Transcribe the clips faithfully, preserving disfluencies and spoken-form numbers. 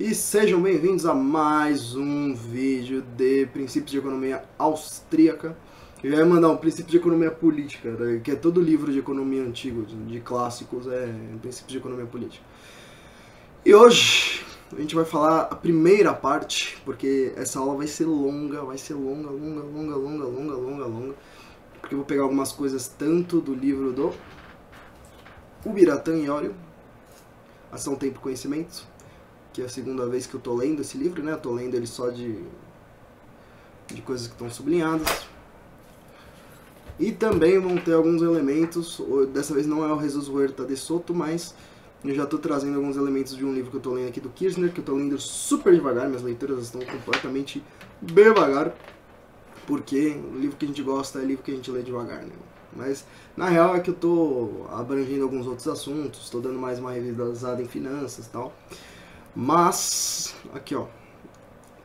E sejam bem-vindos a mais um vídeo de princípios de economia austríaca. Eu ia mandar um princípio de economia política, que é todo livro de economia antigo, de clássicos, é princípios de economia política. E hoje a gente vai falar a primeira parte, porque essa aula vai ser longa, vai ser longa, longa, longa, longa, longa, longa, longa. Porque eu vou pegar algumas coisas tanto do livro do Ubiratan e Oriol, Ação Tempo e Conhecimentos, que é a segunda vez que eu tô lendo esse livro, né? Eu tô lendo ele só de, de coisas que estão sublinhadas. E também vão ter alguns elementos, dessa vez não é o Jesus Huerta de Soto, mas eu já estou trazendo alguns elementos de um livro que eu estou lendo aqui do Kirchner, que eu estou lendo super devagar, minhas leituras estão completamente devagar, porque o livro que a gente gosta é livro que a gente lê devagar, né? Mas na real é que eu estou abrangendo alguns outros assuntos, estou dando mais uma revisada em finanças e tal. Mas, aqui ó,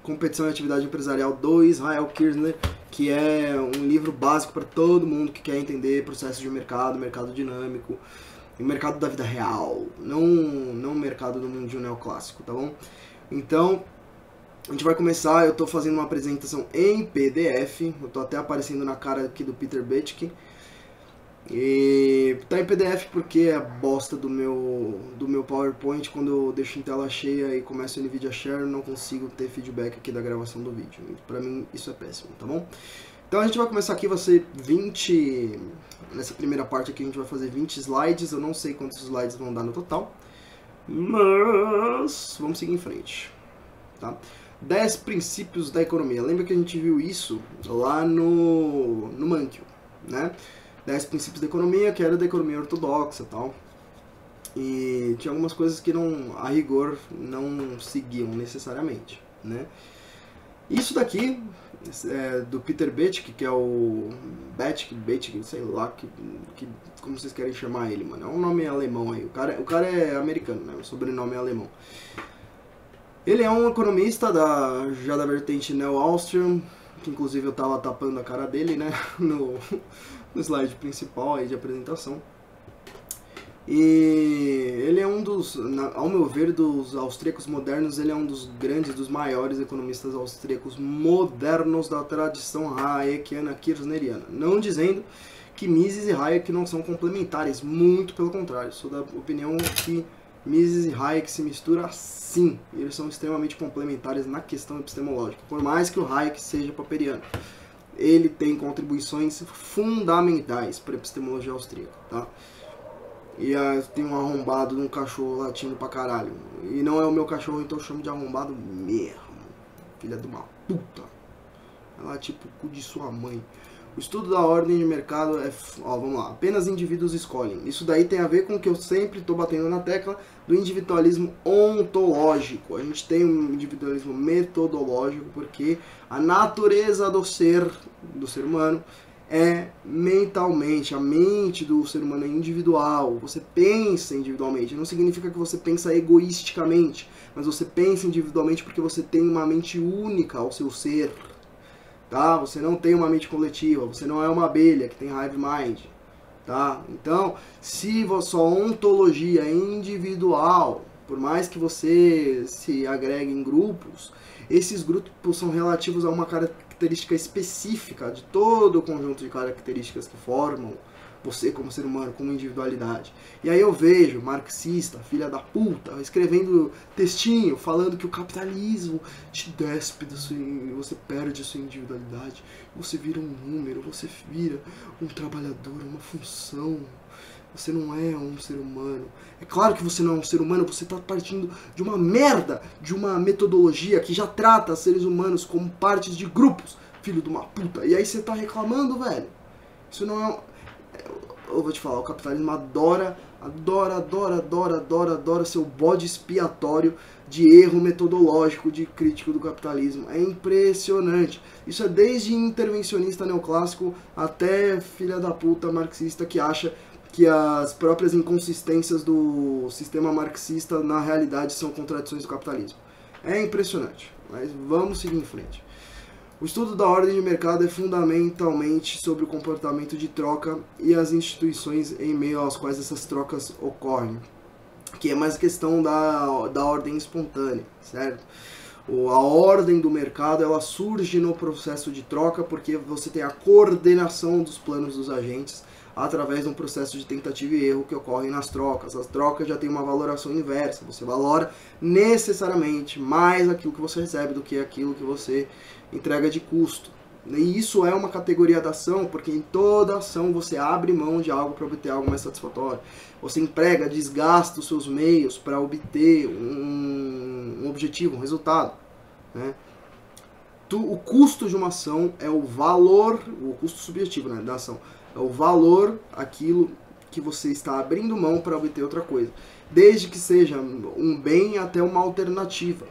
Competição e Atividade Empresarial do Israel Kirzner, que é um livro básico para todo mundo que quer entender processos de mercado, mercado dinâmico, o mercado da vida real, não, não o mercado do mundo neoclássico, tá bom? Então, a gente vai começar, eu estou fazendo uma apresentação em P D F, eu estou até aparecendo na cara aqui do Peter Boettke, e tá em P D F porque é bosta do meu, do meu PowerPoint, quando eu deixo em tela cheia e começo o NVIDIA Share, não consigo ter feedback aqui da gravação do vídeo. Pra mim isso é péssimo, tá bom? Então a gente vai começar aqui, vai ser vinte, nessa primeira parte aqui a gente vai fazer vinte slides, eu não sei quantos slides vão dar no total, mas vamos seguir em frente, tá? dez princípios da economia, lembra que a gente viu isso lá no, no Mankiw, né? dez princípios da economia, que era da economia ortodoxa e tal. E tinha algumas coisas que não, a rigor não seguiam necessariamente, né? Isso daqui, é, do Peter Boettke, que é o... Boettke, Boettke, sei lá, que, que, como vocês querem chamar ele, mano. É um nome alemão aí. O cara, o cara é americano, né? O sobrenome é alemão. Ele é um economista da, já da vertente neo-austrian, que inclusive eu tava tapando a cara dele, né? No... no slide principal aí de apresentação, e ele é um dos, na, ao meu ver, dos austríacos modernos, ele é um dos grandes, dos maiores economistas austríacos modernos da tradição Hayekiana-Kirschneriana, não dizendo que Mises e Hayek não são complementares, muito pelo contrário, sou da opinião que Mises e Hayek se misturam sim, eles são extremamente complementares na questão epistemológica, por mais que o Hayek seja popperiano. Ele tem contribuições fundamentais para a epistemologia austríaca, tá? E ah, tem um arrombado de um cachorro latindo pra caralho. E não é o meu cachorro, então eu chamo de arrombado mesmo. Filha de uma puta. Ela é tipo o cu de sua mãe. O estudo da ordem de mercado é... Ó, vamos lá. Apenas indivíduos escolhem. Isso daí tem a ver com o que eu sempre estou batendo na tecla do individualismo ontológico. A gente tem um individualismo metodológico porque a natureza do ser, do ser humano, é mentalmente. A mente do ser humano é individual. Você pensa individualmente. Não significa que você pensa egoisticamente, mas você pensa individualmente porque você tem uma mente única ao seu ser. Tá? Você não tem uma mente coletiva, você não é uma abelha que tem hive mind, tá? Então, se sua ontologia é individual, por mais que você se agregue em grupos, esses grupos são relativos a uma característica específica de todo o conjunto de características que formam você como ser humano, como individualidade. E aí eu vejo marxista, filha da puta, escrevendo textinho, falando que o capitalismo te despe, você perde a sua individualidade, você vira um número, você vira um trabalhador, uma função, você não é um ser humano. É claro que você não é um ser humano, você está partindo de uma merda, de uma metodologia que já trata seres humanos como partes de grupos, filho de uma puta. E aí você está reclamando, velho. Isso não é... Um... Eu vou te falar, o capitalismo adora, adora, adora, adora, adora, adora seu bode expiatório de erro metodológico de crítico do capitalismo. É impressionante. Isso é desde intervencionista neoclássico até filha da puta marxista que acha que as próprias inconsistências do sistema marxista na realidade são contradições do capitalismo. É impressionante, mas vamos seguir em frente. O estudo da ordem de mercado é fundamentalmente sobre o comportamento de troca e as instituições em meio às quais essas trocas ocorrem. que é mais a questão da, da ordem espontânea, certo? A ordem do mercado, ela surge no processo de troca porque você tem a coordenação dos planos dos agentes através de um processo de tentativa e erro que ocorre nas trocas. As trocas já têm uma valoração inversa, você valora necessariamente mais aquilo que você recebe do que aquilo que você entrega de custo. E isso é uma categoria da ação, porque em toda ação você abre mão de algo para obter algo mais satisfatório. Você emprega, desgasta os seus meios para obter um, um objetivo, um resultado, né? Tu, o custo de uma ação é o valor, o custo subjetivo, né, da ação, é o valor, aquilo que você está abrindo mão para obter outra coisa. Desde que seja um bem até uma alternativa.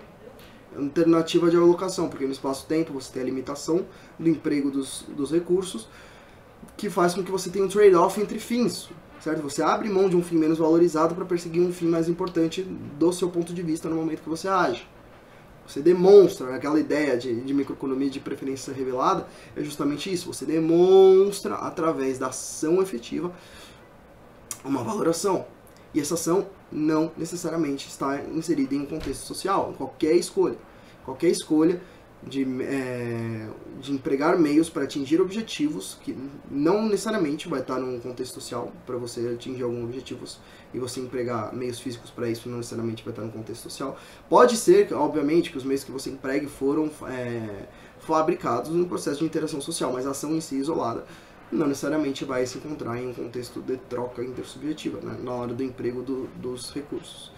Alternativa de alocação, porque no espaço-tempo você tem a limitação do emprego dos, dos recursos, que faz com que você tenha um trade-off entre fins, certo? Você abre mão de um fim menos valorizado para perseguir um fim mais importante do seu ponto de vista no momento que você age. Você demonstra, aquela ideia de, de microeconomia de preferência revelada, é justamente isso, você demonstra através da ação efetiva uma valoração. E essa ação não necessariamente está inserida em um contexto social, em qualquer escolha. Qualquer escolha de, é, de empregar meios para atingir objetivos, que não necessariamente vai estar num contexto social, para você atingir alguns objetivos e você empregar meios físicos para isso, não necessariamente vai estar num contexto social. Pode ser, obviamente, que os meios que você empregue foram é, fabricados no processo de interação social, mas a ação em si isolada não necessariamente vai se encontrar em um contexto de troca intersubjetiva, né, na hora do emprego do, dos recursos.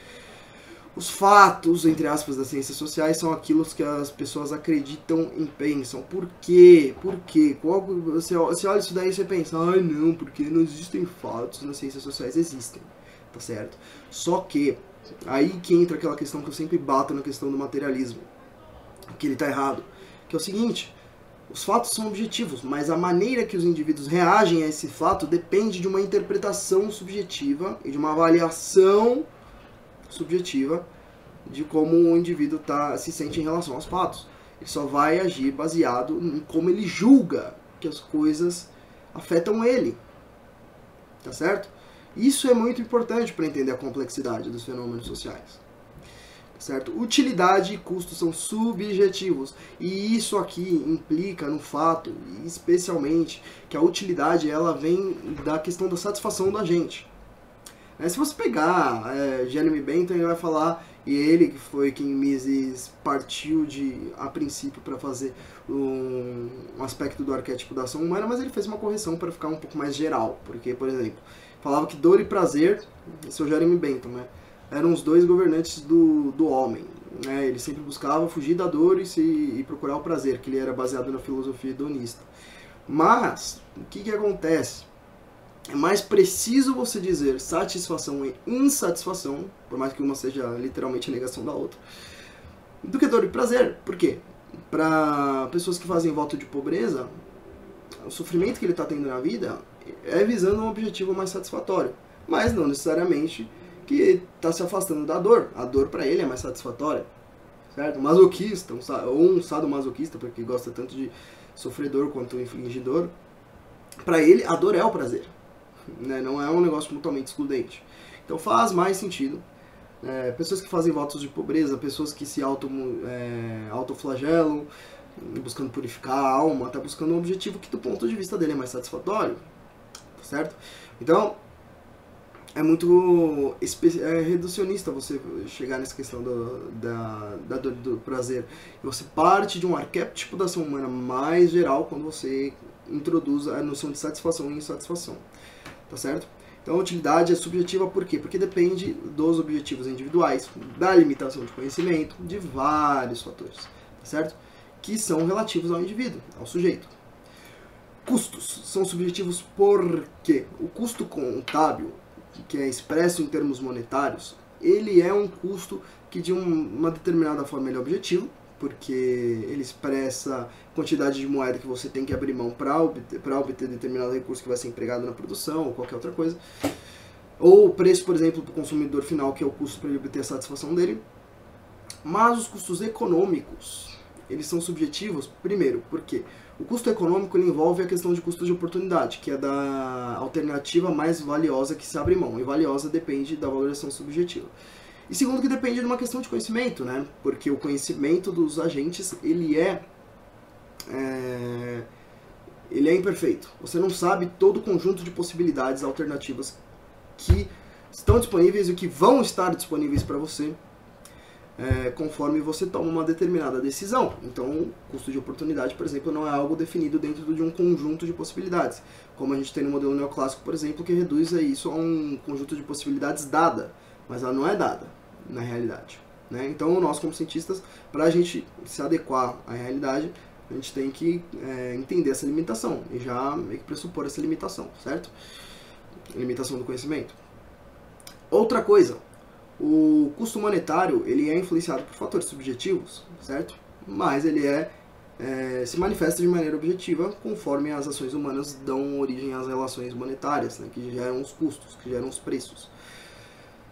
Os fatos, entre aspas, das ciências sociais são aquilo que as pessoas acreditam e pensam. Por quê? Por quê? Qual, você, você olha isso daí e você pensa, ah, não, porque não existem fatos nas ciências sociais. Existem, tá certo? Só que, aí que entra aquela questão que eu sempre bato na questão do materialismo, que ele tá errado, que é o seguinte: os fatos são objetivos, mas a maneira que os indivíduos reagem a esse fato depende de uma interpretação subjetiva e de uma avaliação subjetiva de como o indivíduo tá, se sente em relação aos fatos. Ele só vai agir baseado em como ele julga que as coisas afetam ele, tá certo? Isso é muito importante para entender a complexidade dos fenômenos sociais. Certo? Utilidade e custo são subjetivos, e isso aqui implica no fato, especialmente, que a utilidade ela vem da questão da satisfação da gente. É, se você pegar é, Jeremy Bentham, ele vai falar, e ele que foi quem Mises partiu de, a princípio, para fazer um, um aspecto do arquétipo da ação humana, mas ele fez uma correção para ficar um pouco mais geral, porque, por exemplo, falava que dor e prazer, esse é o Jeremy Bentham, né? Eram os dois governantes do, do homem, né? Ele sempre buscava fugir da dor e, se, e procurar o prazer, que ele era baseado na filosofia hedonista. Mas, o que, que acontece? É mais preciso você dizer satisfação e insatisfação, por mais que uma seja literalmente a negação da outra, do que dor e prazer. Por quê? Para pessoas que fazem voto de pobreza, o sofrimento que ele está tendo na vida é visando um objetivo mais satisfatório, mas não necessariamente que está se afastando da dor. A dor para ele é mais satisfatória, certo? Um masoquista, um, ou um sadomasoquista, porque gosta tanto de sofredor quanto infligidor, para ele a dor é o prazer, né? Não é um negócio mutuamente excludente. Então faz mais sentido. É, pessoas que fazem votos de pobreza, pessoas que se auto, é, autoflagelam, buscando purificar a alma, está buscando um objetivo que do ponto de vista dele é mais satisfatório, certo? Então, é muito é reducionista você chegar nessa questão do, da, da dor, do prazer. Você parte de um arquétipo da ação humana mais geral quando você introduz a noção de satisfação e insatisfação, tá certo? Então a utilidade é subjetiva por quê? Porque depende dos objetivos individuais, da limitação de conhecimento, de vários fatores, tá certo? Que são relativos ao indivíduo, ao sujeito. Custos são subjetivos porque o custo contábil, que é expresso em termos monetários, ele é um custo que de uma determinada forma ele é objetivo, porque ele expressa a quantidade de moeda que você tem que abrir mão para obter, para obter determinado recurso que vai ser empregado na produção ou qualquer outra coisa. Ou o preço, por exemplo, do consumidor final, que é o custo para ele obter a satisfação dele. Mas os custos econômicos, eles são subjetivos, primeiro, porque o custo econômico ele envolve a questão de custo de oportunidade, que é da alternativa mais valiosa que se abre mão, e valiosa depende da valoração subjetiva. E segundo, que depende de uma questão de conhecimento, né? Porque o conhecimento dos agentes, ele é, é, ele é imperfeito. Você não sabe todo o conjunto de possibilidades alternativas que estão disponíveis e que vão estar disponíveis para você é, conforme você toma uma determinada decisão. Então, o custo de oportunidade, por exemplo, não é algo definido dentro de um conjunto de possibilidades, como a gente tem no modelo neoclássico, por exemplo, que reduz isso a um conjunto de possibilidades dada, mas ela não é dada na realidade, né? Então, nós como cientistas, para a gente se adequar à realidade, a gente tem que é, entender essa limitação e já meio que pressupor essa limitação, certo? Limitação do conhecimento. Outra coisa, o custo monetário ele é influenciado por fatores subjetivos, certo? Mas ele é, é, se manifesta de maneira objetiva conforme as ações humanas dão origem às relações monetárias, né, que geram os custos, que geram os preços.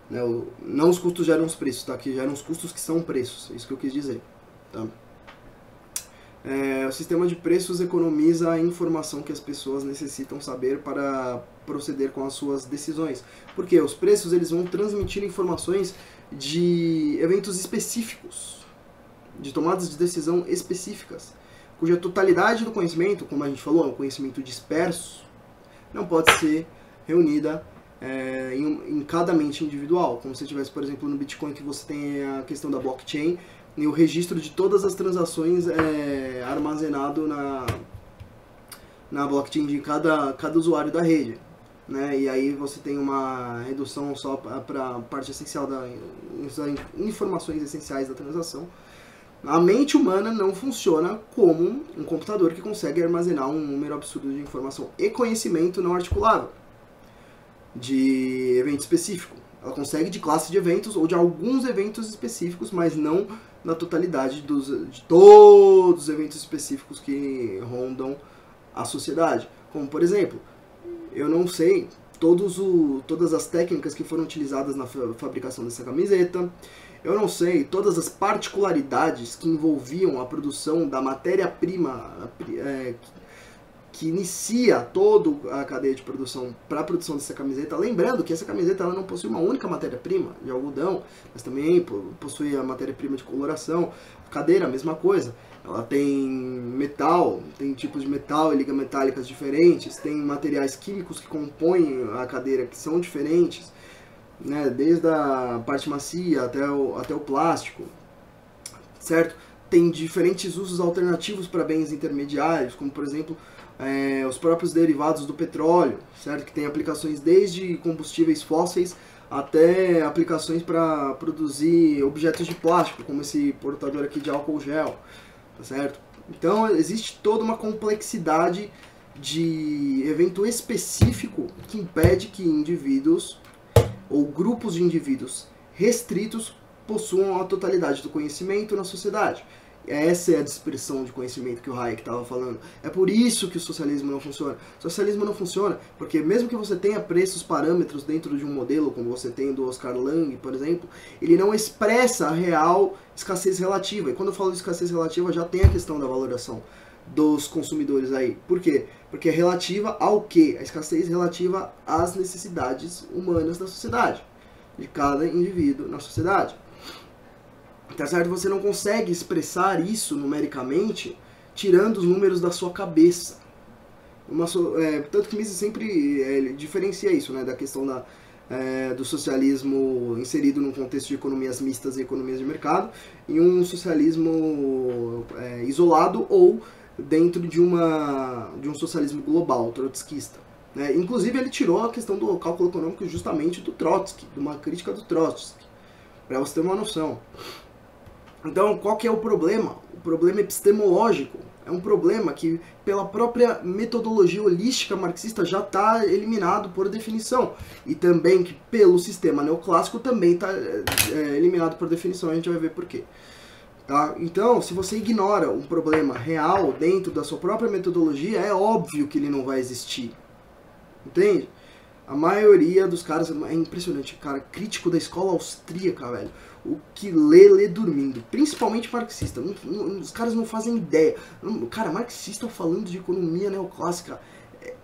Né, o, não os custos geram os preços, tá? Que geram os custos que são preços, é isso que eu quis dizer. Tá? É, o sistema de preços economiza a informação que as pessoas necessitam saber para proceder com as suas decisões. Porque os preços eles vão transmitir informações de eventos específicos, de tomadas de decisão específicas, cuja totalidade do conhecimento, como a gente falou, é um conhecimento disperso, não pode ser reunida é, em, em cada mente individual. Como se tivesse, por exemplo, no Bitcoin, que você tem a questão da blockchain, e o registro de todas as transações é armazenado na, na blockchain de cada, cada usuário da rede, né? E aí você tem uma redução só para a parte essencial, das informações essenciais da transação. A mente humana não funciona como um computador que consegue armazenar um número absurdo de informação e conhecimento não articulável, de evento específico. Ela consegue de classe de eventos ou de alguns eventos específicos, mas não na totalidade dos, de todos os eventos específicos que rondam a sociedade. Como, por exemplo, eu não sei todos o, todas as técnicas que foram utilizadas na fabricação dessa camiseta, eu não sei todas as particularidades que envolviam a produção da matéria-prima é, que inicia toda a cadeia de produção para a produção dessa camiseta. Lembrando que essa camiseta ela não possui uma única matéria-prima de algodão, mas também possui a matéria-prima de coloração. Cadeira, a mesma coisa. Ela tem metal, tem tipos de metal e ligas metálicas diferentes, tem materiais químicos que compõem a cadeira que são diferentes, né? Desde a parte macia até o, até o plástico, certo? Tem diferentes usos alternativos para bens intermediários, como, por exemplo, É, os próprios derivados do petróleo, certo? Que tem aplicações desde combustíveis fósseis até aplicações para produzir objetos de plástico, como esse portador aqui de álcool gel, tá certo? Então existe toda uma complexidade de evento específico que impede que indivíduos ou grupos de indivíduos restritos possuam a totalidade do conhecimento na sociedade. Essa é a dispersão de conhecimento que o Hayek estava falando. É por isso que o socialismo não funciona. O socialismo não funciona porque, mesmo que você tenha preços parâmetros dentro de um modelo, como você tem do Oscar Lange, por exemplo, ele não expressa a real escassez relativa. E quando eu falo de escassez relativa, já tem a questão da valoração dos consumidores aí. Por quê? Porque é relativa ao quê? A escassez relativa às necessidades humanas da sociedade, de cada indivíduo na sociedade. Tá certo? Você não consegue expressar isso numericamente tirando os números da sua cabeça. Uma so, é, tanto que Mises sempre é, diferencia isso, né, da questão da, é, do socialismo inserido num contexto de economias mistas e economias de mercado, e um socialismo é, isolado ou dentro de, uma, de um socialismo global, trotskista. Né? Inclusive ele tirou a questão do cálculo econômico justamente do Trotsky, de uma crítica do Trotsky, para você ter uma noção. Então, qual que é o problema? O problema epistemológico é um problema que, pela própria metodologia holística marxista, já está eliminado por definição. E também que, pelo sistema neoclássico, também está é, eliminado por definição. A gente vai ver por quê. Tá? Então, se você ignora um problema real dentro da sua própria metodologia, é óbvio que ele não vai existir. Entende? A maioria dos caras é impressionante, cara. Crítico da escola austríaca, velho. O que lê, lê dormindo. Principalmente marxista. Não, não, os caras não fazem ideia. Não, cara, marxista falando de economia neoclássica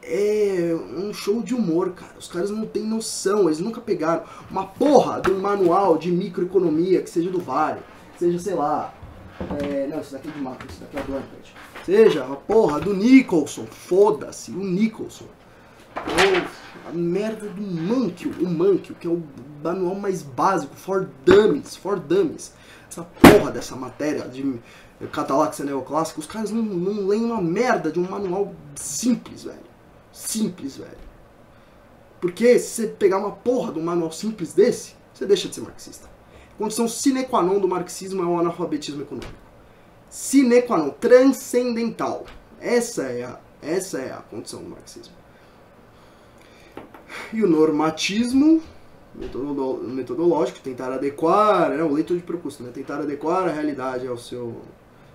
é, é um show de humor, cara. Os caras não têm noção. Eles nunca pegaram uma porra de um manual de microeconomia, que seja do Vale, que seja, sei lá. É, não, isso daqui é de macro, isso daqui é do Antet. Seja uma porra do Nicholson. Foda-se, o Nicholson. Uf. A merda do Mankiw, o Mankiw, que é o manual mais básico, for dummies, for dummies. Essa porra dessa matéria de Cataláxia neoclássica, os caras não, não leem uma merda de um manual simples, velho. Simples, velho. Porque se você pegar uma porra de um manual simples desse, você deixa de ser marxista. A condição sine qua non do marxismo é o analfabetismo econômico. Sine qua non, transcendental. Essa é a, essa é a condição do marxismo. E o normatismo metodo, metodológico, tentar adequar, né, o leito de percurso, né, tentar adequar a realidade ao seu,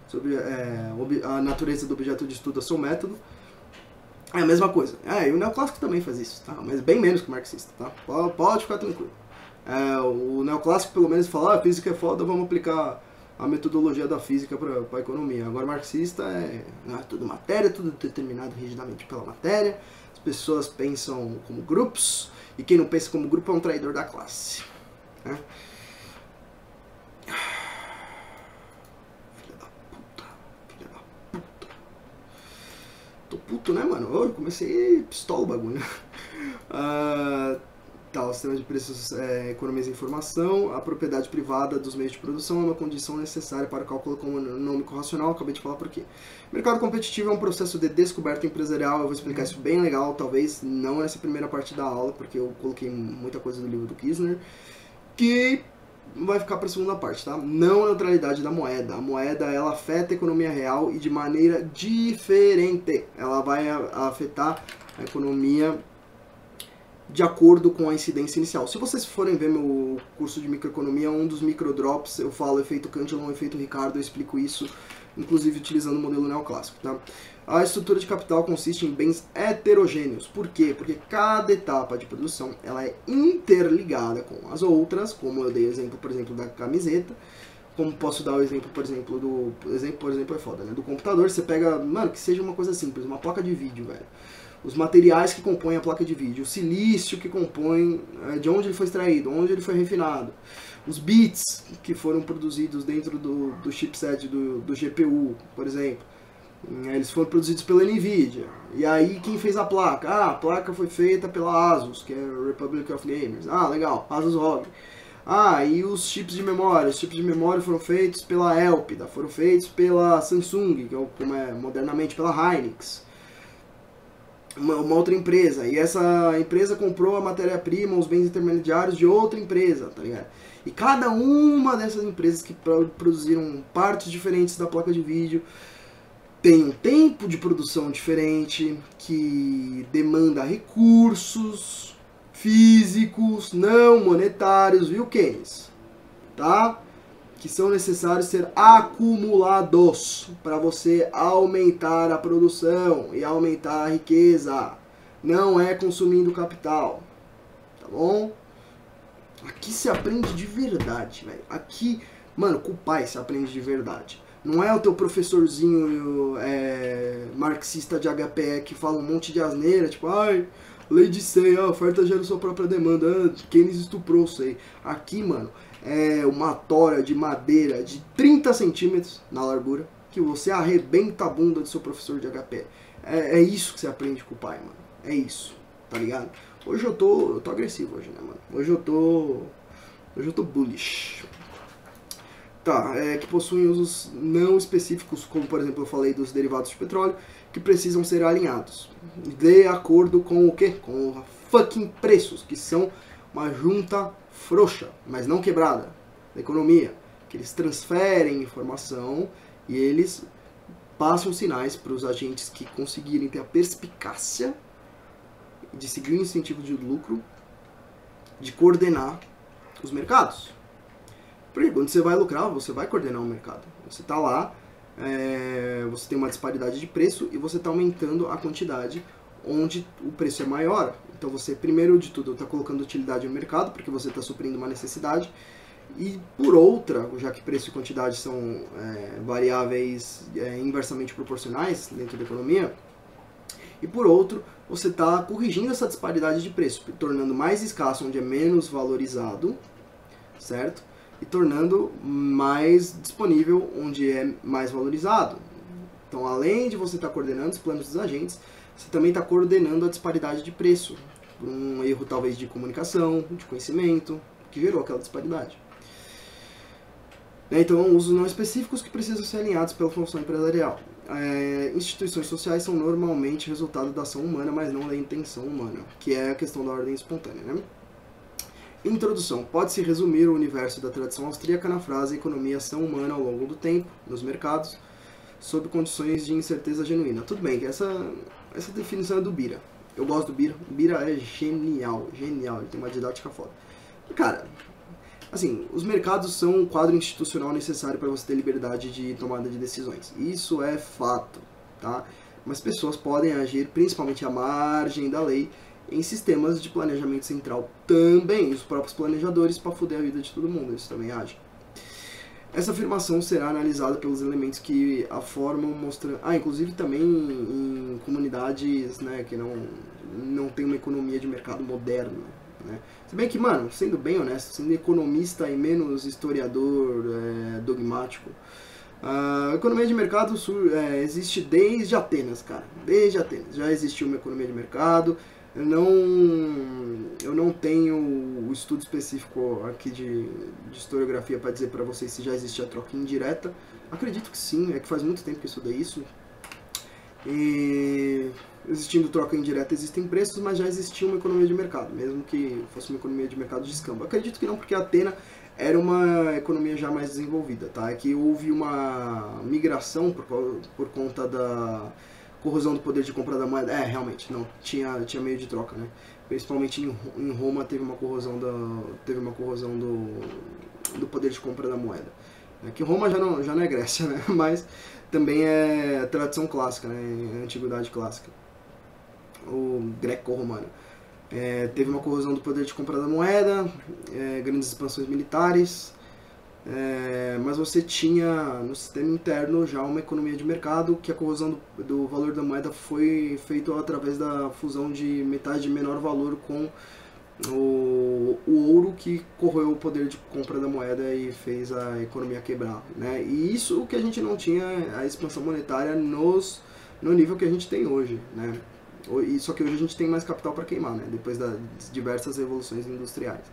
sobre, é, a natureza do objeto de estudo ao seu método, é a mesma coisa. É, e o neoclássico também faz isso, tá? Mas bem menos que o marxista, tá? Pode, pode ficar tranquilo. É, o neoclássico pelo menos fala, ah, a física é foda, vamos aplicar a metodologia da física para a economia. Agora o marxista é, não, é tudo matéria, tudo determinado rigidamente pela matéria. Pessoas pensam como grupos, e quem não pensa como grupo é um traidor da classe. Né? Filha da puta, filha da puta. Tô puto, né, mano? Eu comecei pistola o bagulho. Uh, tá, o sistema de preços é economiza informação, a propriedade privada dos meios de produção é uma condição necessária para o cálculo econômico racional, acabei de falar por quê. Mercado competitivo é um processo de descoberta empresarial, eu vou explicar isso bem legal, talvez não nessa primeira parte da aula, porque eu coloquei muita coisa do livro do Kirchner, que vai ficar para a segunda parte, tá? Não neutralidade da moeda. A moeda, ela afeta a economia real e de maneira diferente. Ela vai afetar a economia de acordo com a incidência inicial. Se vocês forem ver meu curso de microeconomia, um dos microdrops, eu falo efeito Cantillon, efeito Ricardo, eu explico isso, inclusive utilizando o modelo neoclássico, tá? A estrutura de capital consiste em bens heterogêneos. Por quê? Porque cada etapa de produção ela é interligada com as outras, como eu dei o exemplo, por exemplo, da camiseta, como posso dar o exemplo, por exemplo, do... exemplo, por exemplo, é foda, né? Do computador, você pega, mano, que seja uma coisa simples, uma placa de vídeo, velho. Os materiais que compõem a placa de vídeo, o silício que compõe, de onde ele foi extraído, onde ele foi refinado, os bits que foram produzidos dentro do, do chipset do, do G P U, por exemplo, eles foram produzidos pela NVIDIA. E aí quem fez a placa? Ah, a placa foi feita pela ASUS, que é Republic of Gamers. Ah, legal, ASUS R O G. Ah, e os chips de memória? Os chips de memória foram feitos pela Elpida, foram feitos pela Samsung, que é, como é modernamente, pela Hynix. Uma, uma outra empresa, e essa empresa comprou a matéria-prima, os bens intermediários de outra empresa, tá ligado? E cada uma dessas empresas que produziram partes diferentes da placa de vídeo tem um tempo de produção diferente, que demanda recursos físicos, não monetários, viu, Keynes? Tá? Que são necessários ser acumulados para você aumentar a produção e aumentar a riqueza. Não é consumindo capital, tá bom? Aqui se aprende de verdade, velho. Aqui, mano, com o pai se aprende de verdade. Não é o teu professorzinho é, marxista de H P E que fala um monte de asneira, tipo, ai, lei de Say, a oferta gera sua própria demanda, ah, Keynes estuprou, sei. Aqui, mano, é uma tora de madeira de trinta centímetros na largura, que você arrebenta a bunda do seu professor de H P. É, é isso que você aprende com o pai, mano. É isso, tá ligado? Hoje eu tô, eu tô agressivo hoje, né, mano? Hoje eu tô, hoje eu tô bullish. Tá, é que possuem usos não específicos, como, por exemplo, eu falei dos derivados de petróleo, que precisam ser alinhados de acordo com o quê? Com fucking preços, que são uma junta frouxa, mas não quebrada, da economia, que eles transferem informação e eles passam sinais para os agentes que conseguirem ter a perspicácia de seguir o incentivo de lucro, de coordenar os mercados. Porque quando você vai lucrar, você vai coordenar o mercado. Você está lá, é, você tem uma disparidade de preço e você está aumentando a quantidade onde o preço é maior. Então você, primeiro de tudo, está colocando utilidade no mercado, porque você está suprindo uma necessidade, e por outra, já que preço e quantidade são é, variáveis é, inversamente proporcionais dentro da economia, e por outro, você está corrigindo essa disparidade de preço, tornando mais escasso onde é menos valorizado, certo? E tornando mais disponível onde é mais valorizado. Então, além de você estar coordenando os planos dos agentes, você também está coordenando a disparidade de preço, por um erro talvez de comunicação, de conhecimento, que gerou aquela disparidade. Então, usos não específicos que precisam ser alinhados pela função empresarial. É, instituições sociais são normalmente resultado da ação humana, mas não da intenção humana, que é a questão da ordem espontânea, né? Introdução. Pode-se resumir o universo da tradição austríaca na frase economia, ação humana ao longo do tempo, nos mercados, sob condições de incerteza genuína. Tudo bem, que essa, essa definição é do Bira. Eu gosto do Bira. Bira é genial, genial, ele tem uma didática foda. Cara, assim, os mercados são um quadro institucional necessário para você ter liberdade de tomada de decisões. Isso é fato, tá? Mas pessoas podem agir, principalmente à margem da lei, em sistemas de planejamento central também. Os próprios planejadores, para foder a vida de todo mundo, eles também agem. Essa afirmação será analisada pelos elementos que a formam, mostrando... Ah, inclusive também em comunidades, né, que não, não tem uma economia de mercado moderno, né? Se bem que, mano, sendo bem honesto, sendo economista e menos historiador é, dogmático, a economia de mercado sur, é, existe desde Atenas, cara. Desde Atenas. Já existiu uma economia de mercado. Eu não, eu não tenho o estudo específico aqui de, de historiografia para dizer para vocês se já existe a troca indireta. Acredito que sim, é que faz muito tempo que eu estudei isso. E... existindo troca indireta, existem preços, mas já existia uma economia de mercado, mesmo que fosse uma economia de mercado de escambo. Acredito que não, porque a Atena era uma economia já mais desenvolvida, tá? É que houve uma migração por, por conta da corrosão do poder de compra da moeda. É, realmente, não, tinha, tinha meio de troca, né? Principalmente em, em Roma teve uma corrosão, da, teve uma corrosão do, do poder de compra da moeda. É que Roma já não, já não é Grécia, né? Mas também é tradição clássica, né? É antiguidade clássica. O greco-romano. É, teve uma corrosão do poder de compra da moeda, é, grandes expansões militares, é, mas você tinha no sistema interno já uma economia de mercado, que a corrosão do, do valor da moeda foi feita através da fusão de metais de menor valor com o, o ouro, que corroeu o poder de compra da moeda e fez a economia quebrar, né? E isso que a gente não tinha a expansão monetária nos, no nível que a gente tem hoje, né? Só que hoje a gente tem mais capital para queimar, né? Depois das diversas revoluções industriais.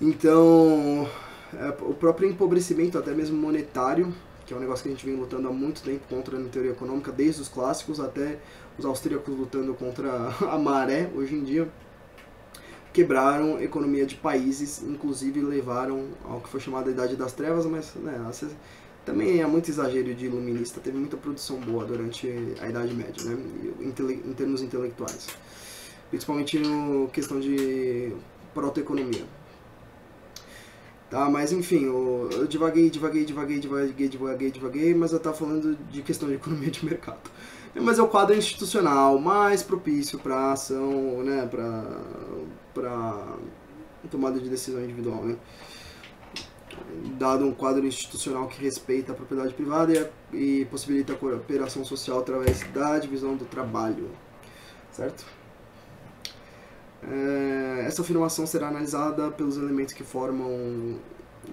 Então, o próprio empobrecimento, até mesmo monetário, que é um negócio que a gente vem lutando há muito tempo contra na teoria econômica, desde os clássicos até os austríacos lutando contra a maré, hoje em dia, quebraram a economia de países, inclusive levaram ao que foi chamado a Idade das Trevas, mas, né, também é muito exagero de iluminista, teve muita produção boa durante a Idade Média, né, em termos intelectuais, principalmente no questão de protoeconomia. Tá, mas enfim, eu divaguei, divaguei, divaguei, divaguei, divaguei, divaguei, mas eu estava falando de questão de economia de mercado. Mas é o quadro institucional mais propício para ação, né, para tomada de decisão individual, né? Dado um quadro institucional que respeita a propriedade privada e, e possibilita a cooperação social através da divisão do trabalho, certo? É, essa afirmação será analisada pelos elementos que formam,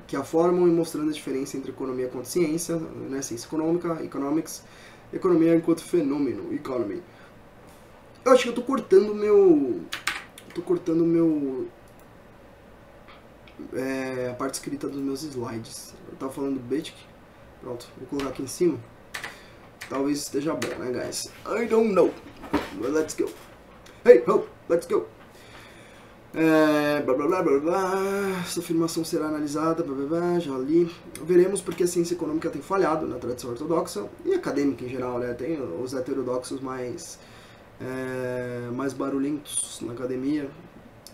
que a formam, e mostrando a diferença entre economia quanto ciência, né, ciência econômica, economics, economia enquanto fenômeno, economy. Eu acho que eu tô cortando meu, tô cortando meu É, a parte escrita dos meus slides. Eu tava falando do Boettke. Pronto, vou colocar aqui em cima. Talvez esteja bom, né, guys? I don't know. But let's go. Hey, ho, let's go. É, blá, blá, blá, blá, blá. Essa afirmação será analisada. Blá, blá, blá, já li. Veremos porque a ciência econômica tem falhado na tradição ortodoxa e acadêmica em geral, né? Tem os heterodoxos mais, é, mais barulhentos na academia,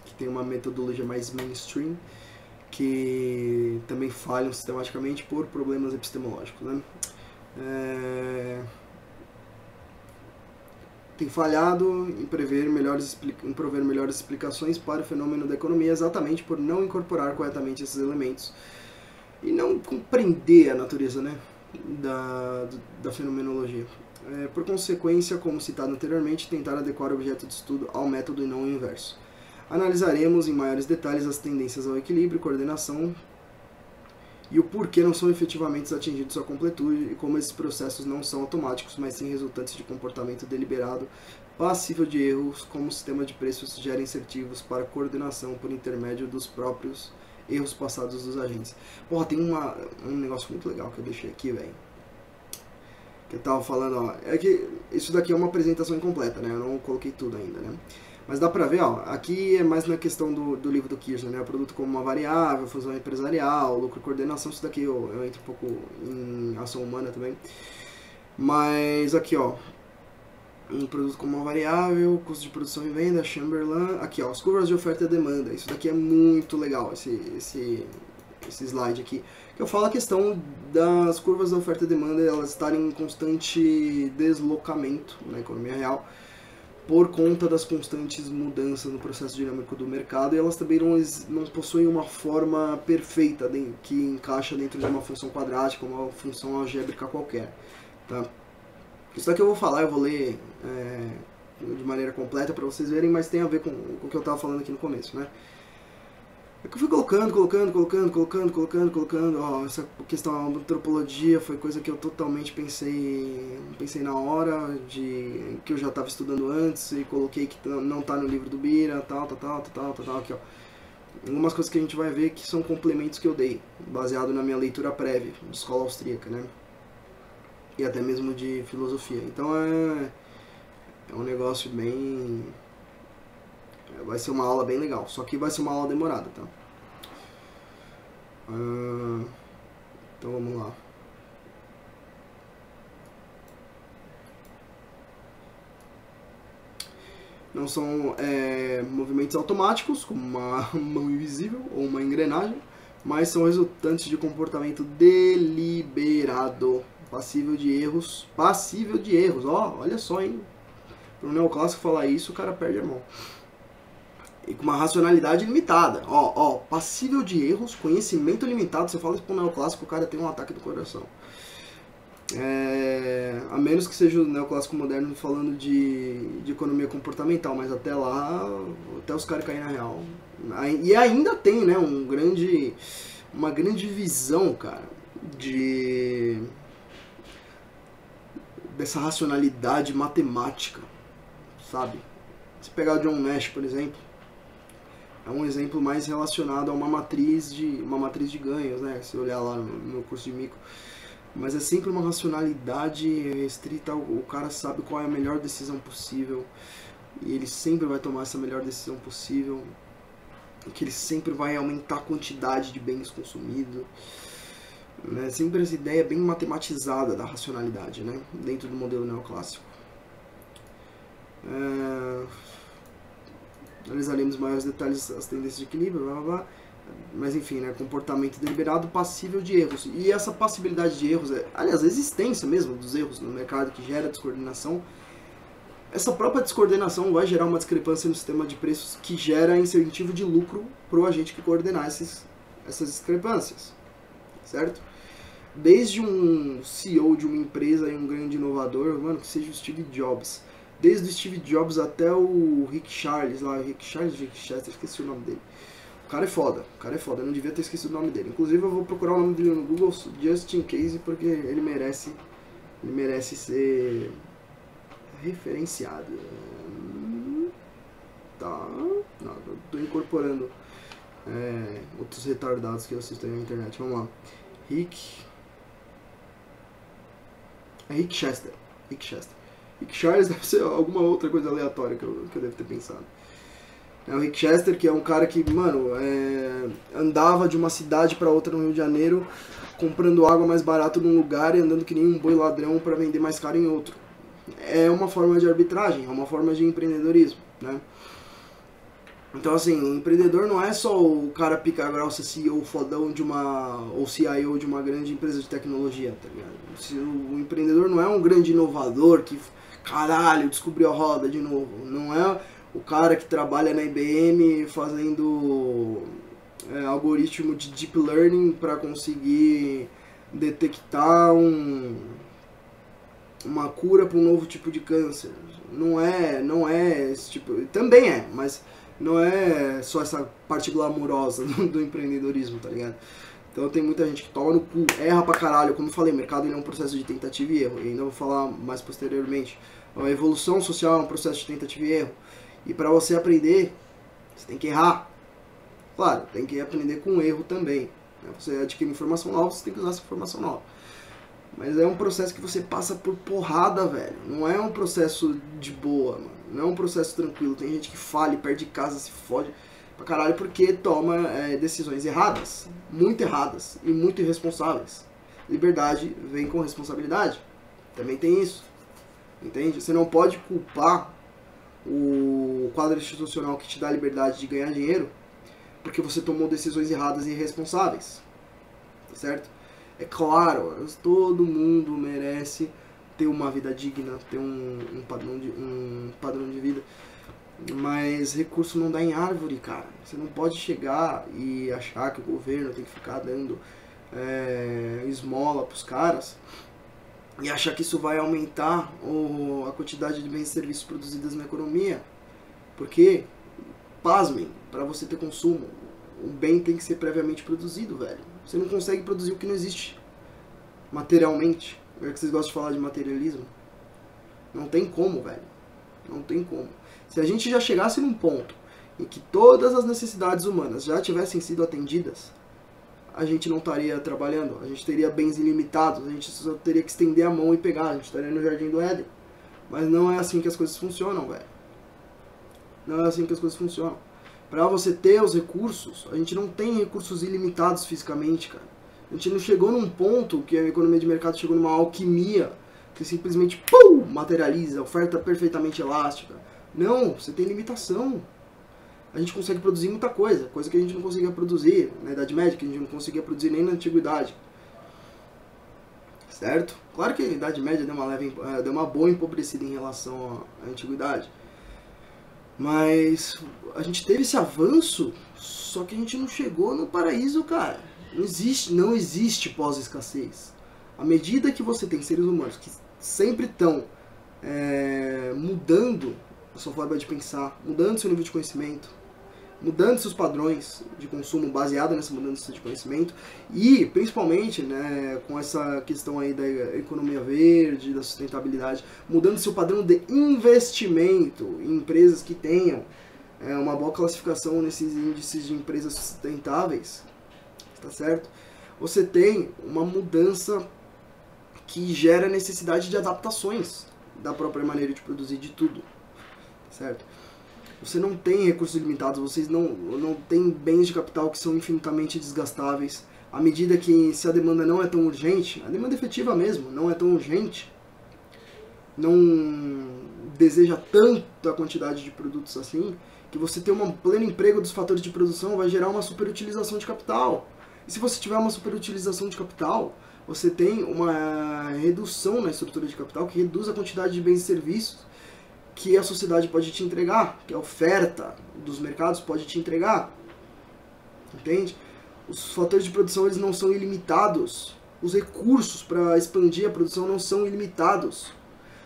que tem uma metodologia mais mainstream, que também falham sistematicamente por problemas epistemológicos, né? É... tem falhado em prever melhores, em prover melhores explicações para o fenômeno da economia exatamente por não incorporar corretamente esses elementos e não compreender a natureza, né, da, da fenomenologia. É, por consequência, como citado anteriormente, tentar adequar o objeto de estudo ao método e não ao inverso. Analisaremos em maiores detalhes as tendências ao equilíbrio, coordenação e o porquê não são efetivamente atingidos à completude e como esses processos não são automáticos, mas sim resultantes de comportamento deliberado, passível de erros, como o sistema de preços gera incentivos para coordenação por intermédio dos próprios erros passados dos agentes. Porra, tem uma, um negócio muito legal que eu deixei aqui, velho. Que eu tava falando, ó. É que isso daqui é uma apresentação incompleta, né? Eu não coloquei tudo ainda, né? Mas dá pra ver, ó, aqui é mais na questão do, do livro do Kirchner, né? O produto como uma variável, fusão empresarial, lucro e coordenação, isso daqui eu, eu entro um pouco em ação humana também. Mas aqui, ó, um produto como uma variável, custo de produção e venda, Chamberlain, aqui, ó, as curvas de oferta e demanda, isso daqui é muito legal, esse, esse, esse slide aqui, que eu falo a questão das curvas da oferta e demanda, elas estarem em constante deslocamento na economia real, por conta das constantes mudanças no processo dinâmico do mercado, e elas também não, não possuem uma forma perfeita de, que encaixa dentro de uma função quadrática, uma função algébrica qualquer. Tá? Isso daqui eu vou falar, eu vou ler é, de maneira completa para vocês verem, mas tem a ver com, com o que eu estava falando aqui no começo, né? É que eu fui colocando, colocando, colocando, colocando, colocando, colocando, ó, essa questão da antropologia foi coisa que eu totalmente pensei, pensei na hora, de que eu já estava estudando antes e coloquei que não tá no livro do Bira, tal, tal, tal, tal, tal, tal, aqui, ó. Algumas coisas que a gente vai ver que são complementos que eu dei, baseado na minha leitura prévia, de Escola Austríaca, né, e até mesmo de filosofia. Então é, é um negócio bem... Vai ser uma aula bem legal, só que vai ser uma aula demorada, tá? Uh, então vamos lá. Não são é, movimentos automáticos, como uma mão invisível ou uma engrenagem, mas são resultantes de comportamento deliberado, passível de erros, passível de erros, ó, olha só, hein? Para um neoclássico falar isso, o cara perde a mão. E com uma racionalidade limitada, ó, ó, passível de erros, conhecimento limitado, você fala isso pro neoclássico, o cara tem um ataque do coração. É, a menos que seja o neoclássico moderno falando de, de economia comportamental, mas até lá, até os caras caem na real. E ainda tem, né, um grande, uma grande visão, cara, de, dessa racionalidade matemática, sabe? Se pegar o John Nash, por exemplo, é um exemplo mais relacionado a uma matriz de, uma matriz de ganhos, né? Se olhar lá no meu curso de micro. Mas é sempre uma racionalidade restrita, o cara sabe qual é a melhor decisão possível, e ele sempre vai tomar essa melhor decisão possível, e que ele sempre vai aumentar a quantidade de bens consumidos. Né? Sempre essa ideia bem matematizada da racionalidade, né? Dentro do modelo neoclássico. É... Analisaremos maiores detalhes as tendências de equilíbrio, blá, blá, blá. Mas enfim, né, comportamento deliberado passível de erros. E essa passibilidade de erros, é, aliás, a existência mesmo dos erros no mercado que gera descoordenação, essa própria descoordenação vai gerar uma discrepância no sistema de preços que gera incentivo de lucro para o agente que coordenar esses, essas discrepâncias, certo? Desde um C E O de uma empresa e um grande inovador, mano, que seja o Steve Jobs, desde o Steve Jobs até o Rick Charles, lá, Rick Charles, Rick Chester, esqueci o nome dele. O cara é foda, o cara é foda, eu não devia ter esquecido o nome dele. Inclusive eu vou procurar o nome dele no Google, just in case, porque ele merece, ele merece ser referenciado. Tá, não, eu tô incorporando é, outros retardados que eu assisto aí na internet, vamos lá. Rick, é Rick Chester, Rick Chester. Rick Charles deve ser alguma outra coisa aleatória que eu, que eu devo ter pensado. É o Rick Chester, que é um cara que, mano, é, andava de uma cidade para outra no Rio de Janeiro, comprando água mais barato num lugar e andando que nem um boi ladrão para vender mais caro em outro. É uma forma de arbitragem, é uma forma de empreendedorismo, né? Então, assim, o empreendedor não é só o cara pica grossa, C E O fodão de uma, ou C I O de uma grande empresa de tecnologia, tá ligado? O empreendedor não é um grande inovador que, caralho, descobriu a roda de novo. Não é o cara que trabalha na I B M fazendo é, algoritmo de deep learning para conseguir detectar um, uma cura para um novo tipo de câncer. Não é, não é esse tipo... Também é, mas... Não é só essa parte glamourosa do, do empreendedorismo, tá ligado? Então tem muita gente que toma no cu, erra pra caralho. Como eu falei, o mercado ele é um processo de tentativa e erro. E ainda vou falar mais posteriormente. A evolução social é um processo de tentativa e erro. E pra você aprender, você tem que errar. Claro, tem que aprender com erro também. Você adquire informação nova, você tem que usar essa informação nova. Mas é um processo que você passa por porrada, velho. Não é um processo de boa, mano. Não é um processo tranquilo. Tem gente que fala, perde casa, se fode pra caralho porque toma é, decisões erradas. Muito erradas e muito irresponsáveis. Liberdade vem com responsabilidade. Também tem isso. Entende? Você não pode culpar o quadro institucional que te dá a liberdade de ganhar dinheiro porque você tomou decisões erradas e irresponsáveis. Tá certo? É claro, todo mundo merece ter uma vida digna, ter um, um, padrão de, um padrão de vida, mas recurso não dá em árvore, cara. Você não pode chegar e achar que o governo tem que ficar dando é, esmola pros caras e achar que isso vai aumentar o, a quantidade de bens e serviços produzidos na economia, porque, pasmem, para você ter consumo, o bem tem que ser previamente produzido, velho. Você não consegue produzir o que não existe materialmente. É que vocês gostam de falar de materialismo. Não tem como, velho. Não tem como. Se a gente já chegasse num ponto em que todas as necessidades humanas já tivessem sido atendidas, a gente não estaria trabalhando, a gente teria bens ilimitados, a gente só teria que estender a mão e pegar, a gente estaria no Jardim do Éden. Mas não é assim que as coisas funcionam, velho. Não é assim que as coisas funcionam. Pra você ter os recursos, a gente não tem recursos ilimitados fisicamente, cara. A gente não chegou num ponto que a economia de mercado chegou numa alquimia que simplesmente, pum, materializa, oferta perfeitamente elástica. Não, você tem limitação. A gente consegue produzir muita coisa, coisa que a gente não conseguia produzir na Idade Média, que a gente não conseguia produzir nem na Antiguidade. Certo? Claro que a Idade Média deu uma, leve, deu uma boa empobrecida em relação à Antiguidade. Mas a gente teve esse avanço, só que a gente não chegou no paraíso, cara. Não existe, não existe pós-escassez. À medida que você tem seres humanos que sempre estão é, mudando a sua forma de pensar, mudando seu nível de conhecimento, mudando seus padrões de consumo baseado nessa mudança de conhecimento e, principalmente, né, com essa questão aí da economia verde, da sustentabilidade, mudando seu padrão de investimento em empresas que tenham é, uma boa classificação nesses índices de empresas sustentáveis, tá certo? Você tem uma mudança que gera necessidade de adaptações da própria maneira de produzir de tudo, certo? Você não tem recursos limitados, vocês não, não tem bens de capital que são infinitamente desgastáveis. À medida que, se a demanda não é tão urgente, a demanda efetiva mesmo não é tão urgente, não deseja tanta quantidade de produtos assim, que você ter um pleno emprego dos fatores de produção vai gerar uma superutilização de capital. E se você tiver uma superutilização de capital, você tem uma redução na estrutura de capital que reduz a quantidade de bens e serviços que a sociedade pode te entregar, que a oferta dos mercados pode te entregar, entende? Os fatores de produção eles não são ilimitados, os recursos para expandir a produção não são ilimitados.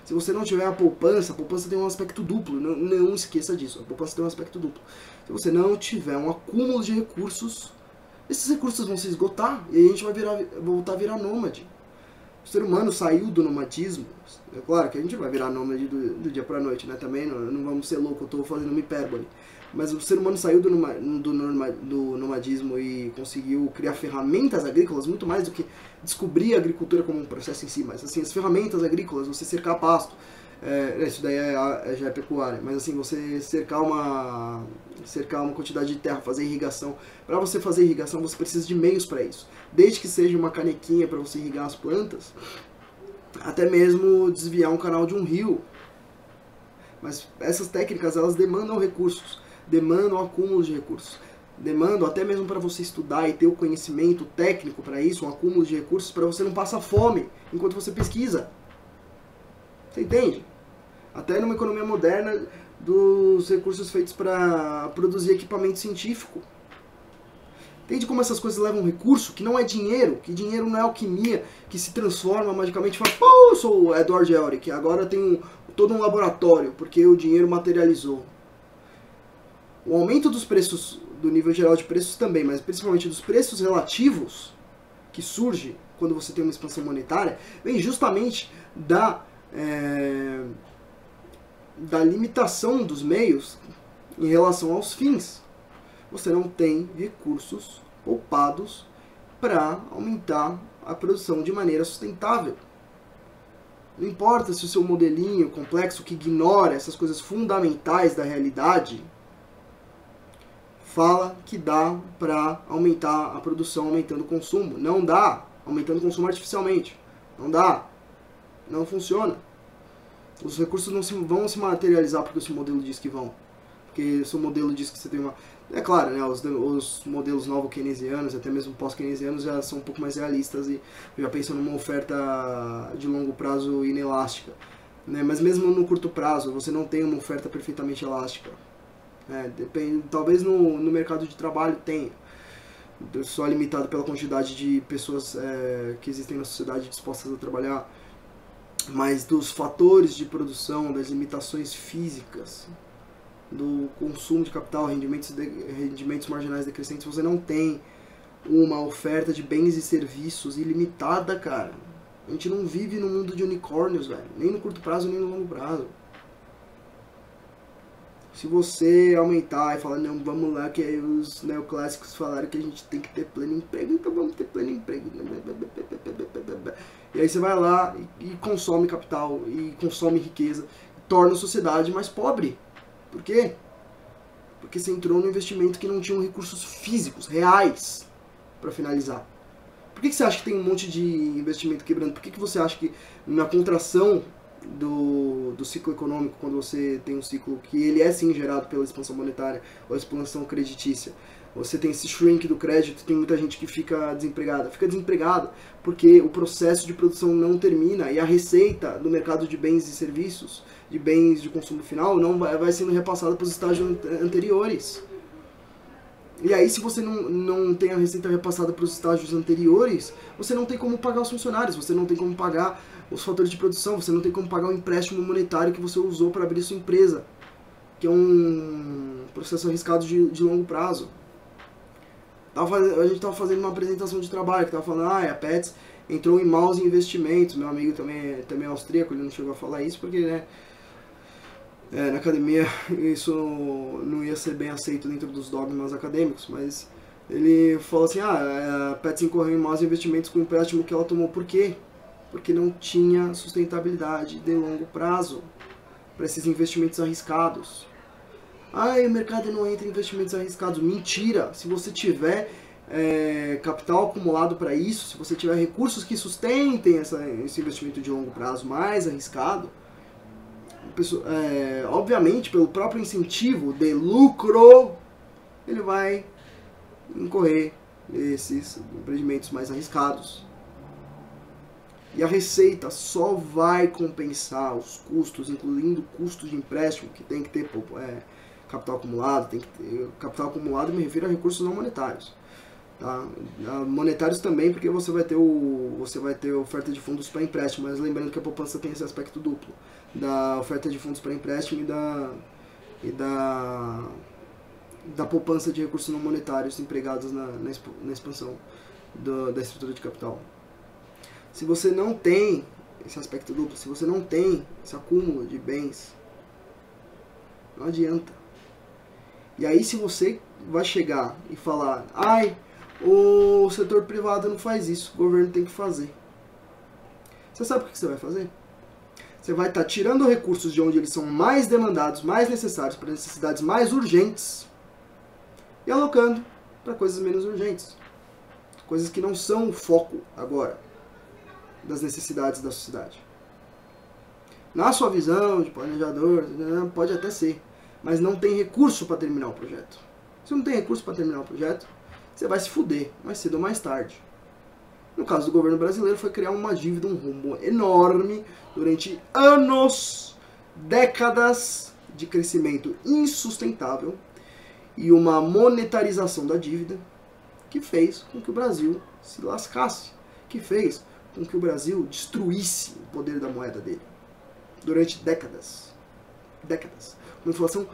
Se você não tiver a poupança, a poupança tem um aspecto duplo, não, não esqueça disso, a poupança tem um aspecto duplo. Se você não tiver um acúmulo de recursos, esses recursos vão se esgotar e a gente vai virar, voltar a virar nômade. O ser humano saiu do nomadismo, é claro que a gente vai virar nômade do, do dia pra noite, né, também, não, não vamos ser louco, eu tô fazendo uma hipérbole, mas o ser humano saiu do, noma, do, norma, do nomadismo e conseguiu criar ferramentas agrícolas, muito mais do que descobrir a agricultura como um processo em si, mas assim, as ferramentas agrícolas, você cercar pasto, é, isso daí é, é, já é pecuária, mas assim, você cercar uma, cercar uma quantidade de terra, fazer irrigação, para você fazer irrigação você precisa de meios para isso, desde que seja uma canequinha para você irrigar as plantas, até mesmo desviar um canal de um rio, mas essas técnicas elas demandam recursos, demandam acúmulos de recursos, demandam até mesmo para você estudar e ter o conhecimento técnico para isso, um acúmulo de recursos para você não passar fome enquanto você pesquisa. Você entende? Até numa economia moderna dos recursos feitos para produzir equipamento científico. Entende como essas coisas levam recurso, que não é dinheiro, que dinheiro não é alquimia, que se transforma magicamente e fala, pô, eu sou o Edward Elric, agora eu tenho todo um laboratório, porque o dinheiro materializou. O aumento dos preços, do nível geral de preços também, mas principalmente dos preços relativos, que surge quando você tem uma expansão monetária, vem justamente da, é, da limitação dos meios em relação aos fins. Você não tem recursos poupados para aumentar a produção de maneira sustentável. Não importa se o seu modelinho complexo, que ignora essas coisas fundamentais da realidade, fala que dá para aumentar a produção aumentando o consumo. Não dá. Aumentando o consumo artificialmente. Não dá. Não funciona. Os recursos não se, vão se materializar porque o seu modelo diz que vão. Porque o seu modelo diz que você tem uma... É claro, né, os, os modelos novo-keynesianos, até mesmo pós-keynesianos, já são um pouco mais realistas e já pensam numa oferta de longo prazo inelástica. Né? Mas mesmo no curto prazo, você não tem uma oferta perfeitamente elástica. Né? Depende, talvez no, no mercado de trabalho tenha. Só limitado pela quantidade de pessoas é, que existem na sociedade dispostas a trabalhar. Mas dos fatores de produção, das limitações físicas... do consumo de capital, rendimentos, de, rendimentos marginais decrescentes, você não tem uma oferta de bens e serviços ilimitada, cara. A gente não vive no mundo de unicórnios, velho. Nem no curto prazo, nem no longo prazo. Se você aumentar e falar, não, vamos lá, que aí os neoclássicos falaram que a gente tem que ter pleno emprego, então vamos ter pleno emprego. E aí você vai lá e, e consome capital, e consome riqueza, e torna a sociedade mais pobre. Por quê? Porque você entrou no investimento que não tinha recursos físicos, reais, para finalizar. Por que, que você acha que tem um monte de investimento quebrando? Por que, que você acha que na contração do, do ciclo econômico, quando você tem um ciclo que ele é sim gerado pela expansão monetária ou expansão creditícia, você tem esse shrink do crédito, tem muita gente que fica desempregada. Fica desempregada porque o processo de produção não termina e a receita do mercado de bens e serviços, de bens de consumo final, não vai, vai sendo repassada para os estágios anteriores. E aí, se você não, não tem a receita repassada para os estágios anteriores, você não tem como pagar os funcionários, você não tem como pagar os fatores de produção, você não tem como pagar o empréstimo monetário que você usou para abrir sua empresa, que é um processo arriscado de, de longo prazo. A gente estava fazendo uma apresentação de trabalho, que estava falando, ah, a Pets entrou em maus investimentos, meu amigo também, também é austríaco, ele não chegou a falar isso, porque, né, é, na academia isso não ia ser bem aceito dentro dos dogmas acadêmicos, mas ele falou assim, ah, a Pets incorreu em maus investimentos com o empréstimo que ela tomou, por quê? Porque não tinha sustentabilidade de longo prazo para esses investimentos arriscados. Ah, o mercado não entra em investimentos arriscados. Mentira! Se você tiver é, capital acumulado para isso, se você tiver recursos que sustentem essa, esse investimento de longo prazo mais arriscado, pessoa, é, obviamente, pelo próprio incentivo de lucro, ele vai incorrer nesses empreendimentos mais arriscados. E a receita só vai compensar os custos, incluindo custos de empréstimo, que tem que ter... É, capital acumulado, tem que ter, capital acumulado me refiro a recursos não monetários, tá? Monetários também, porque você vai ter o você vai ter oferta de fundos para empréstimo, mas lembrando que a poupança tem esse aspecto duplo da oferta de fundos para empréstimo e da e da da poupança de recursos não monetários empregados na, na, na expansão do, da estrutura de capital. Se você não tem esse aspecto duplo, se você não tem esse acúmulo de bens, não adianta. E aí, se você vai chegar e falar, ai, o setor privado não faz isso, o governo tem que fazer. Você sabe o que você vai fazer? Você vai estar tirando recursos de onde eles são mais demandados, mais necessários, para necessidades mais urgentes, e alocando para coisas menos urgentes. Coisas que não são o foco agora das necessidades da sociedade. Na sua visão de planejador, pode até ser. mas não tem recurso para terminar o projeto. Se não tem recurso para terminar o projeto, você vai se fuder, mais cedo ou mais tarde. No caso do governo brasileiro, foi criar uma dívida, um rombo enorme, durante anos, décadas de crescimento insustentável e uma monetarização da dívida que fez com que o Brasil se lascasse, que fez com que o Brasil destruísse o poder da moeda dele durante décadas. Décadas. Uma inflação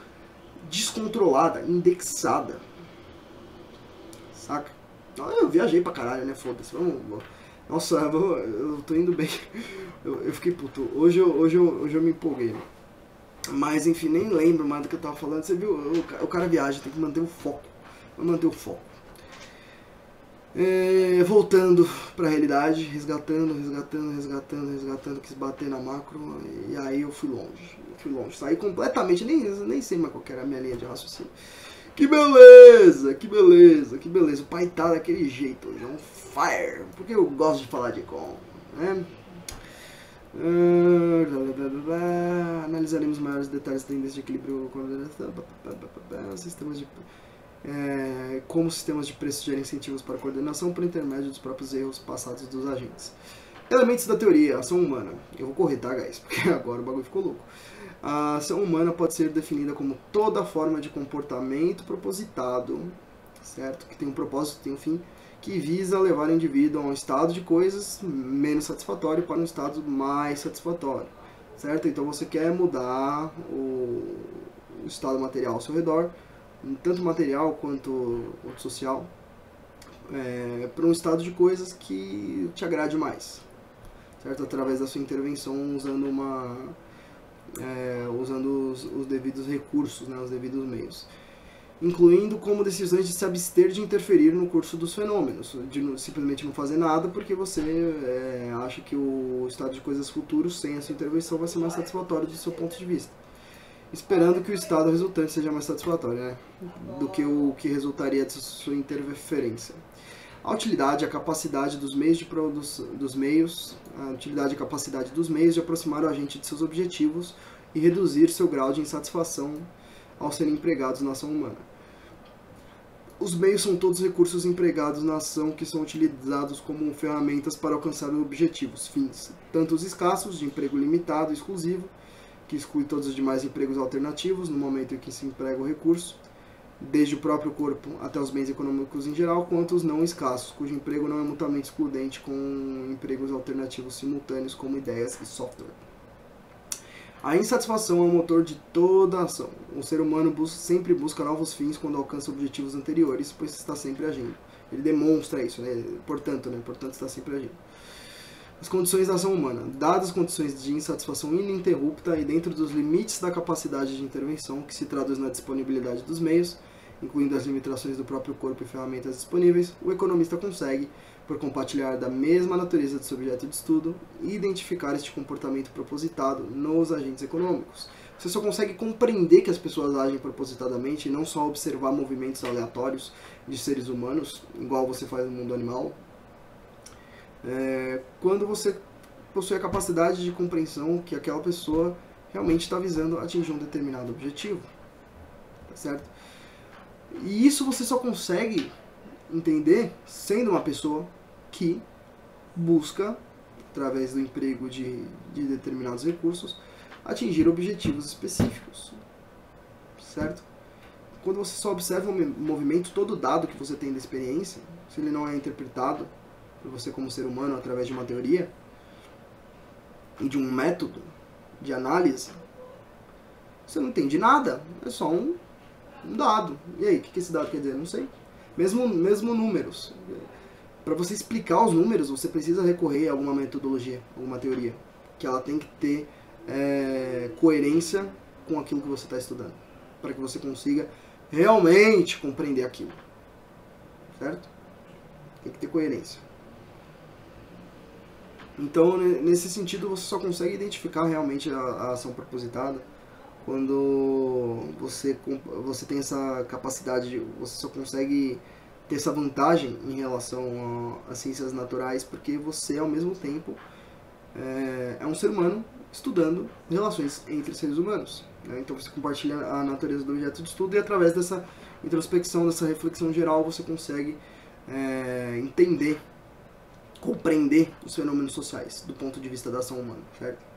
descontrolada, indexada. Saca? Eu viajei pra caralho, né? Foda-se. Vamos, vamos. Nossa, eu, vou, eu tô indo bem. Eu, eu fiquei puto. Hoje eu, hoje, eu, hoje eu me empolguei. Mas, enfim, nem lembro mais do que eu tava falando. Você viu? O, o cara viaja, tem que manter o foco. Vai manter o foco. É, voltando pra realidade, resgatando, resgatando, resgatando, resgatando, quis bater na macro, e aí eu fui longe, eu fui longe, saí completamente, nem, nem sei mais qual era a minha linha de raciocínio. Que beleza, que beleza, que beleza, o pai tá daquele jeito, hoje é um fire, porque eu gosto de falar de com, né? Uh, blá, blá, blá, blá. Analisaremos maiores detalhes tendências de equilíbrio, sistemas de... É, como sistemas de preço geram incentivos para coordenação por intermédio dos próprios erros passados dos agentes. Elementos da teoria, ação humana. Eu vou correr, tá, guys? Porque agora o bagulho ficou louco. A ação humana pode ser definida como toda forma de comportamento propositado, certo? Que tem um propósito, tem um fim, que visa levar o indivíduo a um estado de coisas menos satisfatório para um estado mais satisfatório, certo? Então você quer mudar o, o estado material ao seu redor, tanto material quanto social, é, para um estado de coisas que te agrade mais, certo? Através da sua intervenção, usando uma, é, usando os, os devidos recursos, né, os devidos meios, incluindo como decisões de se abster de interferir no curso dos fenômenos, de não, simplesmente não fazer nada porque você é, acha que o estado de coisas futuro sem essa intervenção vai ser mais satisfatório do seu ponto de vista, esperando que o estado resultante seja mais satisfatório, né? Do que o que resultaria de sua interferência. A utilidade, a capacidade dos meios de produção, dos meios, a utilidade e capacidade dos meios de aproximar o agente de seus objetivos e reduzir seu grau de insatisfação ao serem empregados na ação humana. Os meios são todos recursos empregados na ação que são utilizados como ferramentas para alcançar objetivos, fins, tanto os escassos, de emprego limitado, exclusivo, que exclui todos os demais empregos alternativos no momento em que se emprega o recurso, desde o próprio corpo até os bens econômicos em geral, quanto os não escassos, cujo emprego não é mutuamente excludente com empregos alternativos simultâneos como ideias e software. A insatisfação é o motor de toda a ação. O ser humano busca, sempre busca novos fins quando alcança objetivos anteriores, pois está sempre agindo. Ele demonstra isso, né? Portanto, né? Portanto está sempre agindo. As condições da ação humana. Dadas as condições de insatisfação ininterrupta e dentro dos limites da capacidade de intervenção, que se traduz na disponibilidade dos meios, incluindo as limitações do próprio corpo e ferramentas disponíveis, o economista consegue, por compartilhar da mesma natureza do seu objeto de estudo, identificar este comportamento propositado nos agentes econômicos. Você só consegue compreender que as pessoas agem propositadamente e não só observar movimentos aleatórios de seres humanos, igual você faz no mundo animal. É, quando você possui a capacidade de compreensão que aquela pessoa realmente está visando atingir um determinado objetivo, tá certo? E isso você só consegue entender sendo uma pessoa que busca, através do emprego de, de determinados recursos, atingir objetivos específicos, certo? Quando você só observa o movimento, todo dado que você tem da experiência, se ele não é interpretado você como ser humano através de uma teoria e de um método de análise, você não entende nada, é só um, um dado. E aí, o que, que esse dado quer dizer? Não sei. Mesmo, mesmo números. Para você explicar os números, você precisa recorrer a alguma metodologia, alguma teoria, que ela tem que ter é, coerência com aquilo que você está estudando, para que você consiga realmente compreender aquilo. Certo? Tem que ter coerência. Então, nesse sentido, você só consegue identificar realmente a, a ação propositada quando você, você tem essa capacidade, de, você só consegue ter essa vantagem em relação às ciências naturais, porque você, ao mesmo tempo, é, é um ser humano estudando relações entre seres humanos. Então você compartilha a natureza do objeto de estudo e através dessa introspecção, dessa reflexão geral, você consegue é, entender, compreender os fenômenos sociais do ponto de vista da ação humana, certo?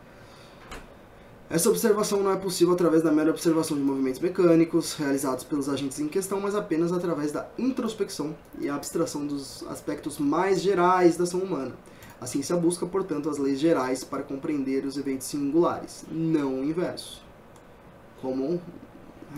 Essa observação não é possível através da mera observação de movimentos mecânicos realizados pelos agentes em questão, mas apenas através da introspecção e a abstração dos aspectos mais gerais da ação humana. A ciência busca, portanto, as leis gerais para compreender os eventos singulares, não o inverso, como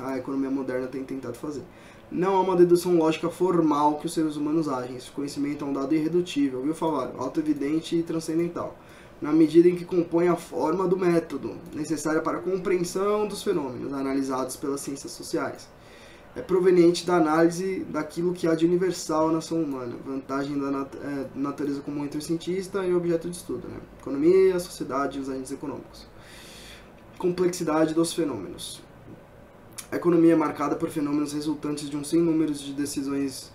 a economia moderna tem tentado fazer. Não há uma dedução lógica formal que os seres humanos agem. Esse conhecimento é um dado irredutível, ouviu falar, autoevidente e transcendental, na medida em que compõe a forma do método necessária para a compreensão dos fenômenos analisados pelas ciências sociais. É proveniente da análise daquilo que há de universal na ação humana, vantagem da nat é, natureza comum entre o cientista e o objeto de estudo, né? Economia, sociedade e os agentes econômicos. Complexidade dos fenômenos. A economia é marcada por fenômenos resultantes de um sem número de decisões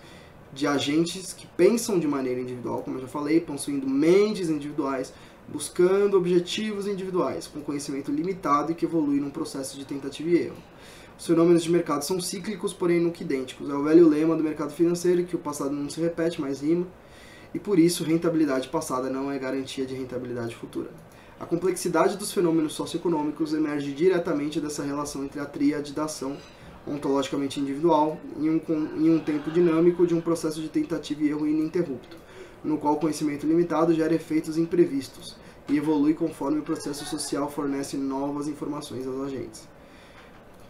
de agentes que pensam de maneira individual, como eu já falei, possuindo mentes individuais, buscando objetivos individuais, com conhecimento limitado e que evolui num processo de tentativa e erro. Os fenômenos de mercado são cíclicos, porém nunca idênticos. É o velho lema do mercado financeiro, que o passado não se repete, mas rima, e por isso rentabilidade passada não é garantia de rentabilidade futura. A complexidade dos fenômenos socioeconômicos emerge diretamente dessa relação entre a tríade da ação ontologicamente individual e um, e um tempo dinâmico de um processo de tentativa e erro ininterrupto, no qual o conhecimento limitado gera efeitos imprevistos e evolui conforme o processo social fornece novas informações aos agentes.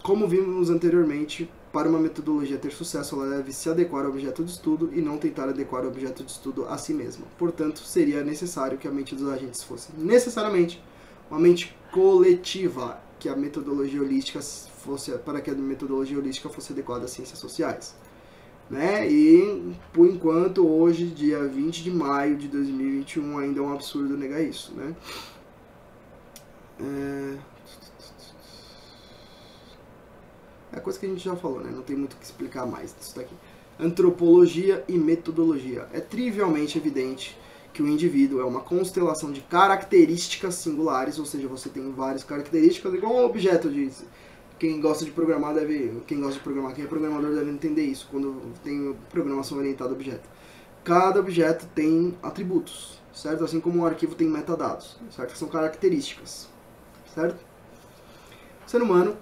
Como vimos anteriormente, para uma metodologia ter sucesso, ela deve se adequar ao objeto de estudo e não tentar adequar o objeto de estudo a si mesma. Portanto, seria necessário que a mente dos agentes fosse necessariamente uma mente coletiva, que a metodologia holística fosse, para que a metodologia holística fosse adequada às ciências sociais. Né? E, por enquanto, hoje, dia vinte de maio de dois mil e vinte e um, ainda é um absurdo negar isso, né? É... é coisa que a gente já falou, né? Não tem muito o que explicar mais disso daqui. Antropologia e metodologia. É trivialmente evidente que o indivíduo é uma constelação de características singulares, ou seja, você tem várias características, igual um objeto de... Quem gosta de programar deve, quem gosta de programar, quem é programador deve entender isso, quando tem programação orientada a objeto. Cada objeto tem atributos, certo? Assim como um arquivo tem metadados, certo? São características, certo? O ser humano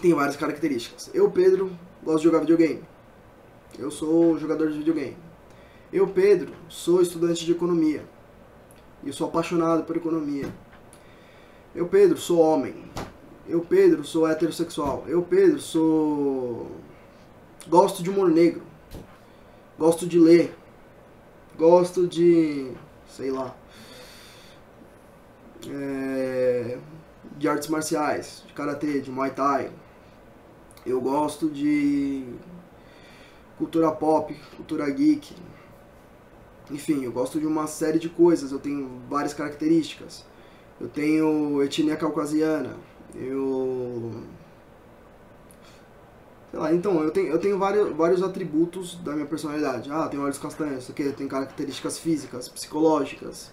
tem várias características. Eu, Pedro, gosto de jogar videogame. Eu sou jogador de videogame. Eu, Pedro, sou estudante de economia. E eu sou apaixonado por economia. Eu, Pedro, sou homem. Eu, Pedro, sou heterossexual. Eu, Pedro, sou... Gosto de humor negro. Gosto de ler. Gosto de... Sei lá. É... De artes marciais. De karatê, de muay thai. Eu gosto de... Cultura pop, cultura geek. Enfim, eu gosto de uma série de coisas. Eu tenho várias características. Eu tenho etnia caucasiana. Eu... Sei lá, então, eu tenho, eu tenho vários, vários atributos da minha personalidade. Ah, tenho olhos castanhos, isso aqui, eu tenho características físicas, psicológicas,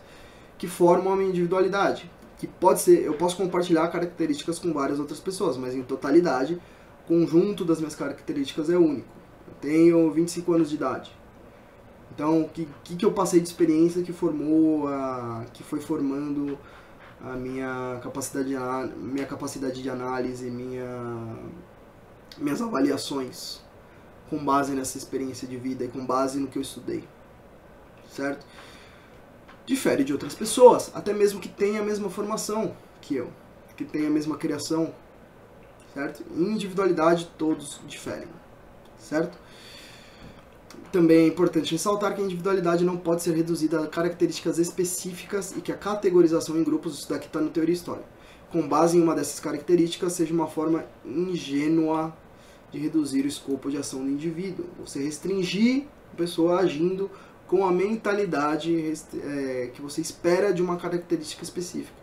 que formam a minha individualidade. Que pode ser, eu posso compartilhar características com várias outras pessoas, mas em totalidade, o conjunto das minhas características é único. Eu tenho vinte e cinco anos de idade. Então, o que, que, que eu passei de experiência que formou, a, que foi formando... a minha capacidade, minha capacidade de análise, minha, minhas avaliações com base nessa experiência de vida e com base no que eu estudei, certo? Difere de outras pessoas, até mesmo que tenha a mesma formação que eu, que tenha a mesma criação, certo? Em individualidade todos diferem, certo? Também é importante ressaltar que a individualidade não pode ser reduzida a características específicas e que a categorização em grupos, isso daqui está no Teoria e História, com base em uma dessas características, seja uma forma ingênua de reduzir o escopo de ação do indivíduo. Você restringir a pessoa agindo com a mentalidade é, que você espera de uma característica específica.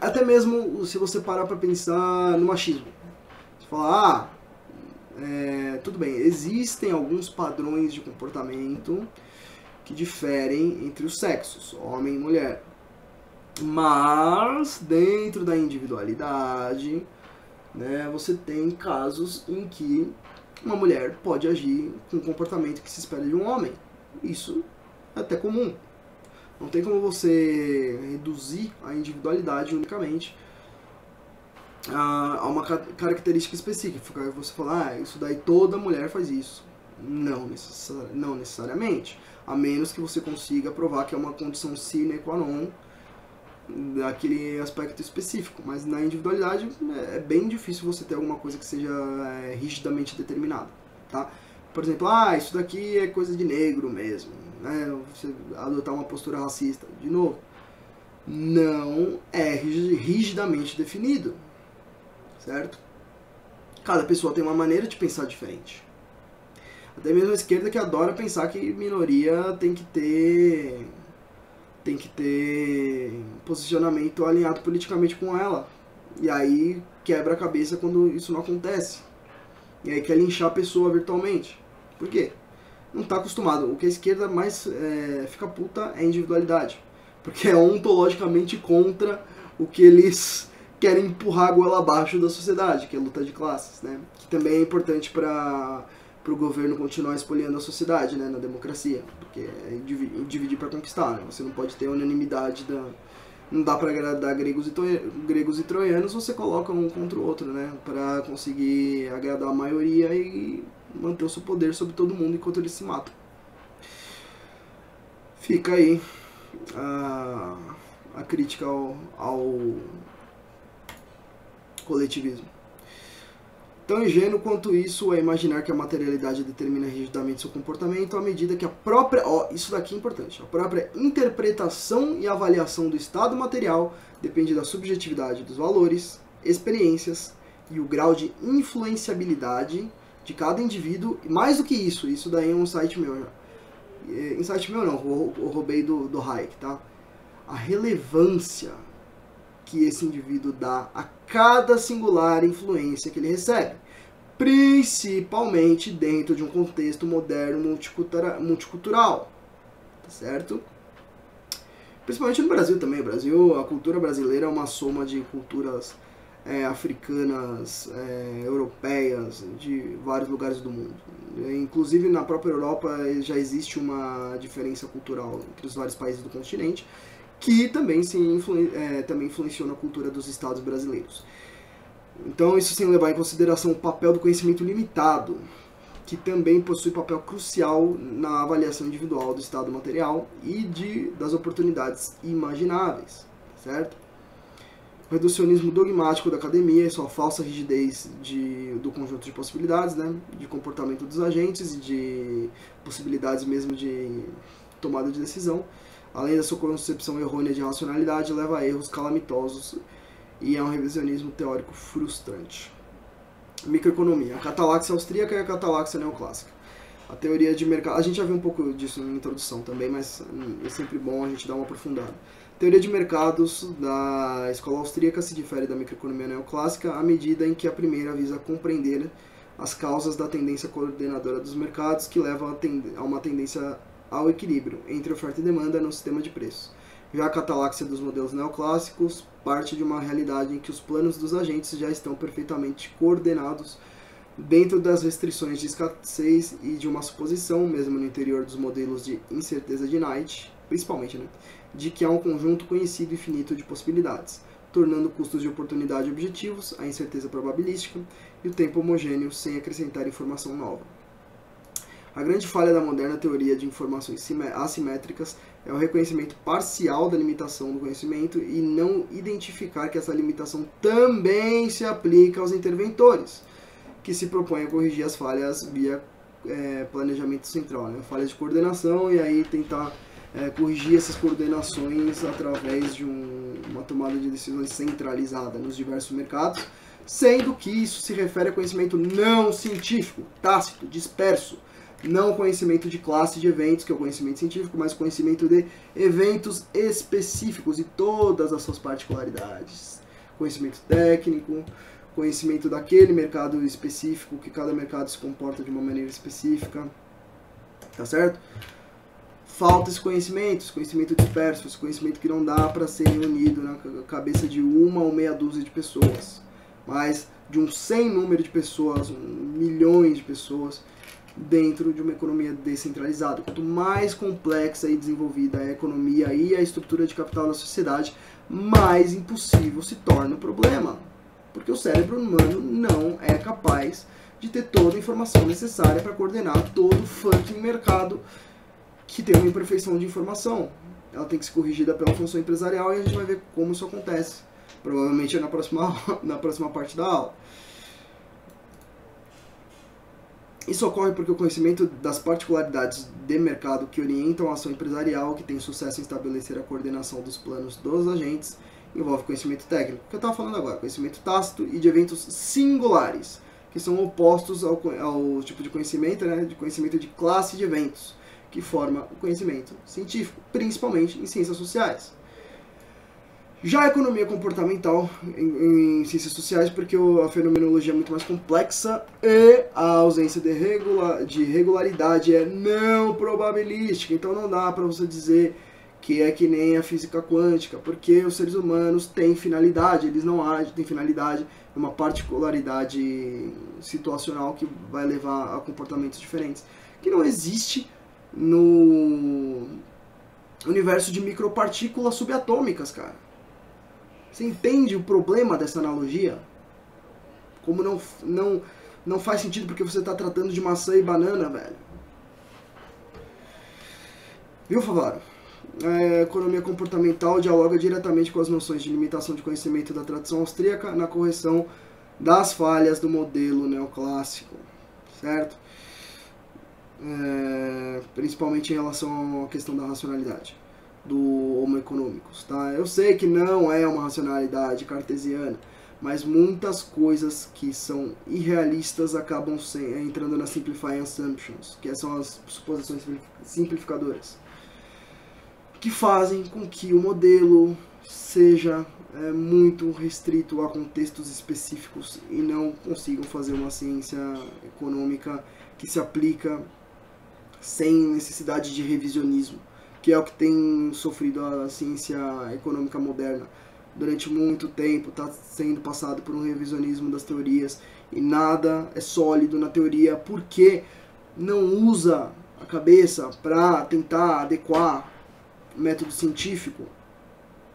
Até mesmo se você parar para pensar no machismo. Você fala, ah... É, tudo bem, existem alguns padrões de comportamento que diferem entre os sexos, homem e mulher. Mas, dentro da individualidade, né, você tem casos em que uma mulher pode agir com o comportamento que se espera de um homem. Isso é até comum. Não tem como você reduzir a individualidade unicamente a uma característica específica. Você falar, ah, isso daí toda mulher faz isso. Não, necessari- não necessariamente. A menos que você consiga provar que é uma condição sine qua non daquele aspecto específico. Mas na individualidade é bem difícil você ter alguma coisa que seja é, rigidamente determinada, tá? Por exemplo, ah, isso daqui é coisa de negro mesmo, né? Você adotar uma postura racista, de novo, não é rigidamente definido, certo? Cada pessoa tem uma maneira de pensar diferente. Até mesmo a esquerda que adora pensar que minoria tem que ter tem que ter posicionamento alinhado politicamente com ela. E aí quebra a cabeça quando isso não acontece. E aí quer linchar a pessoa virtualmente. Por quê? Não está acostumado. O que a esquerda mais é, fica puta é individualidade. Porque é ontologicamente contra o que eles querem empurrar a goela abaixo da sociedade, que é a luta de classes, né? Que também é importante para o governo continuar espoliando a sociedade, né, na democracia. Porque é dividir para conquistar, né? Você não pode ter unanimidade da... Não dá para agradar gregos e, to... gregos e troianos, você coloca um contra o outro, né? Para conseguir agradar a maioria e manter o seu poder sobre todo mundo enquanto eles se matam. Fica aí a, a crítica ao... ao coletivismo. Tão ingênuo quanto isso é imaginar que a materialidade determina rigidamente seu comportamento à medida que a própria, ó, isso daqui é importante, a própria interpretação e avaliação do estado material depende da subjetividade dos valores, experiências e o grau de influenciabilidade de cada indivíduo. E mais do que isso, isso daí é um insight meu, é, insight meu não, eu roubei do, do Hayek, tá? A relevância que esse indivíduo dá a cada singular influência que ele recebe, principalmente dentro de um contexto moderno multicultura, multicultural, tá certo? Principalmente no Brasil também. O Brasil, a cultura brasileira é uma soma de culturas é, africanas, é, europeias, de vários lugares do mundo. Inclusive na própria Europa já existe uma diferença cultural entre os vários países do continente, que também, se influ- é, também influenciou na cultura dos estados brasileiros. Então, isso sem levar em consideração o papel do conhecimento limitado, que também possui papel crucial na avaliação individual do estado material e de, das oportunidades imagináveis, certo? O reducionismo dogmático da academia e sua falsa rigidez de, do conjunto de possibilidades, né, de comportamento dos agentes e de possibilidades mesmo de tomada de decisão, além da sua concepção errônea de racionalidade, leva a erros calamitosos e a um revisionismo teórico frustrante. Microeconomia. A cataláxia austríaca e a cataláxia neoclássica. A teoria de mercado... A gente já viu um pouco disso na introdução também, mas é sempre bom a gente dar uma aprofundada. A teoria de mercados da escola austríaca se difere da microeconomia neoclássica à medida em que a primeira visa compreender as causas da tendência coordenadora dos mercados, que leva a uma tendência ao equilíbrio entre oferta e demanda no sistema de preços. Já a cataláxia dos modelos neoclássicos parte de uma realidade em que os planos dos agentes já estão perfeitamente coordenados dentro das restrições de escassez e de uma suposição, mesmo no interior dos modelos de incerteza de Knight, principalmente, né, de que há um conjunto conhecido e finito de possibilidades, tornando custos de oportunidade objetivos, a incerteza probabilística e o tempo homogêneo sem acrescentar informação nova. A grande falha da moderna teoria de informações assimétricas é o reconhecimento parcial da limitação do conhecimento e não identificar que essa limitação também se aplica aos interventores, que se propõem a corrigir as falhas via é, planejamento central, né? Falhas de coordenação, e aí tentar é, corrigir essas coordenações através de um, uma tomada de decisões centralizada nos diversos mercados, sendo que isso se refere a conhecimento não científico, tácito, disperso. Não o conhecimento de classe de eventos, que é o conhecimento científico, mas conhecimento de eventos específicos e todas as suas particularidades. Conhecimento técnico, conhecimento daquele mercado específico, que cada mercado se comporta de uma maneira específica. Tá certo? Falta esse conhecimento, esse conhecimento disperso, esse conhecimento que não dá para ser reunido na cabeça de uma ou meia dúzia de pessoas. mas de um sem número de pessoas, um, milhões de pessoas, dentro de uma economia descentralizada. Quanto mais complexa e desenvolvida a economia e a estrutura de capital na sociedade, mais impossível se torna o problema, porque o cérebro humano não é capaz de ter toda a informação necessária para coordenar todo o fucking mercado que tem uma imperfeição de informação. Ela tem que ser corrigida pela função empresarial e a gente vai ver como isso acontece. Provavelmente na próxima, na próxima parte da aula. Isso ocorre porque o conhecimento das particularidades de mercado que orientam a ação empresarial, que tem sucesso em estabelecer a coordenação dos planos dos agentes, envolve conhecimento técnico, que eu estava falando agora, conhecimento tácito e de eventos singulares, que são opostos ao, ao tipo de conhecimento, né, de conhecimento de classe de eventos, que forma o conhecimento científico, principalmente em ciências sociais. Já a economia comportamental em, em ciências sociais, porque a fenomenologia é muito mais complexa e a ausência de, regula, de regularidade é não probabilística, então não dá para você dizer que é que nem a física quântica, porque os seres humanos têm finalidade, eles não agem, têm finalidade, é uma particularidade situacional que vai levar a comportamentos diferentes, que não existe no universo de micropartículas subatômicas, cara. Você entende o problema dessa analogia? Como não, não, não faz sentido porque você está tratando de maçã e banana, velho. Viu, Favaro? A economia comportamental dialoga diretamente com as noções de limitação de conhecimento da tradição austríaca na correção das falhas do modelo neoclássico, certo? É, principalmente em relação à questão da racionalidade do homo economicus, tá? Eu sei que não é uma racionalidade cartesiana, mas muitas coisas que são irrealistas acabam sem, entrando na simplifying assumptions, que são as suposições simplificadoras, que fazem com que o modelo seja é, muito restrito a contextos específicos e não consigam fazer uma ciência econômica que se aplica sem necessidade de revisionismo, que é o que tem sofrido a ciência econômica moderna durante muito tempo, está sendo passado por um revisionismo das teorias e nada é sólido na teoria porque não usa a cabeça para tentar adequar o método científico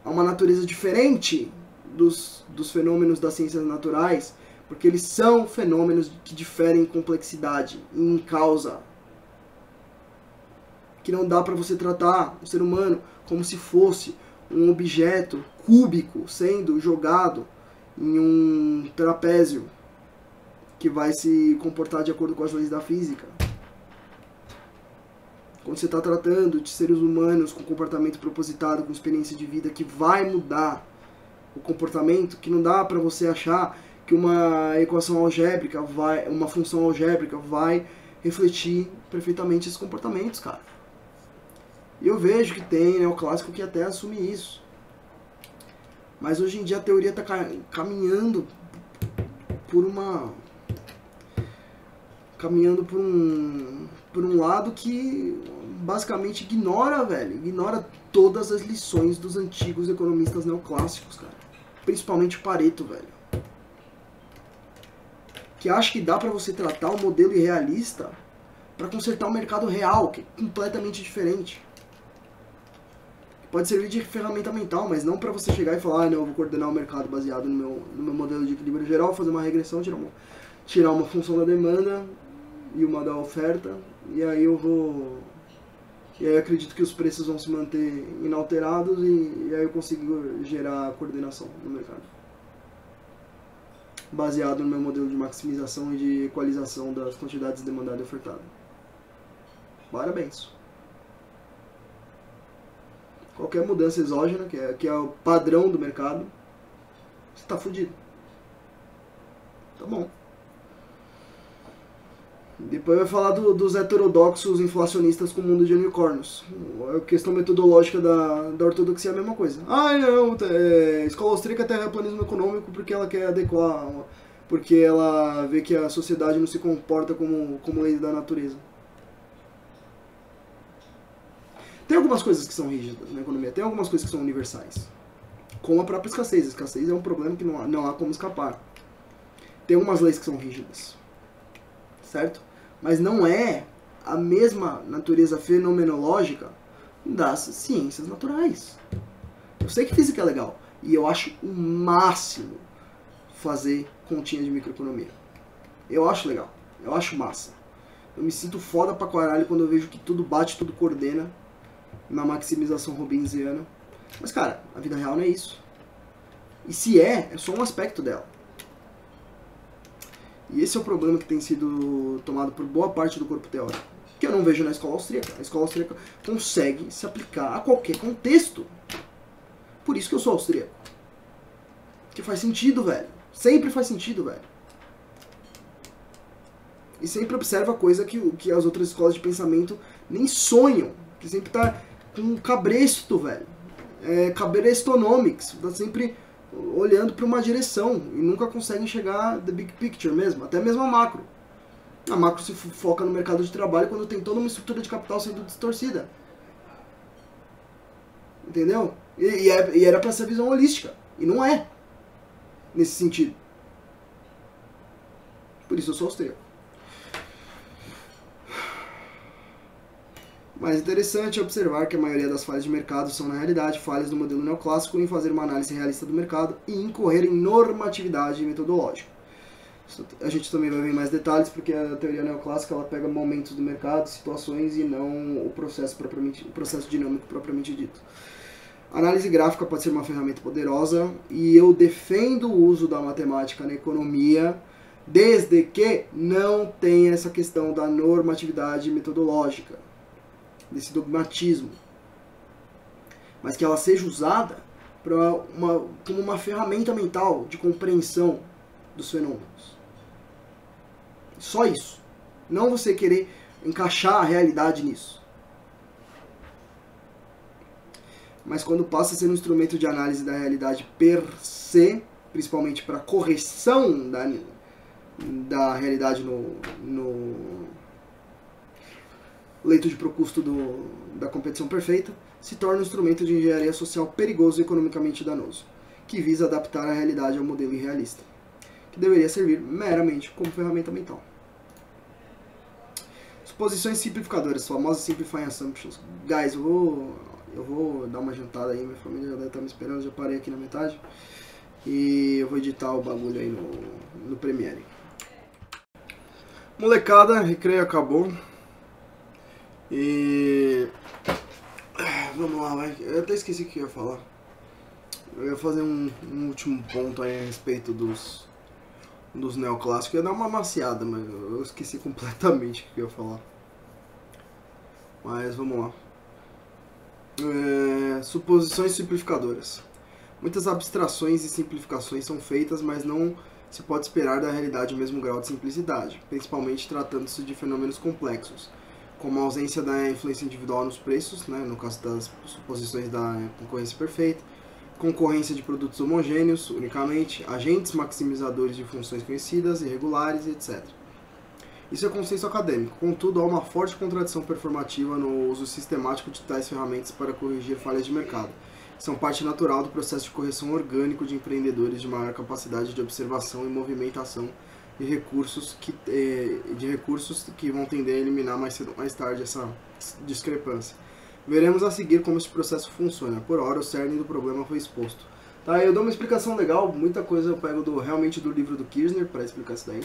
a uma natureza diferente dos, dos fenômenos das ciências naturais, porque eles são fenômenos que diferem em complexidade e em causa, que não dá para você tratar o ser humano como se fosse um objeto cúbico sendo jogado em um trapézio que vai se comportar de acordo com as leis da física. Quando você está tratando de seres humanos com comportamento propositado, com experiência de vida que vai mudar o comportamento, que não dá para você achar que uma equação algébrica vai, uma função algébrica vai refletir perfeitamente esses comportamentos, cara. E eu vejo que tem neoclássico que até assume isso. Mas hoje em dia a teoria está caminhando por uma... Caminhando por um, por um lado que basicamente ignora, velho. Ignora todas as lições dos antigos economistas neoclássicos, cara. Principalmente o Pareto, velho. Que acha que dá para você tratar o modelo irrealista para consertar o mercado real, que é completamente diferente. Pode servir de ferramenta mental, mas não para você chegar e falar, ah, não, eu vou coordenar o mercado baseado no meu, no meu modelo de equilíbrio geral, fazer uma regressão, tirar uma, tirar uma função da demanda e uma da oferta, e aí eu vou... E aí eu acredito que os preços vão se manter inalterados e, e aí eu consigo gerar coordenação no mercado. Baseado no meu modelo de maximização e de equalização das quantidades demandadas e ofertadas. Parabéns! Qualquer mudança exógena, que é, que é o padrão do mercado, você tá fudido. Tá bom. Depois vai falar do, dos heterodoxos inflacionistas com o mundo de unicórnios. A questão metodológica da, da ortodoxia é a mesma coisa. Ah, não, é, escola austríaca é terraplanismo econômico porque ela quer adequar, porque ela vê que a sociedade não se comporta como, como lei da natureza. Tem algumas coisas que são rígidas na economia, tem algumas coisas que são universais, como a própria escassez. A escassez é um problema que não há, não há como escapar. tem umas leis que são rígidas, certo? Mas não é a mesma natureza fenomenológica das ciências naturais. Eu sei que física é legal, e eu acho o máximo fazer continha de microeconomia. Eu acho legal, eu acho massa. Eu me sinto foda pra caralho quando eu vejo que tudo bate, tudo coordena na maximização robinsiana. Mas, cara, a vida real não é isso. E se é, é só um aspecto dela. E esse é o problema que tem sido tomado por boa parte do corpo teórico, que eu não vejo na escola austríaca. A escola austríaca consegue se aplicar a qualquer contexto. Por isso que eu sou austríaco. Porque faz sentido, velho. Sempre faz sentido, velho. E sempre observa coisa que, que as outras escolas de pensamento nem sonham. Que sempre tá com cabresto, velho. É, cabrestonomics. Tá sempre olhando para uma direção e nunca conseguem chegar the big picture mesmo, até mesmo a macro. A macro se foca no mercado de trabalho quando tem toda uma estrutura de capital sendo distorcida. Entendeu? E, e, é, e era para ser visão holística, e não é, nesse sentido. Por isso eu sou austríaco. Mais interessante é observar que a maioria das falhas de mercado são, na realidade, falhas do modelo neoclássico em fazer uma análise realista do mercado e incorrer em normatividade metodológica. Isso a gente também vai ver mais detalhes, porque a teoria neoclássica ela pega momentos do mercado, situações e não o processo, propriamente, o processo dinâmico propriamente dito. A análise gráfica pode ser uma ferramenta poderosa e eu defendo o uso da matemática na economia, desde que não tenha essa questão da normatividade metodológica, desse dogmatismo, mas que ela seja usada pra uma, como uma ferramenta mental de compreensão dos fenômenos. Só isso. Não você querer encaixar a realidade nisso. Mas quando passa a ser um instrumento de análise da realidade per se, principalmente para correção da, da realidade no... no leito de procusto do, da competição perfeita, se torna um instrumento de engenharia social perigoso e economicamente danoso, que visa adaptar a realidade ao modelo irrealista, que deveria servir meramente como ferramenta mental. Suposições simplificadoras, famosas simplifying assumptions. Guys, eu vou, eu vou dar uma jantada aí, minha família já deve estar me esperando, já parei aqui na metade, e eu vou editar o bagulho aí no, no Premiere. Molecada, recreio acabou. E vamos lá, vai. Eu até esqueci o que eu ia falar. Eu ia fazer um, um último ponto aí a respeito dos, dos neoclássicos. Eu ia dar uma maciada, mas eu esqueci completamente o que eu ia falar. Mas vamos lá. É, suposições simplificadoras. Muitas abstrações e simplificações são feitas, mas não se pode esperar da realidade o mesmo grau de simplicidade, principalmente tratando-se de fenômenos complexos, como a ausência da influência individual nos preços, né, no caso das suposições da concorrência perfeita, concorrência de produtos homogêneos, unicamente, agentes maximizadores de funções conhecidas, irregulares, etcétera. Isso é consenso acadêmico, contudo há uma forte contradição performativa no uso sistemático de tais ferramentas para corrigir falhas de mercado, que são parte natural do processo de correção orgânico de empreendedores de maior capacidade de observação e movimentação de recursos que, de recursos que vão tender a eliminar mais cedo ou mais tarde essa discrepância. Veremos a seguir como esse processo funciona. Por hora, o cerne do problema foi exposto. Tá, eu dou uma explicação legal, muita coisa eu pego do, realmente do livro do Kirchner para explicar isso daí.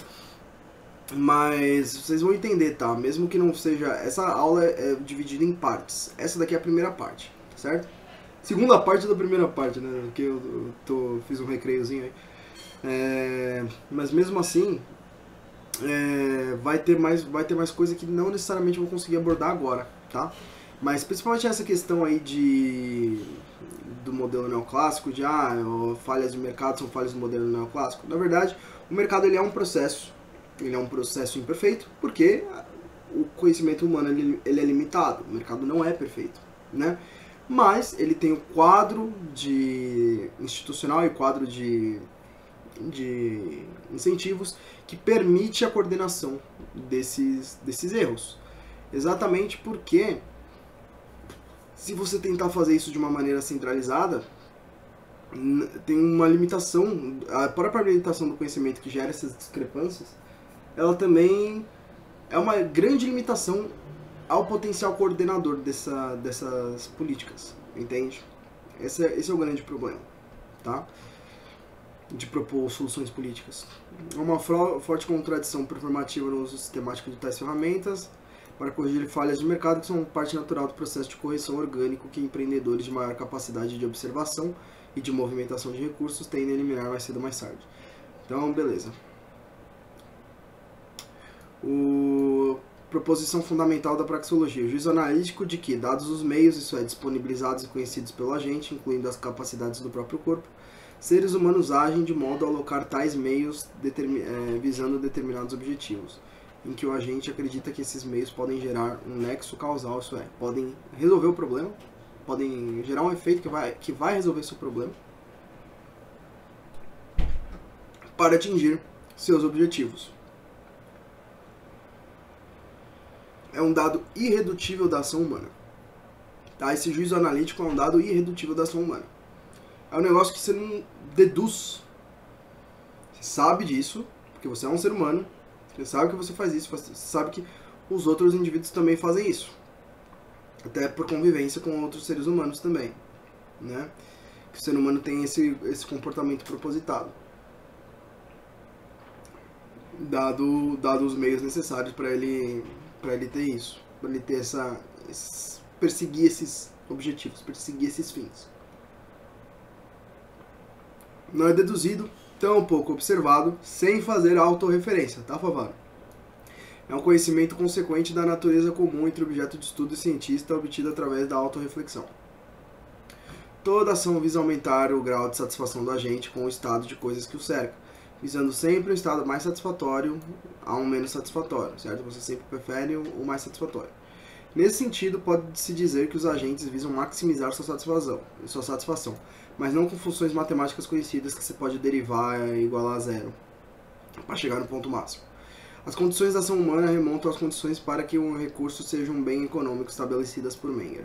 Mas vocês vão entender, tá? Mesmo que não seja... Essa aula é dividida em partes. Essa daqui é a primeira parte, certo? Segunda parte da primeira parte, né? Porque eu tô, fiz um recreiozinho aí. É, mas mesmo assim é, vai ter mais vai ter mais coisa que não necessariamente eu vou conseguir abordar agora, tá? Mas principalmente essa questão aí de do modelo neoclássico, de ah, falhas de mercado são falhas do modelo neoclássico. Na verdade, o mercado ele é um processo, ele é um processo imperfeito, porque o conhecimento humano ele, ele é limitado, o mercado não é perfeito, né? Mas ele tem o quadro de institucional e o quadro de de incentivos que permite a coordenação desses, desses erros. Exatamente porque se você tentar fazer isso de uma maneira centralizada, tem uma limitação, a própria limitação do conhecimento que gera essas discrepâncias, ela também é uma grande limitação ao potencial coordenador dessa, dessas políticas, entende? Esse é, esse é o grande problema, tá? De propor soluções políticas. Uma forte contradição performativa no uso sistemático de tais ferramentas para corrigir falhas de mercado que são parte natural do processo de correção orgânico que empreendedores de maior capacidade de observação e de movimentação de recursos tendem a eliminar mais cedo ou mais tarde. Então, beleza. O... Proposição fundamental da praxeologia. O juízo analítico de que, dados os meios, isso é, disponibilizados e conhecidos pelo agente, incluindo as capacidades do próprio corpo, seres humanos agem de modo a alocar tais meios determin... é, visando determinados objetivos, em que o agente acredita que esses meios podem gerar um nexo causal, isso é, podem resolver o problema, podem gerar um efeito que vai, que vai resolver seu problema, para atingir seus objetivos. É um dado irredutível da ação humana. Tá? Esse juízo analítico é um dado irredutível da ação humana. É um negócio que você não deduz. Você sabe disso, porque você é um ser humano, você sabe que você faz isso, você sabe que os outros indivíduos também fazem isso. Até por convivência com outros seres humanos também, né? Que o ser humano tem esse, esse comportamento propositado. Dado, dado os meios necessários para ele... para ele ter isso, para ele ter essa, esses, perseguir esses objetivos, perseguir esses fins. Não é deduzido, tampouco observado, sem fazer autorreferência, tá, Favaro? É um conhecimento consequente da natureza comum entre objeto de estudo e cientista, obtido através da autorreflexão. Toda ação visa aumentar o grau de satisfação do agente com o estado de coisas que o cerca, visando sempre o estado mais satisfatório a um menos satisfatório, certo? Você sempre prefere o mais satisfatório. Nesse sentido, pode-se dizer que os agentes visam maximizar sua satisfação, sua satisfação, mas não com funções matemáticas conhecidas que você pode derivar e igualar a zero, para chegar no ponto máximo. As condições da ação humana remontam às condições para que um recurso seja um bem econômico estabelecidas por Menger.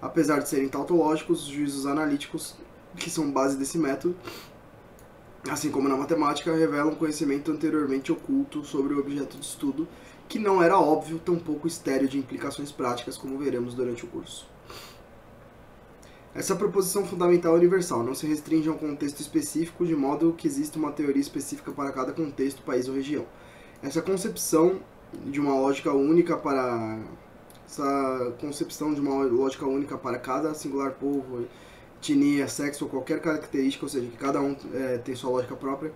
Apesar de serem tautológicos, os juízos analíticos, que são base desse método, assim como na matemática, revela um conhecimento anteriormente oculto sobre o objeto de estudo, que não era óbvio, tampouco estéril de implicações práticas, como veremos durante o curso. Essa proposição fundamental é universal, não se restringe a um contexto específico, de modo que existe uma teoria específica para cada contexto, país ou região. Essa concepção de uma lógica única para, essa concepção de uma lógica única para cada singular povo, etnia, sexo ou qualquer característica, ou seja, que cada um é, tem sua lógica própria.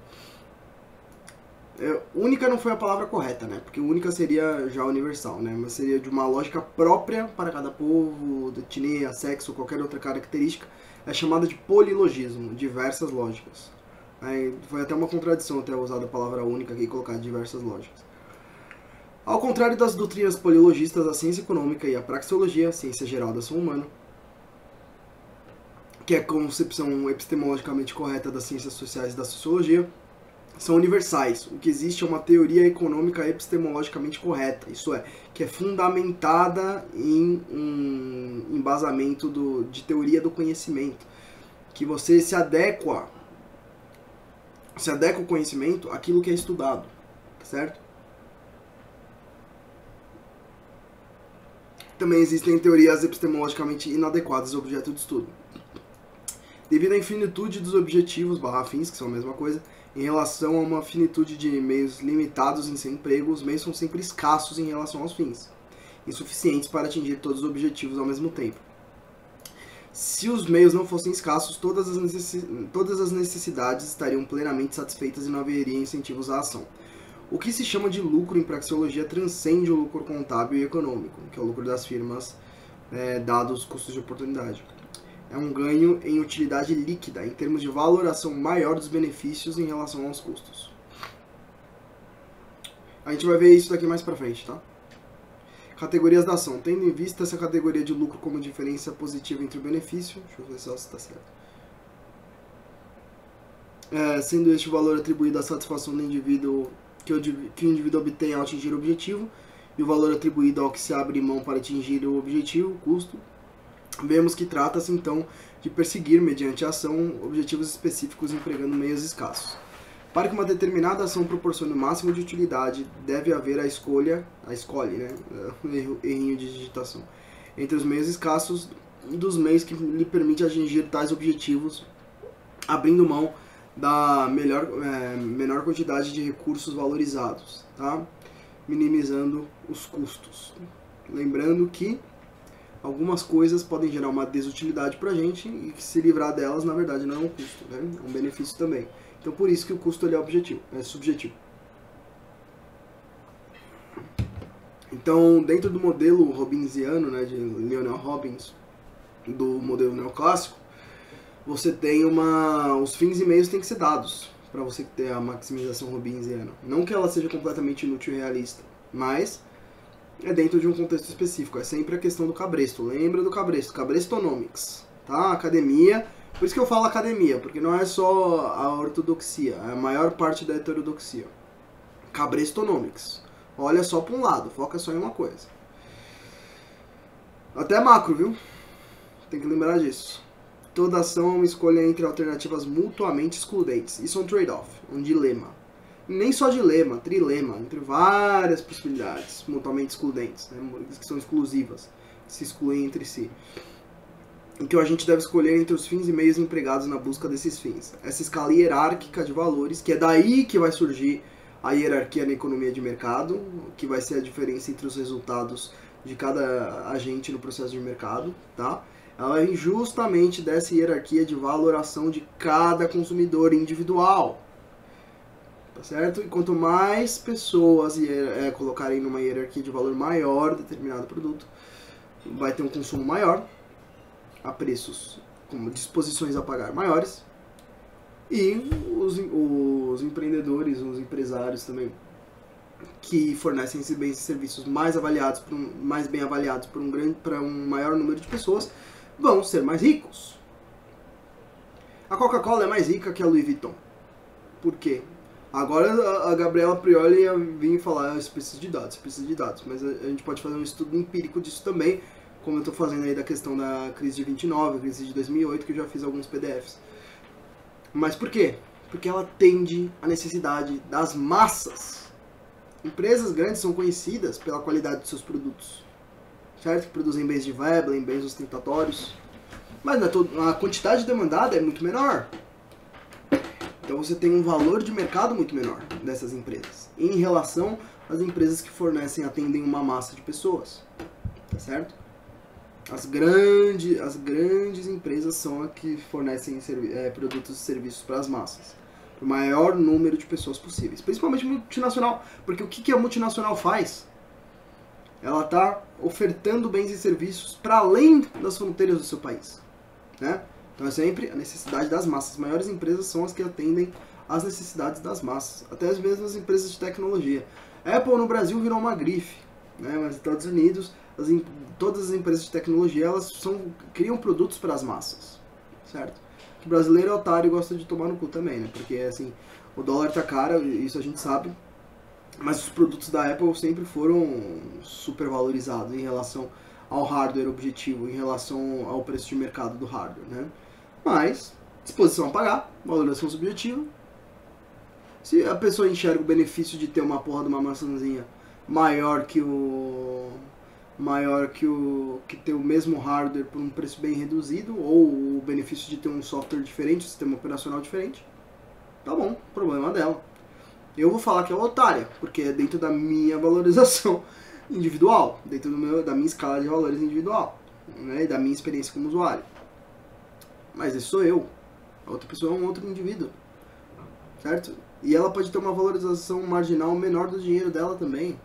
É, única não foi a palavra correta, né? Porque única seria já universal, né? Mas seria de uma lógica própria para cada povo, etnia, sexo ou qualquer outra característica. É chamada de polilogismo, diversas lógicas. Aí foi até uma contradição ter usado a palavra única aqui e colocar diversas lógicas. Ao contrário das doutrinas polilogistas, a ciência econômica e a praxeologia, a ciência geral da ação humana, que é a concepção epistemologicamente correta das ciências sociais e da sociologia, são universais. O que existe é uma teoria econômica epistemologicamente correta, isso é, que é fundamentada em um embasamento do, de teoria do conhecimento, que você se adequa, se adequa ao conhecimento àquilo que é estudado, certo? Também existem teorias epistemologicamente inadequadas ao objeto de estudo. Devido à infinitude dos objetivos barra fins, que são a mesma coisa, em relação a uma finitude de meios limitados em seu emprego, os meios são sempre escassos em relação aos fins, insuficientes para atingir todos os objetivos ao mesmo tempo. Se os meios não fossem escassos, todas as, necessi todas as necessidades estariam plenamente satisfeitas e não haveria incentivos à ação. O que se chama de lucro em praxeologia transcende o lucro contábil e econômico, que é o lucro das firmas, é, dados os custos de oportunidade. É um ganho em utilidade líquida, em termos de valoração maior dos benefícios em relação aos custos. A gente vai ver isso daqui mais pra frente, tá? Categorias da ação. Tendo em vista essa categoria de lucro como diferença positiva entre o benefício... Deixa eu ver só se tá certo. É, sendo este valor atribuído à satisfação do indivíduo que o, que o indivíduo obtém ao atingir o objetivo, e o valor atribuído ao que se abre mão para atingir o objetivo, custo... Vemos que trata-se, então, de perseguir, mediante a ação, objetivos específicos empregando meios escassos. Para que uma determinada ação proporcione o máximo de utilidade, deve haver a escolha, a escolhe, né, errinho de digitação, entre os meios escassos dos meios que lhe permite atingir tais objetivos, abrindo mão da melhor, é, menor quantidade de recursos valorizados, tá? Minimizando os custos. Lembrando que algumas coisas podem gerar uma desutilidade para a gente e que se livrar delas, na verdade, não é um custo, né? É um benefício também. Então, por isso que o custo ele é, objetivo, é subjetivo. Então, dentro do modelo hobbesiano, né, de Leonel Hobbes, do modelo neoclássico, você tem uma... os fins e meios têm que ser dados para você ter a maximização hobbesiana. Não que ela seja completamente inútil e realista, mas... é dentro de um contexto específico, é sempre a questão do cabresto, lembra do cabresto, cabrestonomics, tá? Academia, por isso que eu falo academia, porque não é só a ortodoxia, é a maior parte da heterodoxia. Cabrestonomics, olha só para um lado, foca só em uma coisa. Até macro, viu? Tem que lembrar disso. Toda ação é uma escolha entre alternativas mutuamente excludentes, isso é um trade-off, um dilema. Nem só dilema, trilema, entre várias possibilidades mutuamente excludentes, né, que são exclusivas, que se excluem entre si. Então a gente deve escolher entre os fins e meios empregados na busca desses fins. Essa escala hierárquica de valores, que é daí que vai surgir a hierarquia na economia de mercado, que vai ser a diferença entre os resultados de cada agente no processo de mercado, tá? Ela é justamente dessa hierarquia de valoração de cada consumidor individual. Certo? E quanto mais pessoas é, colocarem numa hierarquia de valor maior determinado produto, vai ter um consumo maior, a preços como disposições a pagar maiores, e os, os empreendedores, os empresários também, que fornecem esses bens e serviços mais, avaliados por um, mais bem avaliados para um, grande, para um maior número de pessoas, vão ser mais ricos. A Coca-Cola é mais rica que a Louis Vuitton. Por quê? Agora a Gabriela Prioli ia vir falar, ah, isso precisa de dados, precisa de dados, mas a gente pode fazer um estudo empírico disso também, como eu estou fazendo aí da questão da crise de vinte e nove, crise de dois mil e oito, que eu já fiz alguns P D Fs. Mas por quê? Porque ela atende à necessidade das massas. Empresas grandes são conhecidas pela qualidade de seus produtos, certo? Que produzem bens de Veblen, bens ostentatórios, mas a quantidade demandada é muito menor. Então você tem um valor de mercado muito menor dessas empresas, em relação às empresas que fornecem, atendem uma massa de pessoas, tá certo? As grandes, as grandes empresas são as que fornecem é, produtos e serviços para as massas, para o maior número de pessoas possíveis, principalmente multinacional, porque o que, que a multinacional faz? Ela está ofertando bens e serviços para além das fronteiras do seu país, né? Então é sempre a necessidade das massas. As maiores empresas são as que atendem às necessidades das massas. Até as mesmas empresas de tecnologia. Apple no Brasil virou uma grife, né? Mas nos Estados Unidos, as, todas as empresas de tecnologia elas são, criam produtos para as massas, certo? O brasileiro é otário e gosta de tomar no cu também, né? Porque assim, o dólar tá caro, isso a gente sabe. Mas os produtos da Apple sempre foram super valorizados em relação ao hardware objetivo, em relação ao preço de mercado do hardware, né? Mas, disposição a pagar, valoração subjetiva. Se a pessoa enxerga o benefício de ter uma porra de uma maçãzinha maior que o... maior que o... que ter o mesmo hardware por um preço bem reduzido, ou o benefício de ter um software diferente, um sistema operacional diferente, tá bom, problema dela. Eu vou falar que é otária, porque é dentro da minha valorização individual, dentro do meu, da minha escala de valores individual, né, e da minha experiência como usuário. Mas esse sou eu, a outra pessoa é um outro indivíduo, certo? E ela pode ter uma valorização marginal menor do dinheiro dela também.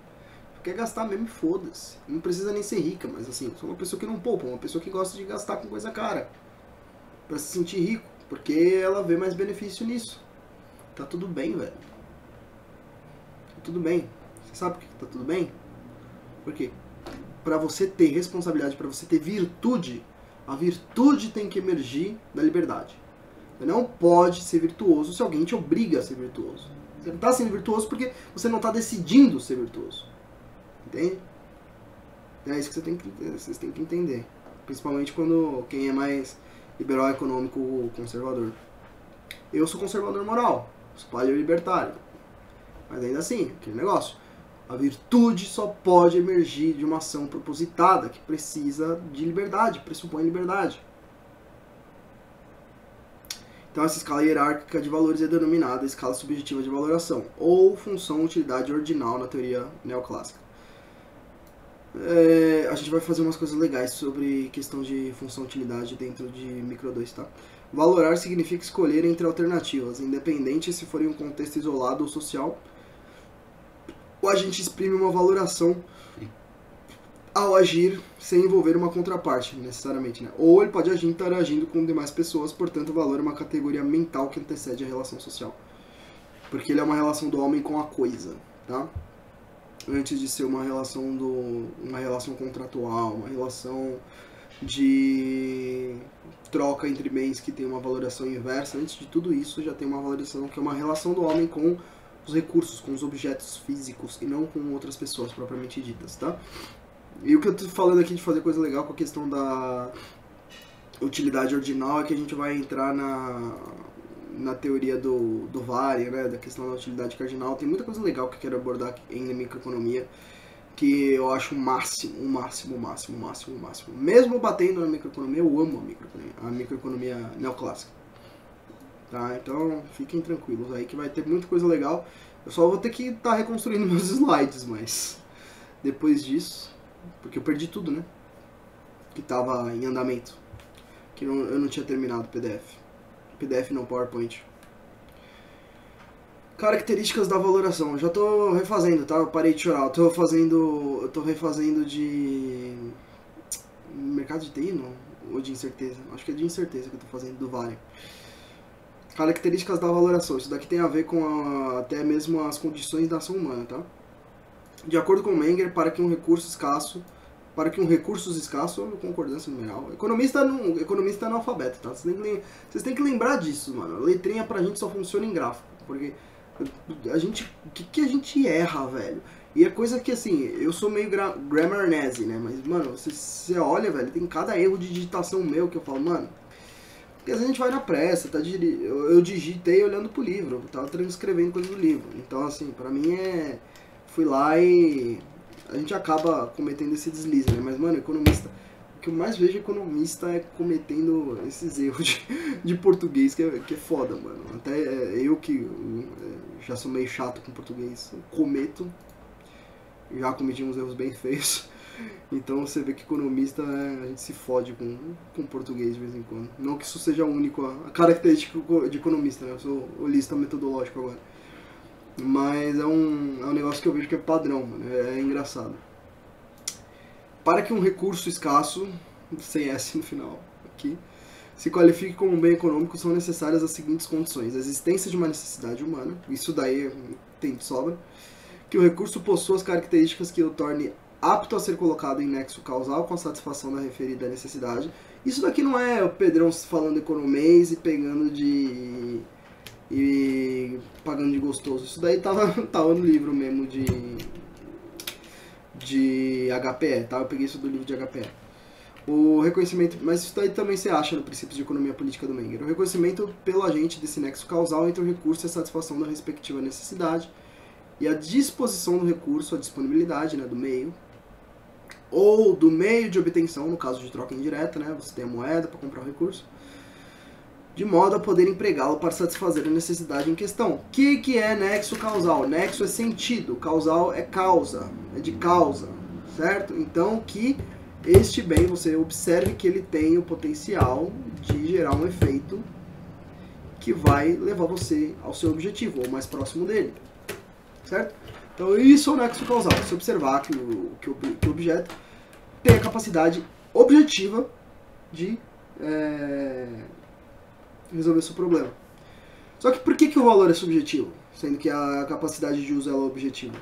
Quer gastar mesmo, foda-se. Não precisa nem ser rica, mas assim, sou uma pessoa que não poupa, uma pessoa que gosta de gastar com coisa cara, pra se sentir rico, porque ela vê mais benefício nisso. Tá tudo bem, velho. Tá tudo bem. Você sabe por que tá tudo bem? Porque pra você ter responsabilidade, pra você ter virtude, a virtude tem que emergir da liberdade. Você não pode ser virtuoso se alguém te obriga a ser virtuoso. Você não está sendo virtuoso porque você não está decidindo ser virtuoso. Entende? É isso que você tem que, vocês têm que entender. principalmente quando quem é mais liberal econômico conservador. Eu sou conservador moral, sou paleolibertário, mas ainda assim, aquele negócio, a virtude só pode emergir de uma ação propositada que precisa de liberdade, pressupõe liberdade. Então essa escala hierárquica de valores é denominada escala subjetiva de valoração, ou função utilidade ordinal na teoria neoclássica. É, a gente vai fazer umas coisas legais sobre questão de função utilidade dentro de micro dois, tá? Valorar significa escolher entre alternativas, independente se for em um contexto isolado ou social, ou a gente exprime uma valoração ao agir sem envolver uma contraparte, necessariamente, né? Ou ele pode agir interagindo com demais pessoas, portanto o valor é uma categoria mental que antecede a relação social, porque ele é uma relação do homem com a coisa, tá? Antes de ser uma relação do uma relação contratual, uma relação de troca entre bens que tem uma valoração inversa, antes de tudo isso já tem uma valoração que é uma relação do homem com os recursos, com os objetos físicos e não com outras pessoas propriamente ditas, tá? E o que eu tô falando aqui de fazer coisa legal com a questão da utilidade ordinal é que a gente vai entrar na na teoria do, do Vale, né, da questão da utilidade cardinal. Tem muita coisa legal que eu quero abordar aqui em microeconomia, que eu acho o máximo, o máximo, o máximo, o máximo, o máximo. Mesmo batendo na microeconomia, eu amo a microeconomia, a microeconomia neoclássica. Tá? Então, fiquem tranquilos aí que vai ter muita coisa legal. Eu só vou ter que estar tá reconstruindo meus slides, mas depois disso, porque eu perdi tudo, né, que tava em andamento, que não, eu não tinha terminado o P D F. P D F não, PowerPoint. Características da valoração. Eu já tô refazendo, tá? Eu parei de chorar. Eu tô fazendo. Eu tô refazendo de. Mercado de T I, não? Ou de incerteza? Acho que é de incerteza que eu tô fazendo do Vale. Características da valoração. Isso daqui tem a ver com a, até mesmo as condições da ação humana, tá? De acordo com o Menger, para que um recurso escasso. Para que um recurso escasso, concordância numeral. Economista não, economista analfabeto, tá? Vocês têm, que, vocês têm que lembrar disso, mano. A letrinha pra gente só funciona em gráfico. Porque a gente. O que, que a gente erra, velho? E a coisa que, assim, eu sou meio gra, grammar nazi, né? Mas, mano, você, você olha, velho, tem cada erro de digitação meu que eu falo, mano. Porque às vezes a gente vai na pressa, tá? Eu, eu digitei olhando pro livro, eu tava transcrevendo coisa do livro. Então, assim, pra mim é. Fui lá e. A gente acaba cometendo esse deslize, né? Mas, mano, economista... O que eu mais vejo economista é cometendo esses erros de, de português, que é, que é foda, mano. Até eu que já sou meio chato com português, cometo. Já cometi uns erros bem feios. Então, você vê que economista, a gente se fode com, com português de vez em quando. Não que isso seja único, a característica de economista, né? Eu sou holista metodológico agora. Mas é um, é um negócio que eu vejo que é padrão, mano. É engraçado. Para que um recurso escasso, sem S no final, aqui, se qualifique como um bem econômico, são necessárias as seguintes condições. A existência de uma necessidade humana, isso daí tem de sobra. Que o recurso possua as características que o torne apto a ser colocado em nexo causal com a satisfação da referida necessidade. Isso daqui não é o Pedrão falando economês e pegando de... e pagando de gostoso. Isso daí tava, tava no livro mesmo de de H P E, tá? Eu peguei isso do livro de H P E. O reconhecimento, mas isso daí também se acha no princípio de economia política do Menger. O reconhecimento pelo agente desse nexo causal entre o recurso e a satisfação da respectiva necessidade e a disposição do recurso, a disponibilidade, né, do meio ou do meio de obtenção, no caso de troca indireta, né? Você tem a moeda para comprar o recurso, de modo a poder empregá-lo para satisfazer a necessidade em questão. O que, que é nexo causal? Nexo é sentido, causal é causa, é de causa, certo? Então que este bem, você observe que ele tem o potencial de gerar um efeito que vai levar você ao seu objetivo, ou mais próximo dele, certo? Então isso é o nexo causal, se observar que o, que o, que o objeto tem a capacidade objetiva de... É, resolver seu problema. Só que por que, que o valor é subjetivo, sendo que a capacidade de uso ela é objetiva?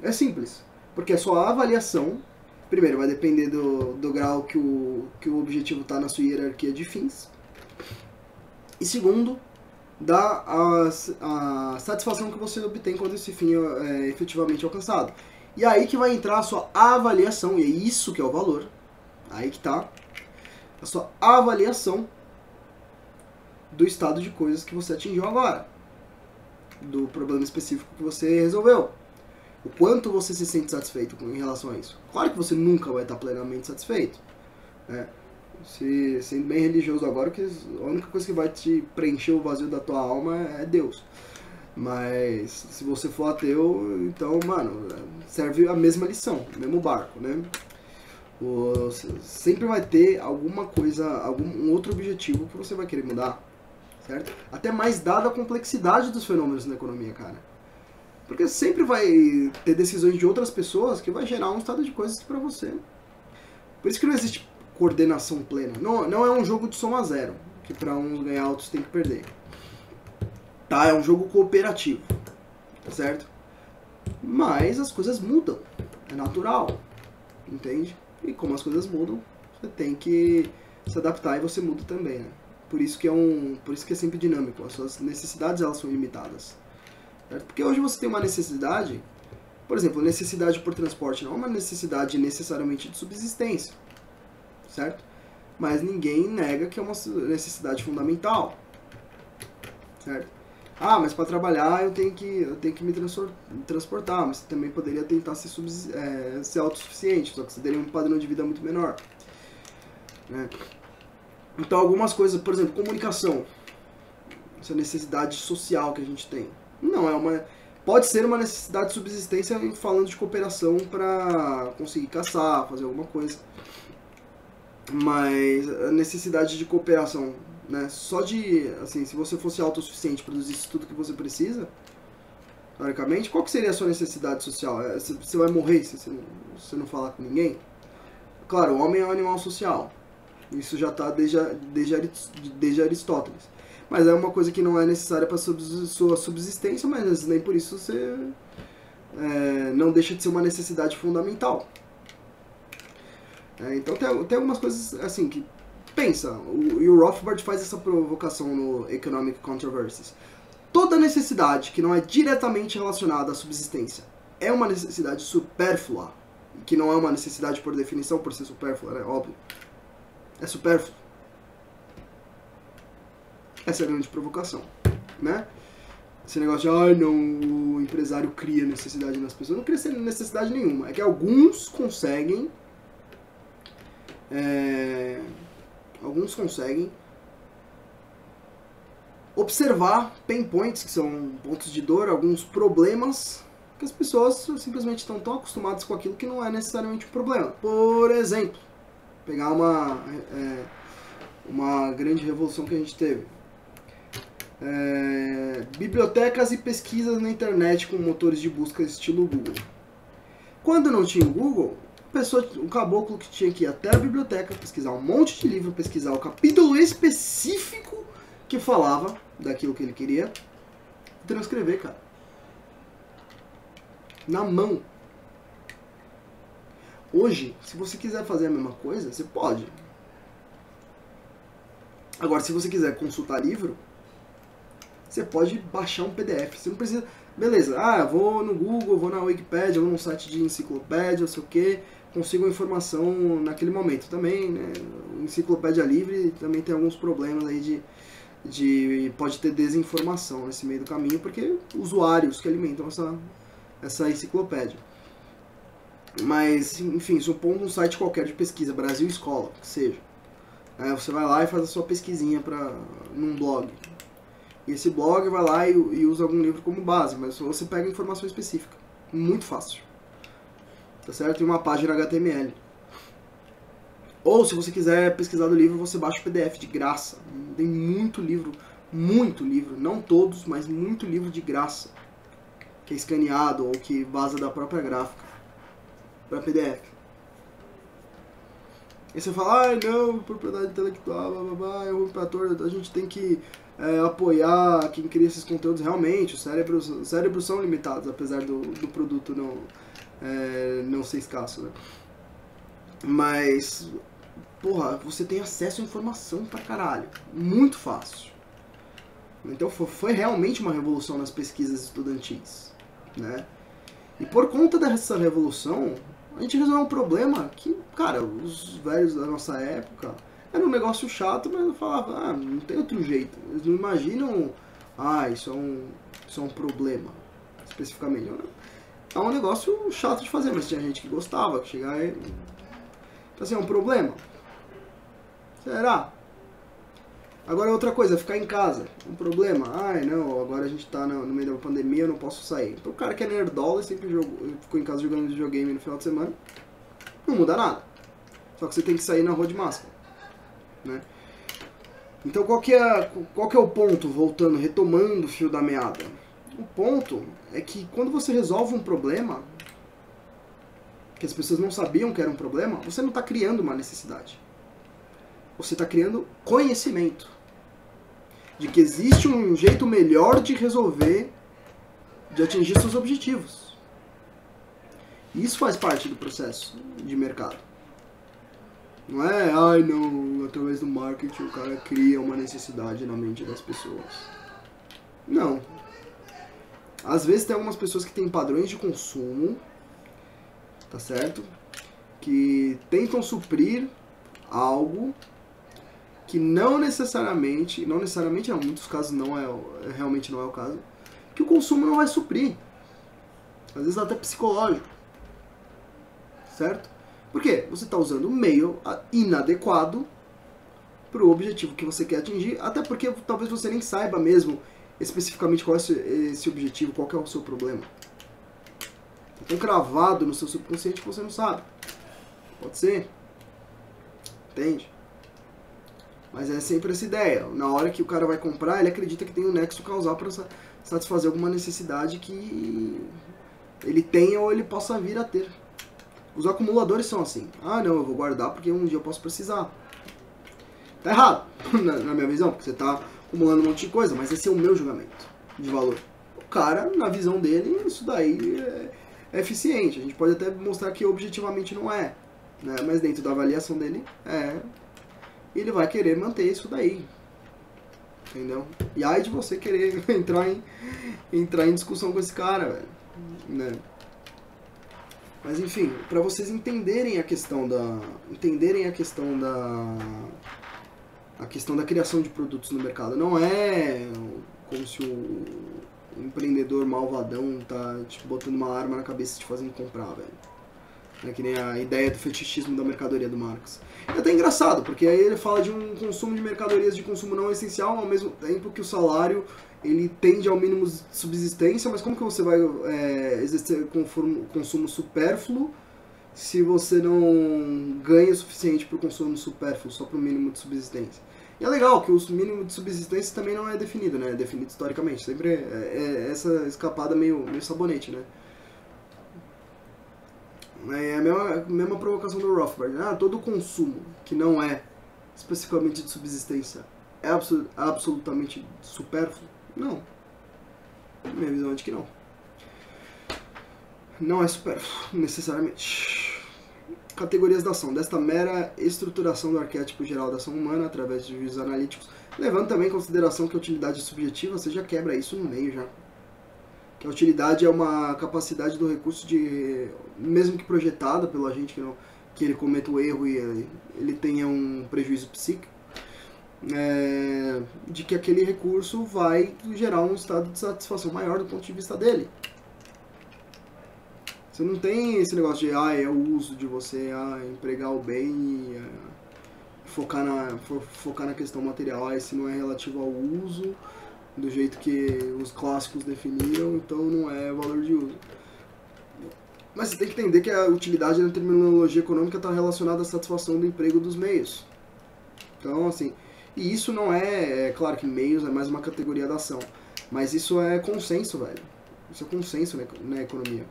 É simples, porque a sua avaliação, primeiro, vai depender do, do grau que o, que o objetivo está na sua hierarquia de fins, e segundo, da a, a satisfação que você obtém quando esse fim é efetivamente alcançado. E aí que vai entrar a sua avaliação, e é isso que é o valor, aí que está. a sua avaliação do estado de coisas que você atingiu agora, do problema específico que você resolveu. O quanto você se sente satisfeito em relação a isso. Claro que você nunca vai estar plenamente satisfeito, né? Se, sendo bem religioso agora, que a única coisa que vai te preencher o vazio da tua alma é Deus. Mas se você for ateu, então, mano, serve a mesma lição, o mesmo barco, né? O, sempre vai ter alguma coisa, algum outro objetivo que você vai querer mudar, certo? Até mais dada a complexidade dos fenômenos na economia, cara. Porque sempre vai ter decisões de outras pessoas que vai gerar um estado de coisas para você. Por isso que não existe coordenação plena. Não, não é um jogo de soma zero, que para uns ganhar, outros tem que perder. Tá, é um jogo cooperativo, tá certo? Mas as coisas mudam, é natural, entende? E como as coisas mudam, você tem que se adaptar e você muda também, né? Por isso que é um, por isso que é sempre dinâmico. As suas necessidades, elas são limitadas. Porque hoje você tem uma necessidade, por exemplo, necessidade por transporte não é uma necessidade necessariamente de subsistência, certo? Mas ninguém nega que é uma necessidade fundamental, certo? Ah, mas para trabalhar eu tenho que, eu tenho que me transportar, mas você também poderia tentar ser, é, ser autossuficiente, só que você teria um padrão de vida muito menor, né? Então algumas coisas, por exemplo, comunicação, essa necessidade social que a gente tem. Não, é uma, pode ser uma necessidade de subsistência falando de cooperação para conseguir caçar, fazer alguma coisa. Mas a necessidade de cooperação, né? Só de, assim, se você fosse autossuficiente, produzisse tudo que você precisa, teoricamente, qual que seria a sua necessidade social? Você vai morrer se você não falar com ninguém? Claro, o homem é um animal social. Isso já está desde, desde, desde Aristóteles. Mas é uma coisa que não é necessária para sua subsistência, mas nem por isso você é, não deixa de ser uma necessidade fundamental. É, então tem, tem algumas coisas assim que... Pensa, o, e o Rothbard faz essa provocação no Economic Controversies. Toda necessidade que não é diretamente relacionada à subsistência é uma necessidade supérflua, que não é uma necessidade por definição por ser supérflua, né? Óbvio. É supérfluo. Essa é a grande provocação, né? Esse negócio de, ai, ah, não, o empresário cria necessidade nas pessoas. Não cria necessidade nenhuma. É que alguns conseguem... É, alguns conseguem observar pain points, que são pontos de dor, alguns problemas que as pessoas simplesmente estão tão acostumadas com aquilo que não é necessariamente um problema. Por exemplo, pegar uma, é, uma grande revolução que a gente teve. É, bibliotecas e pesquisas na internet com motores de busca estilo Google. Quando não tinha o Google, a pessoa, o caboclo que tinha que ir até a biblioteca, pesquisar um monte de livro, pesquisar o capítulo específico que falava daquilo que ele queria, e transcrever, cara. Na mão. Hoje, se você quiser fazer a mesma coisa, você pode. Agora, se você quiser consultar livro, você pode baixar um P D F, você não precisa... Beleza, ah, vou no Google, vou na Wikipedia, vou num site de enciclopédia, não sei o que, consigo a informação naquele momento também, né? Enciclopédia livre também tem alguns problemas aí de, de... Pode ter desinformação nesse meio do caminho, porque usuários que alimentam essa, essa enciclopédia. Mas, enfim, supondo um site qualquer de pesquisa, Brasil Escola, que seja. Aí você vai lá e faz a sua pesquisinha pra, num blog. E esse blog vai lá e, e usa algum livro como base, mas você pega informação específica. Muito fácil. Tá certo? Tem uma página H T M L. Ou, se você quiser pesquisar do livro, você baixa o P D F de graça. Tem muito livro, muito livro, não todos, mas muito livro de graça. Que é escaneado ou que vaza da própria gráfica para P D F. E você fala, ai, ah, não, propriedade intelectual, blá, blá, blá, eu vou pra torre, a gente tem que é, apoiar quem cria esses conteúdos realmente, os cérebros, os cérebros são limitados, apesar do, do produto não, é, não ser escasso, né? Mas, porra, você tem acesso à informação pra caralho, muito fácil. Então foi realmente uma revolução nas pesquisas estudantis, né? E por conta dessa revolução... A gente resolveu um problema que, cara, os velhos da nossa época Era um negócio chato, mas eu falava, ah, não tem outro jeito. Eles não imaginam, ah, isso é um, isso é um problema, especificamente. É um negócio chato de fazer, mas tinha gente que gostava, que chegava e... Então, assim, é um problema? Será? Agora outra coisa, ficar em casa, um problema. Ai, não, agora a gente tá no meio da pandemia, eu não posso sair. Então o cara que é nerdola e sempre jogou, ficou em casa jogando videogame no final de semana, não muda nada. Só que você tem que sair na rua de máscara, né? Então qual que é, qual que é o ponto, voltando, retomando o fio da meada? O ponto é que quando você resolve um problema, que as pessoas não sabiam que era um problema, você não está criando uma necessidade. Você está criando conhecimento de que existe um jeito melhor de resolver, de atingir seus objetivos. Isso faz parte do processo de mercado. Não é, ai não, através do marketing o cara cria uma necessidade na mente das pessoas. Não. Às vezes tem algumas pessoas que têm padrões de consumo, tá certo? Que tentam suprir algo que não necessariamente, não necessariamente, em muitos casos não é, realmente não é o caso, que o consumo não vai suprir. Às vezes até psicológico, certo? Por quê? Você está usando um meio inadequado para o objetivo que você quer atingir, até porque talvez você nem saiba mesmo especificamente qual é esse objetivo, qual que é o seu problema. Está tão cravado no seu subconsciente que você não sabe. Pode ser. Entende? Mas é sempre essa ideia. Na hora que o cara vai comprar, ele acredita que tem um nexo causal para satisfazer alguma necessidade que ele tenha ou ele possa vir a ter. Os acumuladores são assim. Ah, não, eu vou guardar porque um dia eu posso precisar. Tá errado, na, na minha visão, porque você tá acumulando um monte de coisa, mas esse é o meu julgamento de valor. O cara, na visão dele, isso daí é, é eficiente. A gente pode até mostrar que objetivamente não é, né? Mas dentro da avaliação dele, é... ele vai querer manter isso daí, entendeu? E aí de você querer entrar em, entrar em discussão com esse cara, velho, né? Mas enfim, para vocês entenderem a questão da entenderem a questão da a questão da criação de produtos no mercado, não é como se o empreendedor malvadão tá tipo, botando uma arma na cabeça e te fazendo comprar, velho. É que nem a ideia do fetichismo da mercadoria do Marx. É até engraçado, porque aí ele fala de um consumo de mercadorias de consumo não essencial, ao mesmo tempo que o salário ele tende ao mínimo de subsistência, mas como que você vai é, exercer consumo supérfluo se você não ganha o suficiente para o consumo supérfluo, só para o mínimo de subsistência? E é legal que o mínimo de subsistência também não é definido, né? É definido historicamente. Sempre é, é essa escapada meio, meio sabonete, né? É a mesma, a mesma provocação do Rothbard. Ah, todo consumo que não é especificamente de subsistência é absu absolutamente supérfluo? Não. Minha visão é de que não. Não é supérfluo, necessariamente. Categorias da ação. Desta mera estruturação do arquétipo geral da ação humana através de juízos analíticos, levando também em consideração que a utilidade é subjetiva, você já quebra isso no meio já. Que a utilidade é uma capacidade do recurso de, mesmo que projetada pelo agente, que, não, que ele cometa o erro e ele, ele tenha um prejuízo psíquico, é, de que aquele recurso vai gerar um estado de satisfação maior do ponto de vista dele. Você não tem esse negócio de, ah, é o uso de você, ah, empregar o bem e é, focar, na, fo, focar na questão material, ah, esse não é relativo ao uso, do jeito que os clássicos definiam, então não é valor de uso. Mas você tem que entender que a utilidade na terminologia econômica está relacionada à satisfação do emprego dos meios. Então, assim, e isso não é, é claro que meios é mais uma categoria da ação, mas isso é consenso, velho. Isso é consenso na, na economia.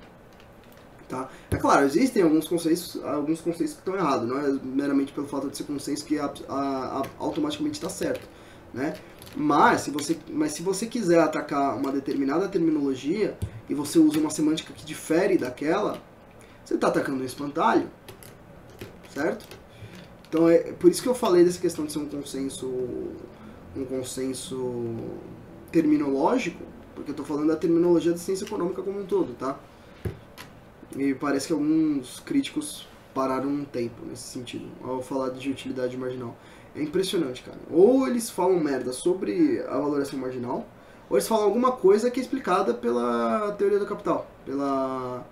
Tá? É claro, existem alguns conceitos, alguns conceitos que estão errados, não é meramente pelo fato de ser consenso que a, a, a, automaticamente está certo, né? Mas se, você, mas se você quiser atacar uma determinada terminologia e você usa uma semântica que difere daquela, você está atacando um espantalho, certo? Então é por isso que eu falei dessa questão de ser um consenso, um consenso terminológico, porque eu estou falando da terminologia da ciência econômica como um todo, tá? E parece que alguns críticos pararam um tempo nesse sentido, ao falar de utilidade marginal. É impressionante, cara. Ou eles falam merda sobre a valoração marginal, ou eles falam alguma coisa que é explicada pela teoria do capital, pela,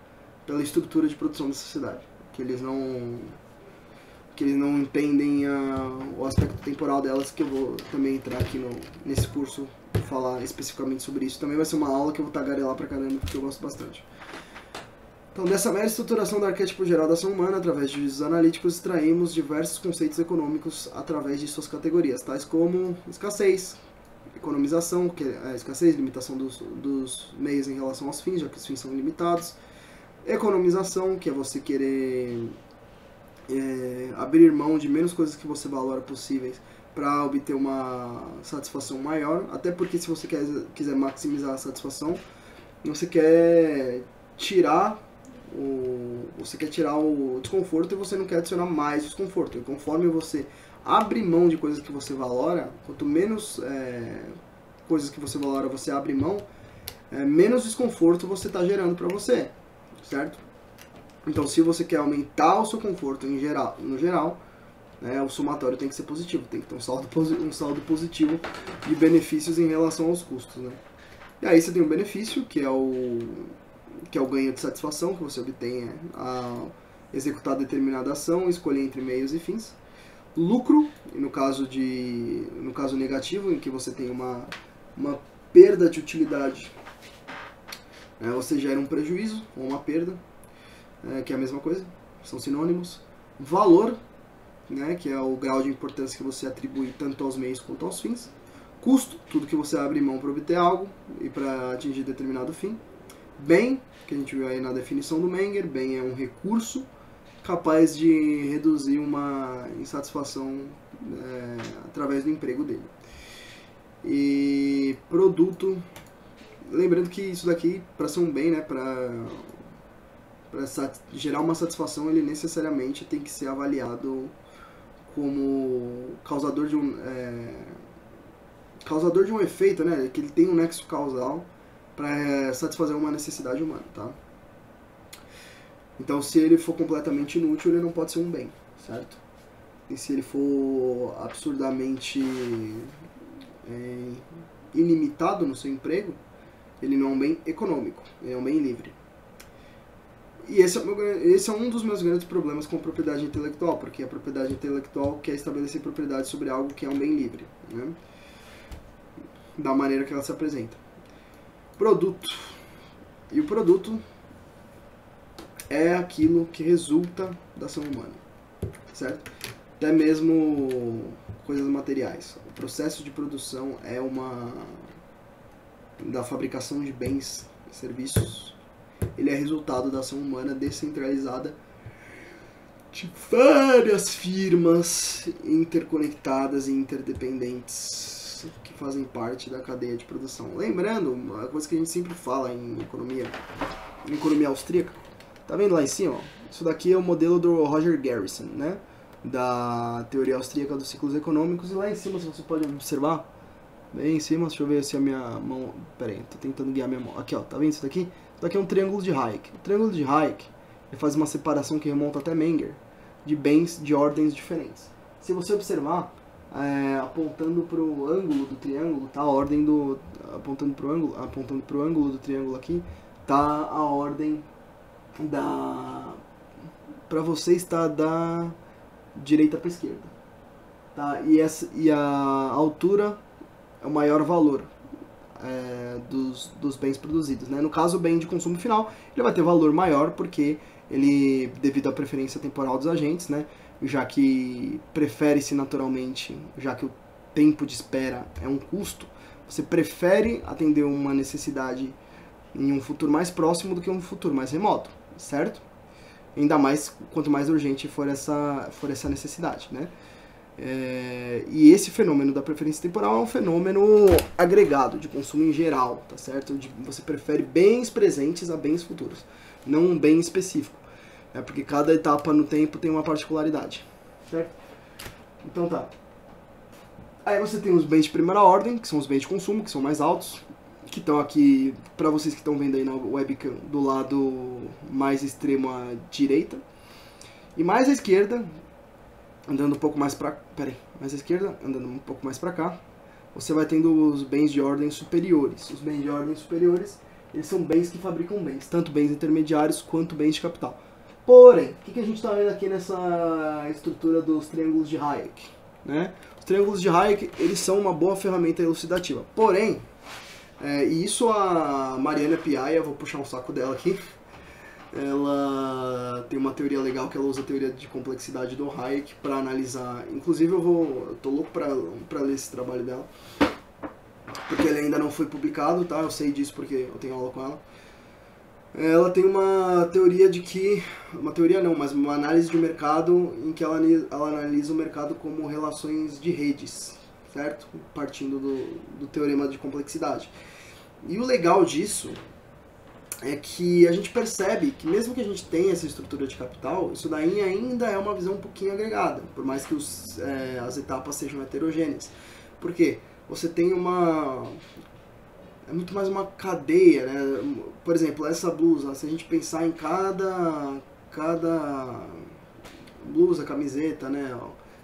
pela estrutura de produção da sociedade, que eles não, que eles não entendem a, o aspecto temporal delas, que eu vou também entrar aqui no, nesse curso, falar especificamente sobre isso. Também vai ser uma aula que eu vou tagarelar pra caramba, porque eu gosto bastante. Então, dessa mera estruturação do arquétipo geral da ação humana, através de juízos analíticos, extraímos diversos conceitos econômicos através de suas categorias, tais como escassez, economização, que é a escassez, limitação dos, dos meios em relação aos fins, já que os fins são limitados, economização, que é você querer é, abrir mão de menos coisas que você valora possíveis para obter uma satisfação maior, até porque se você quer, quiser maximizar a satisfação, você quer tirar... O, você quer tirar o desconforto e você não quer adicionar mais desconforto. E conforme você abre mão de coisas que você valora, quanto menos é, coisas que você valora você abre mão, é, menos desconforto você está gerando para você, certo? Então, se você quer aumentar o seu conforto em geral, no geral, né, o somatório tem que ser positivo, tem que ter um saldo, um saldo positivo de benefícios em relação aos custos, né? E aí você tem um benefício, que é o... que é o ganho de satisfação que você obtenha ao executar determinada ação, escolher entre meios e fins. Lucro, no caso, de, no caso negativo, em que você tem uma, uma perda de utilidade, né, você gera um prejuízo ou uma perda, é, que é a mesma coisa, são sinônimos. Valor, né, que é o grau de importância que você atribui tanto aos meios quanto aos fins. Custo, tudo que você abre mão para obter algo e para atingir determinado fim. Bem, que a gente viu aí na definição do Menger, bem é um recurso capaz de reduzir uma insatisfação é, através do emprego dele. E produto, lembrando que isso daqui, para ser um bem, né, para gerar uma satisfação, ele necessariamente tem que ser avaliado como causador de um, é, causador de um efeito, né, que ele tem um nexo causal, para satisfazer uma necessidade humana, tá? Então, se ele for completamente inútil, ele não pode ser um bem, certo? E se ele for absurdamente é, ilimitado no seu emprego, ele não é um bem econômico, ele é um bem livre. E esse é, meu, esse é um dos meus grandes problemas com a propriedade intelectual, porque a propriedade intelectual quer estabelecer propriedade sobre algo que é um bem livre, né? Da maneira que ela se apresenta. Produto. E o produto é aquilo que resulta da ação humana, certo? Até mesmo coisas materiais. O processo de produção é uma... da fabricação de bens e serviços. Ele é resultado da ação humana descentralizada de várias firmas interconectadas e interdependentes, que fazem parte da cadeia de produção. Lembrando, uma coisa que a gente sempre fala em economia, em economia austríaca, tá vendo lá em cima? Ó? Isso daqui é o modelo do Roger Garrison, né? Da teoria austríaca dos ciclos econômicos, e lá em cima, se você pode observar, bem em cima, deixa eu ver se a minha mão... Pera aí, tô tentando guiar minha mão. Aqui, ó, tá vendo isso daqui? Isso daqui é um triângulo de Hayek. O triângulo de Hayek, ele faz uma separação que remonta até Menger, de bens de ordens diferentes. Se você observar, É, apontando para o ângulo do triângulo, tá a ordem do apontando para o ângulo, apontando para o ângulo do triângulo aqui, tá a ordem da para você está da direita para esquerda, tá? E essa e a altura é o maior valor é, dos dos bens produzidos, né? No caso, o bem de consumo final, ele vai ter valor maior porque ele, devido à preferência temporal dos agentes, né? Já que prefere-se naturalmente, já que o tempo de espera é um custo, você prefere atender uma necessidade em um futuro mais próximo do que um futuro mais remoto, certo? Ainda mais quanto mais urgente for essa, for essa necessidade, né? É, e esse fenômeno da preferência temporal é um fenômeno agregado de consumo em geral, tá certo? De, você prefere bens presentes a bens futuros, não um bem específico. É porque cada etapa no tempo tem uma particularidade, certo? Então tá. Aí você tem os bens de primeira ordem, que são os bens de consumo, que são mais altos, que estão aqui, pra vocês que estão vendo aí na webcam, do lado mais extremo à direita. E mais à esquerda, andando um pouco mais pra... Pera aí, mais à esquerda, andando um pouco mais para cá, você vai tendo os bens de ordem superiores. Os bens de ordem superiores, eles são bens que fabricam bens, tanto bens intermediários quanto bens de capital. Porém, o que, que a gente está vendo aqui nessa estrutura dos triângulos de Hayek? Né? Os triângulos de Hayek, eles são uma boa ferramenta elucidativa. Porém, é, e isso a Mariana Piaia, vou puxar um saco dela aqui, ela tem uma teoria legal que ela usa a teoria de complexidade do Hayek para analisar. Inclusive eu vou, eu tô louco para ler esse trabalho dela, porque ele ainda não foi publicado, tá? Eu sei disso porque eu tenho aula com ela. Ela tem uma teoria de que, uma teoria não, mas uma análise de mercado em que ela, ela analisa o mercado como relações de redes, certo? Partindo do, do teorema de complexidade. E o legal disso é que a gente percebe que mesmo que a gente tenha essa estrutura de capital, isso daí ainda é uma visão um pouquinho agregada, por mais que os, é, as etapas sejam heterogêneas. Por quê? Você tem uma... é muito mais uma cadeia, né? Por exemplo, essa blusa, se a gente pensar em cada, cada blusa, camiseta, né?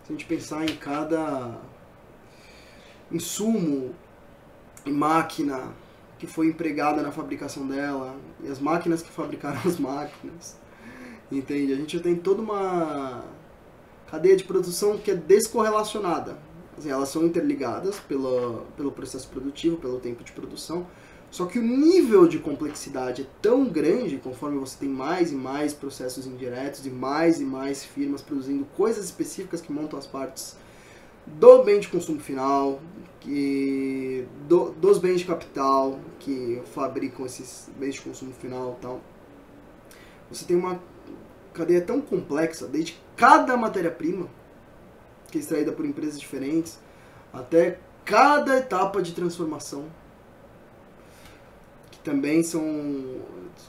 Se a gente pensar em cada insumo e máquina que foi empregada na fabricação dela, e as máquinas que fabricaram as máquinas, entende? A gente tem toda uma cadeia de produção que é descorrelacionada. Assim, elas são interligadas pelo, pelo processo produtivo, pelo tempo de produção, só que o nível de complexidade é tão grande, conforme você tem mais e mais processos indiretos e mais e mais firmas produzindo coisas específicas que montam as partes do bem de consumo final, que, do, dos bens de capital que fabricam esses bens de consumo final e tal. Você tem uma cadeia tão complexa, desde cada matéria-prima, que é extraída por empresas diferentes, até cada etapa de transformação, que também são,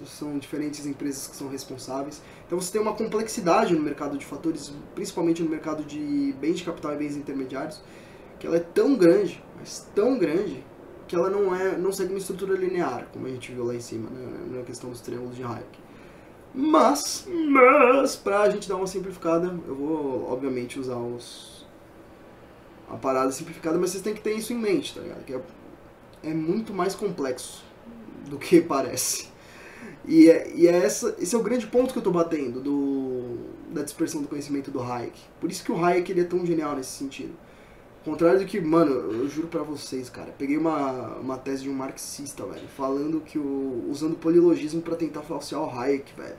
são diferentes empresas que são responsáveis. Então você tem uma complexidade no mercado de fatores, principalmente no mercado de bens de capital e bens intermediários, que ela é tão grande, mas tão grande, que ela não, é, não segue uma estrutura linear, como a gente viu lá em cima, né, na questão dos triângulos de Hayek. Mas, mas, pra gente dar uma simplificada, eu vou, obviamente, usar os, a parada simplificada, mas vocês têm que ter isso em mente, tá ligado? Que é, é muito mais complexo do que parece. E, é, e é essa, esse é o grande ponto que eu tô batendo, do, da dispersão do conhecimento do Hayek. Por isso que o Hayek ele é tão genial nesse sentido. Ao contrário do que, mano, eu juro pra vocês, cara, peguei uma, uma tese de um marxista, velho, falando que o, usando polilogismo pra tentar falsear o Hayek, velho.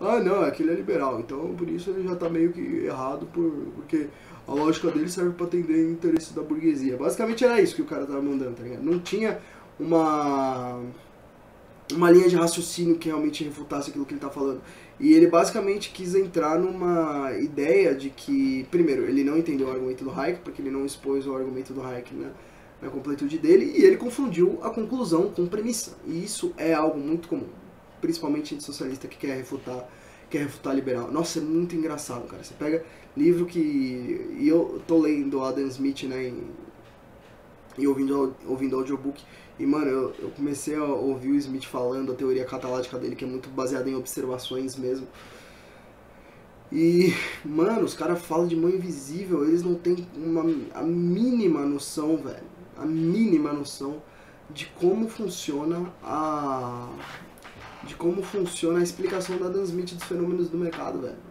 Ah, não, é que ele é liberal, então por isso ele já tá meio que errado, por, porque a lógica dele serve pra atender o interesse da burguesia. Basicamente era isso que o cara tava mandando, tá ligado? Não tinha uma, uma linha de raciocínio que realmente refutasse aquilo que ele tá falando. E ele basicamente quis entrar numa ideia de que, primeiro, ele não entendeu o argumento do Hayek, porque ele não expôs o argumento do Hayek na, na completude dele, e ele confundiu a conclusão com premissa. E isso é algo muito comum, principalmente de socialista que quer refutar, quer refutar liberal. Nossa, é muito engraçado, cara. Você pega livro que... E eu tô lendo Adam Smith, né, e ouvindo, ouvindo audiobook, e, mano, eu, eu comecei a ouvir o Smith falando a teoria catalática dele, que é muito baseada em observações mesmo. E, mano, os caras falam de mão invisível, eles não têm uma, a mínima noção, velho, a mínima noção de como funciona a... de como funciona a explicação da Adam Smith dos fenômenos do mercado, velho.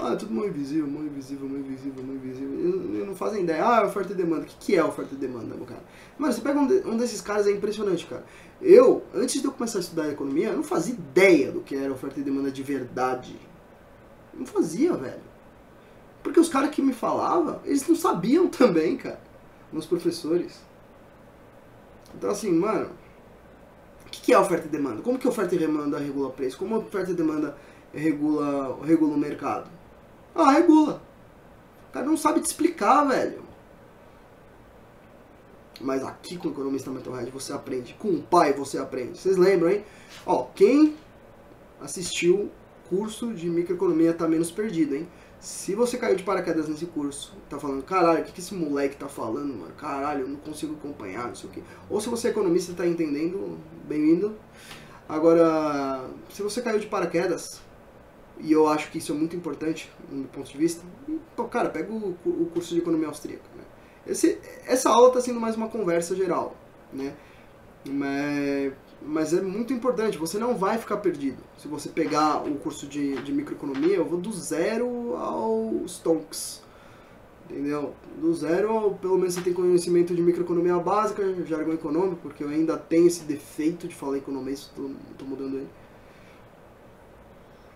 Ah, é tudo mão invisível, mão invisível, mão invisível, mão invisível. Eles não fazem ideia. Ah, oferta e demanda. O que, que é oferta e demanda, meu cara? Mano, você pega um, de, um desses caras, é impressionante, cara. Eu, antes de eu começar a estudar economia, eu não fazia ideia do que era oferta e demanda de verdade. Não fazia, velho. Porque os caras que me falavam, eles não sabiam também, cara. Meus professores. Então, assim, mano, o que, que é oferta e demanda? Como que oferta e demanda regula preço? Como oferta e demanda regula, regula o mercado? Ah, regula. O cara não sabe te explicar, velho. Mas aqui com o Economista Mental Red você aprende. Com o pai você aprende. Vocês lembram, hein? Ó, quem assistiu o curso de microeconomia tá menos perdido, hein? Se você caiu de paraquedas nesse curso, tá falando, caralho, o que, que esse moleque tá falando, mano? Caralho, eu não consigo acompanhar, não sei o quê. Ou se você é economista e tá entendendo, bem-vindo. Agora, se você caiu de paraquedas... E eu acho que isso é muito importante, do meu ponto de vista. Então, cara, pega o, o curso de Economia Austríaca, né? Esse, essa aula está sendo mais uma conversa geral, né? Mas, mas é muito importante, você não vai ficar perdido. Se você pegar o curso de, de microeconomia, eu vou do zero ao Stokes, entendeu? Do zero ao, pelo menos você tem conhecimento de microeconomia básica, jargão econômico, porque eu ainda tenho esse defeito de falar economia, estou mudando ele.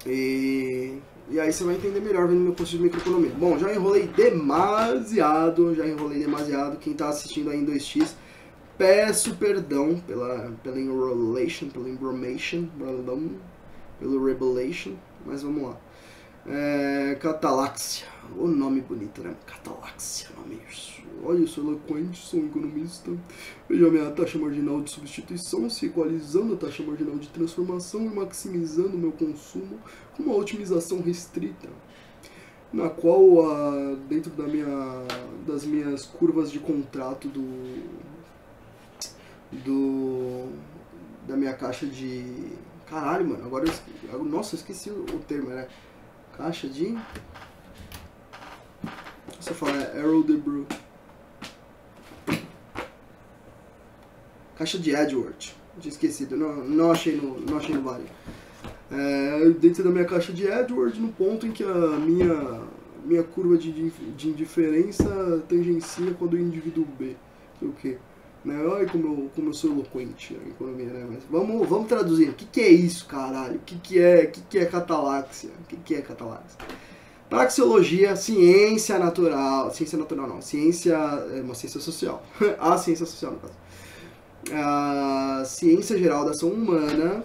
E, e aí você vai entender melhor vendo meu curso de microeconomia. Bom, já enrolei demasiado, já enrolei demasiado. Quem está assistindo aí em dois x, peço perdão pela, pela enrolation, pela embromation, pelo revelation, mas vamos lá. É, Cataláxia, o nome bonito, né? Cataláxia, nome isso. Olha, eu sou eloquente, sou um economista. Veja minha taxa marginal de substituição, se equalizando a taxa marginal de transformação e maximizando o meu consumo com uma otimização restrita, na qual, a, dentro da minha, das minhas curvas de contrato do, do da minha caixa de... Caralho, mano, agora eu esqueci, nossa, eu esqueci o termo, né? Caixa de... Só falar Arrow the Brew. Caixa de Edgeworth. Tinha esquecido, não, não achei no, não achei no Vale. É, dentro da minha caixa de Edgeworth, no ponto em que a minha, minha curva de, de indiferença tangencia com a do indivíduo B. Sei o quê? Né? Olha como eu, como eu sou eloquente a economia, né? Mas vamos, vamos traduzir. O que, que é isso, caralho? O que, que é, que que é cataláxia? O que, que é cataláxia? Praxeologia, ciência natural, ciência natural não, ciência, é uma ciência social, a ciência social no caso. A ciência geral da ação humana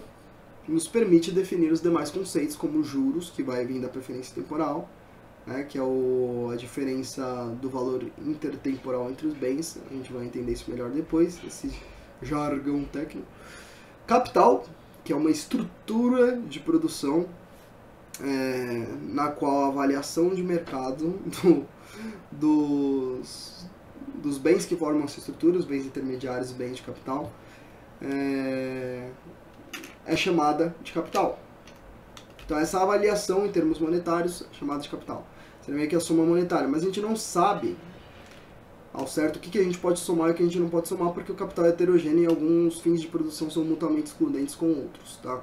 nos permite definir os demais conceitos, como juros, que vai vir da preferência temporal, né, que é o, a diferença do valor intertemporal entre os bens, a gente vai entender isso melhor depois, esse jargão técnico. Capital, que é uma estrutura de produção, É, na qual a avaliação de mercado do, dos, dos bens que formam essa estrutura, os bens intermediários, os bens de capital, é, é chamada de capital. Então essa avaliação em termos monetários é chamada de capital. Seria meio que a soma monetária, mas a gente não sabe ao certo o que, que a gente pode somar e o que a gente não pode somar, porque o capital é heterogêneo e alguns fins de produção são mutuamente excludentes com outros, tá?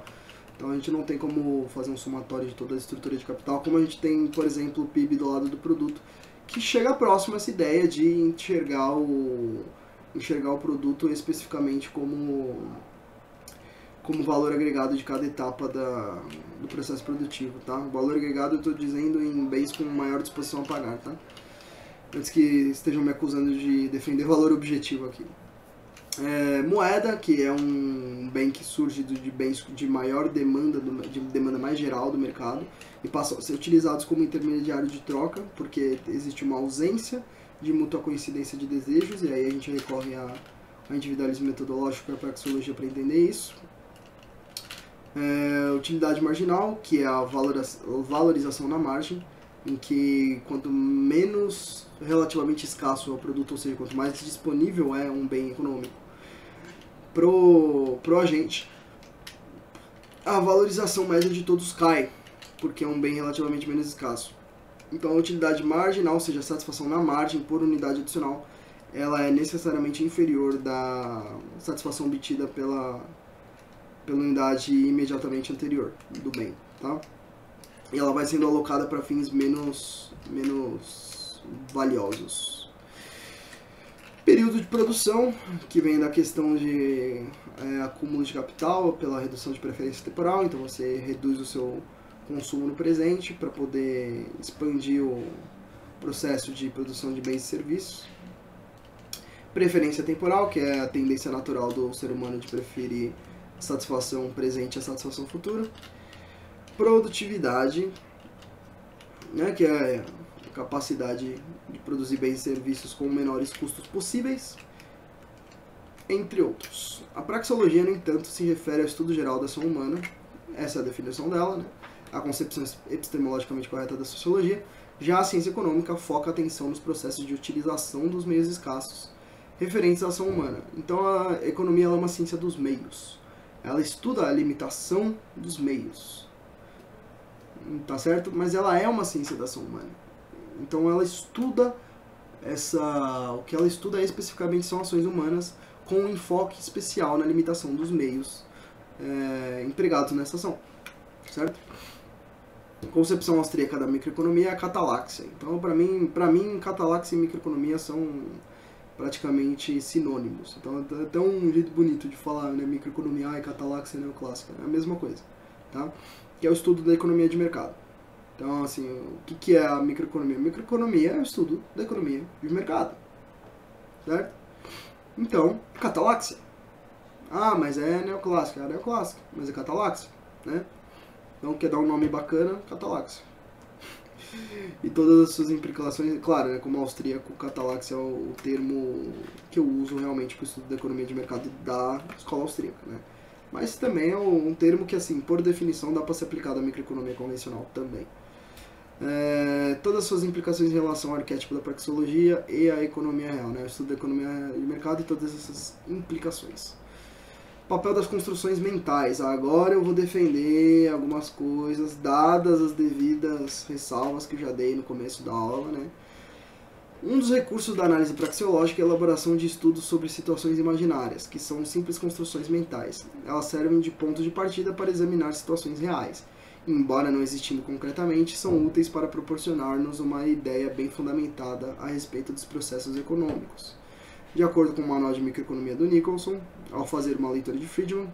Então a gente não tem como fazer um somatório de toda a estrutura de capital, como a gente tem, por exemplo, o P I B do lado do produto, que chega próximo a essa ideia de enxergar o, enxergar o produto especificamente como, como valor agregado de cada etapa da, do processo produtivo, tá? O valor agregado eu estou dizendo em bens com maior disposição a pagar, tá? Antes que estejam me acusando de defender valor objetivo aqui. É, moeda, que é um bem que surge de bens de maior demanda, de demanda mais geral do mercado, e passam a ser utilizados como intermediário de troca, porque existe uma ausência de mútua coincidência de desejos, e aí a gente recorre a, a individualismo metodológico e a praxeologia para entender isso. É, utilidade marginal, que é a valorização na margem, em que quanto menos relativamente escasso é o produto, ou seja, quanto mais disponível é um bem econômico pro, pro agente, a valorização média de todos cai, porque é um bem relativamente menos escasso. Então a utilidade marginal, ou seja, a satisfação na margem por unidade adicional, ela é necessariamente inferior da satisfação obtida pela, pela unidade imediatamente anterior do bem, tá? E ela vai sendo alocada para fins menos, menos valiosos. Período de produção, que vem da questão de é, acúmulo de capital pela redução de preferência temporal, então você reduz o seu consumo no presente para poder expandir o processo de produção de bens e serviços. Preferência temporal, que é a tendência natural do ser humano de preferir a satisfação presente à satisfação futura. Produtividade, né, que é a capacidade de produzir bens e serviços com menores custos possíveis, entre outros. A praxeologia, no entanto, se refere ao estudo geral da ação humana, essa é a definição dela, né? A concepção epistemologicamente correta da sociologia. Já a ciência econômica foca a atenção nos processos de utilização dos meios escassos referentes à ação humana. Então a economia ela é uma ciência dos meios, ela estuda a limitação dos meios. Tá certo? Mas ela é uma ciência da ação humana. Então ela estuda essa, o que ela estuda especificamente são ações humanas com um enfoque especial na limitação dos meios é, empregados nessa ação, certo? A concepção austríaca da microeconomia é a cataláxia. Então, para mim, para mim, cataláxia e microeconomia são praticamente sinônimos. Então, é até um jeito bonito de falar, né? Microeconomia e cataláxia neoclássica, é a mesma coisa, tá? Que é o estudo da economia de mercado. Então, assim, o que que é a microeconomia? A microeconomia é o estudo da economia de mercado, certo? Então, cataláxia. Ah, mas é neoclássica, é neoclássica, mas é cataláxia, né? Então, quer dar um nome bacana, cataláxia. E todas as suas implicações, claro, né, como austríaco, cataláxia é o termo que eu uso realmente para o estudo da economia de mercado da escola austríaca, né? Mas também é um termo que, assim, por definição, dá para ser aplicado à microeconomia convencional também. É, todas as suas implicações em relação ao arquétipo da praxeologia e à economia real, né? O estudo da economia de mercado e todas essas implicações. Papel das construções mentais. Agora eu vou defender algumas coisas, dadas as devidas ressalvas que eu já dei no começo da aula, né? Um dos recursos da análise praxeológica é a elaboração de estudos sobre situações imaginárias, que são simples construções mentais. Elas servem de ponto de partida para examinar situações reais. Embora não existindo concretamente, são úteis para proporcionar-nos uma ideia bem fundamentada a respeito dos processos econômicos. De acordo com o Manual de Microeconomia do Nicholson, ao fazer uma leitura de Friedman,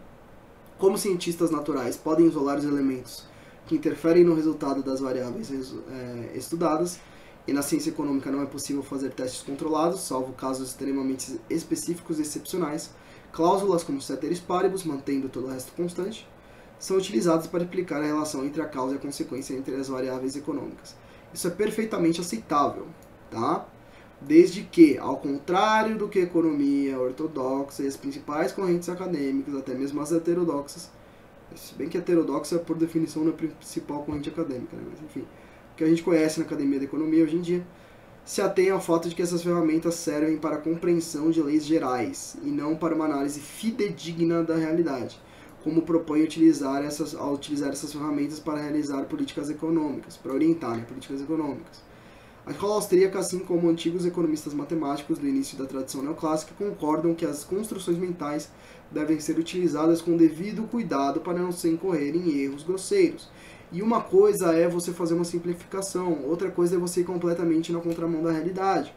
como cientistas naturais podem isolar os elementos que interferem no resultado das variáveis é, estudadas, e na ciência econômica não é possível fazer testes controlados, salvo casos extremamente específicos e excepcionais, cláusulas como ceteris paribus, mantendo todo o resto constante, são utilizadas para explicar a relação entre a causa e a consequência entre as variáveis econômicas. Isso é perfeitamente aceitável, tá? Desde que, ao contrário do que a economia ortodoxa e as principais correntes acadêmicas, até mesmo as heterodoxas, se bem que heterodoxa, por definição, não é a principal corrente acadêmica, né? Mas, enfim, o que a gente conhece na academia da economia hoje em dia, se atém ao fato de que essas ferramentas servem para a compreensão de leis gerais e não para uma análise fidedigna da realidade, como propõe utilizar essas, ao utilizar essas ferramentas para realizar políticas econômicas, para orientar, né, políticas econômicas. A escola austríaca, assim como antigos economistas matemáticos do início da tradição neoclássica, concordam que as construções mentais devem ser utilizadas com devido cuidado para não se incorrer em erros grosseiros. E uma coisa é você fazer uma simplificação, outra coisa é você ir completamente na contramão da realidade.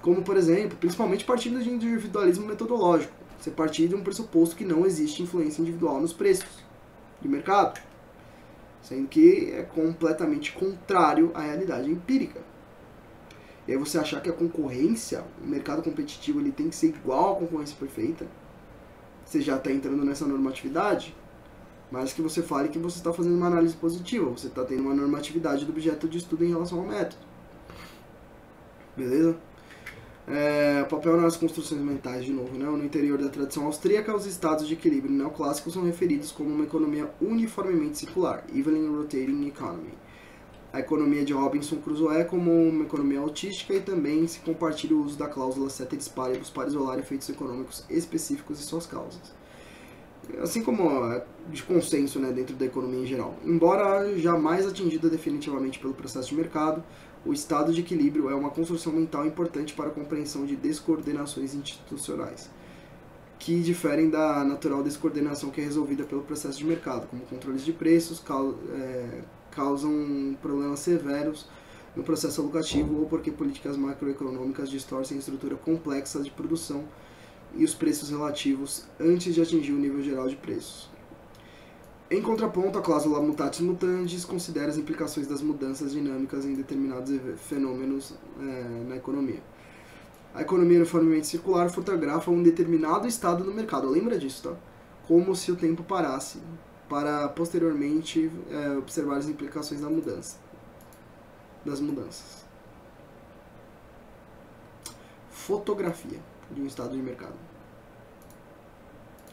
Como, por exemplo, principalmente partindo de individualismo metodológico. Você partir de um pressuposto que não existe influência individual nos preços de mercado, sendo que é completamente contrário à realidade empírica. E aí você achar que a concorrência, o mercado competitivo, ele tem que ser igual à concorrência perfeita, você já está entrando nessa normatividade, mas que você fale que você está fazendo uma análise positiva, você está tendo uma normatividade do objeto de estudo em relação ao método. Beleza? É, papel nas construções mentais, de novo, né? No interior da tradição austríaca, os estados de equilíbrio neoclássico são referidos como uma economia uniformemente circular, evenly rotating economy. A economia de Robinson Crusoe é como uma economia autística e também se compartilha o uso da cláusula ceteris paribus para isolar efeitos econômicos específicos e suas causas. Assim como de consenso, né, dentro da economia em geral. Embora jamais atingida definitivamente pelo processo de mercado, o estado de equilíbrio é uma construção mental importante para a compreensão de descoordenações institucionais, que diferem da natural descoordenação que é resolvida pelo processo de mercado, como controles de preços, é, causam problemas severos no processo alocativo ou porque políticas macroeconômicas distorcem a estrutura complexa de produção e os preços relativos antes de atingir o nível geral de preços. Em contraponto, a cláusula mutatis mutandis considera as implicações das mudanças dinâmicas em determinados fenômenos é, na economia. A economia uniformemente circular fotografa um determinado estado no mercado, lembra disso, tá? Como se o tempo parasse, para posteriormente é, observar as implicações da mudança, das mudanças. Fotografia de um estado de mercado.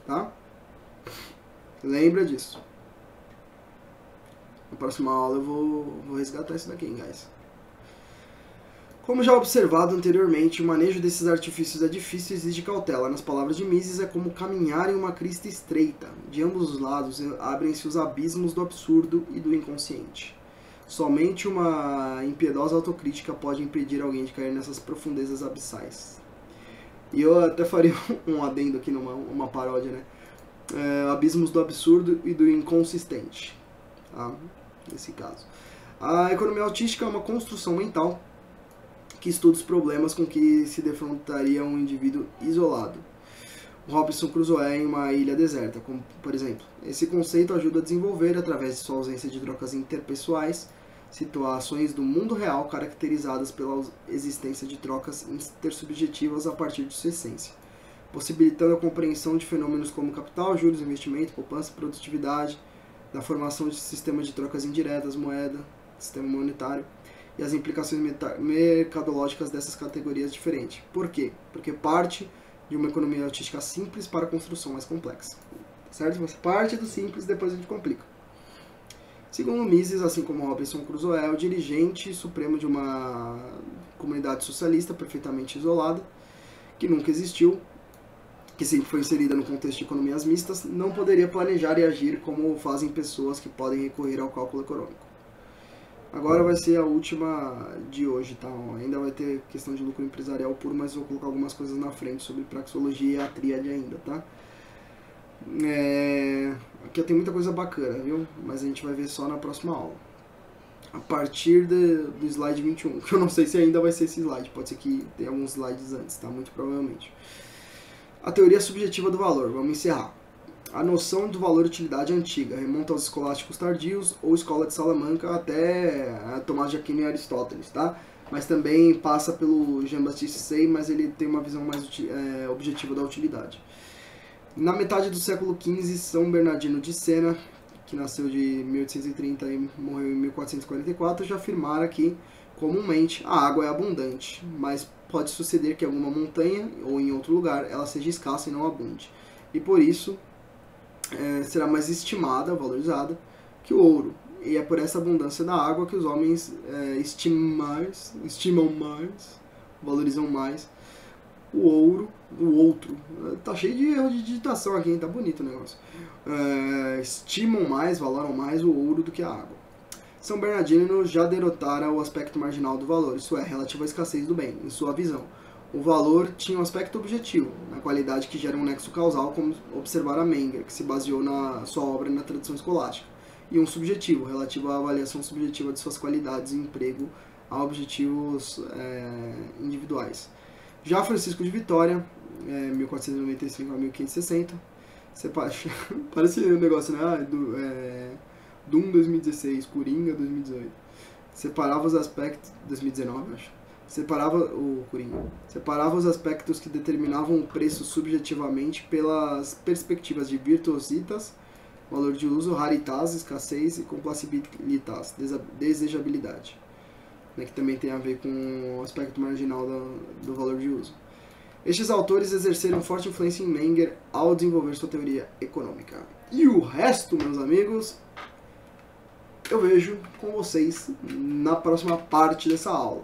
Tá? Lembra disso. Na próxima aula eu vou, vou resgatar isso daqui, hein, guys. Como já observado anteriormente, o manejo desses artifícios é difícil e exige cautela. Nas palavras de Mises, é como caminhar em uma crista estreita. De ambos os lados, abrem-se os abismos do absurdo e do inconsciente. Somente uma impiedosa autocrítica pode impedir alguém de cair nessas profundezas abissais. E eu até faria um adendo aqui, numa uma paródia, né? É, abismos do absurdo e do inconsistente, tá? Nesse caso. A economia autística é uma construção mental que estuda os problemas com que se defrontaria um indivíduo isolado. Robinson Crusoe em uma ilha deserta, como, por exemplo. Esse conceito ajuda a desenvolver, através de sua ausência de trocas interpessoais, situações do mundo real caracterizadas pela existência de trocas intersubjetivas a partir de sua essência, possibilitando a compreensão de fenômenos como capital, juros, investimento, poupança, produtividade, da formação de sistemas de trocas indiretas, moeda, sistema monetário, e as implicações mercadológicas dessas categorias diferentes. Por quê? Porque parte de uma economia autística simples para a construção mais complexa. Certo? Mas parte do simples, depois a gente complica. Segundo Mises, assim como Robinson Crusoe, é o dirigente supremo de uma comunidade socialista perfeitamente isolada, que nunca existiu, que sempre foi inserida no contexto de economias mistas, não poderia planejar e agir como fazem pessoas que podem recorrer ao cálculo econômico. Agora vai ser a última de hoje, tá? Ainda vai ter questão de lucro empresarial puro, mas vou colocar algumas coisas na frente sobre praxeologia e a tríade ainda, tá? É... Aqui tem muita coisa bacana, viu? Mas a gente vai ver só na próxima aula. A partir de... do slide vinte e um, que eu não sei se ainda vai ser esse slide, pode ser que tenha alguns slides antes, tá? Muito provavelmente. A teoria subjetiva do valor, vamos encerrar. A noção do valor-utilidade antiga remonta aos escolásticos tardios ou escola de Salamanca até a Tomás de Aquino e Aristóteles, tá? Mas também passa pelo Jean-Baptiste Say, mas ele tem uma visão mais é, objetiva da utilidade. Na metade do século quinze, São Bernardino de Sena, que nasceu de mil oitocentos e trinta e morreu em mil quatrocentos e quarenta e quatro, já afirmara que, comumente, a água é abundante, mas pode suceder que em alguma montanha ou em outro lugar ela seja escassa e não abunde, e por isso é, será mais estimada, valorizada, que o ouro. E é por essa abundância da água que os homens é, estimam mais, estimam mais, valorizam mais o ouro, o outro. Tá cheio de erro de digitação aqui, hein? Tá bonito o negócio. É, estimam mais, valoram mais o ouro do que a água. São Bernardino já derrotara o aspecto marginal do valor, isso é, relativo à escassez do bem, em sua visão. O valor tinha um aspecto objetivo, na qualidade que gera um nexo causal, como observara Menger, que se baseou na sua obra na tradição escolástica, e um subjetivo, relativo à avaliação subjetiva de suas qualidades e emprego a objetivos é, individuais. Já Francisco de Vitória, é, mil quatrocentos e noventa e cinco a mil quinhentos e sessenta, parece um negócio, né? Do, é, Doom dois mil e dezesseis, Coringa dois mil e dezoito, separava os aspectos, dois mil e dezenove acho, separava o Coringa, separava os aspectos que determinavam o preço subjetivamente pelas perspectivas de virtuositas, valor de uso, raritas, escassez e complacibilitas, desejabilidade, né, que também tem a ver com o aspecto marginal do, do valor de uso. Estes autores exerceram forte influência em Menger ao desenvolver sua teoria econômica. E o resto, meus amigos, eu vejo com vocês na próxima parte dessa aula.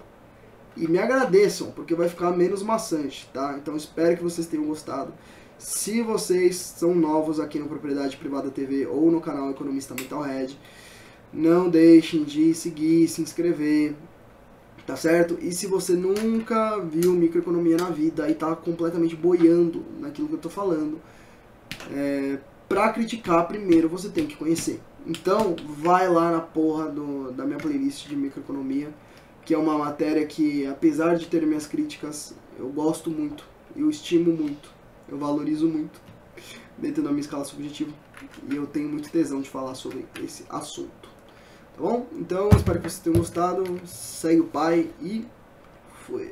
E me agradeçam, porque vai ficar menos maçante, tá? Então espero que vocês tenham gostado. Se vocês são novos aqui no Propriedade Privada T V ou no canal Economista Mental Head, não deixem de seguir, se inscrever, tá certo? E se você nunca viu microeconomia na vida e tá completamente boiando naquilo que eu tô falando, é, pra criticar primeiro você tem que conhecer. Então, vai lá na porra do, da minha playlist de microeconomia, que é uma matéria que, apesar de ter minhas críticas, eu gosto muito, eu estimo muito, eu valorizo muito, dentro da minha escala subjetiva, e eu tenho muito tesão de falar sobre esse assunto, tá bom? Então, espero que vocês tenham gostado, segue o pai e fui!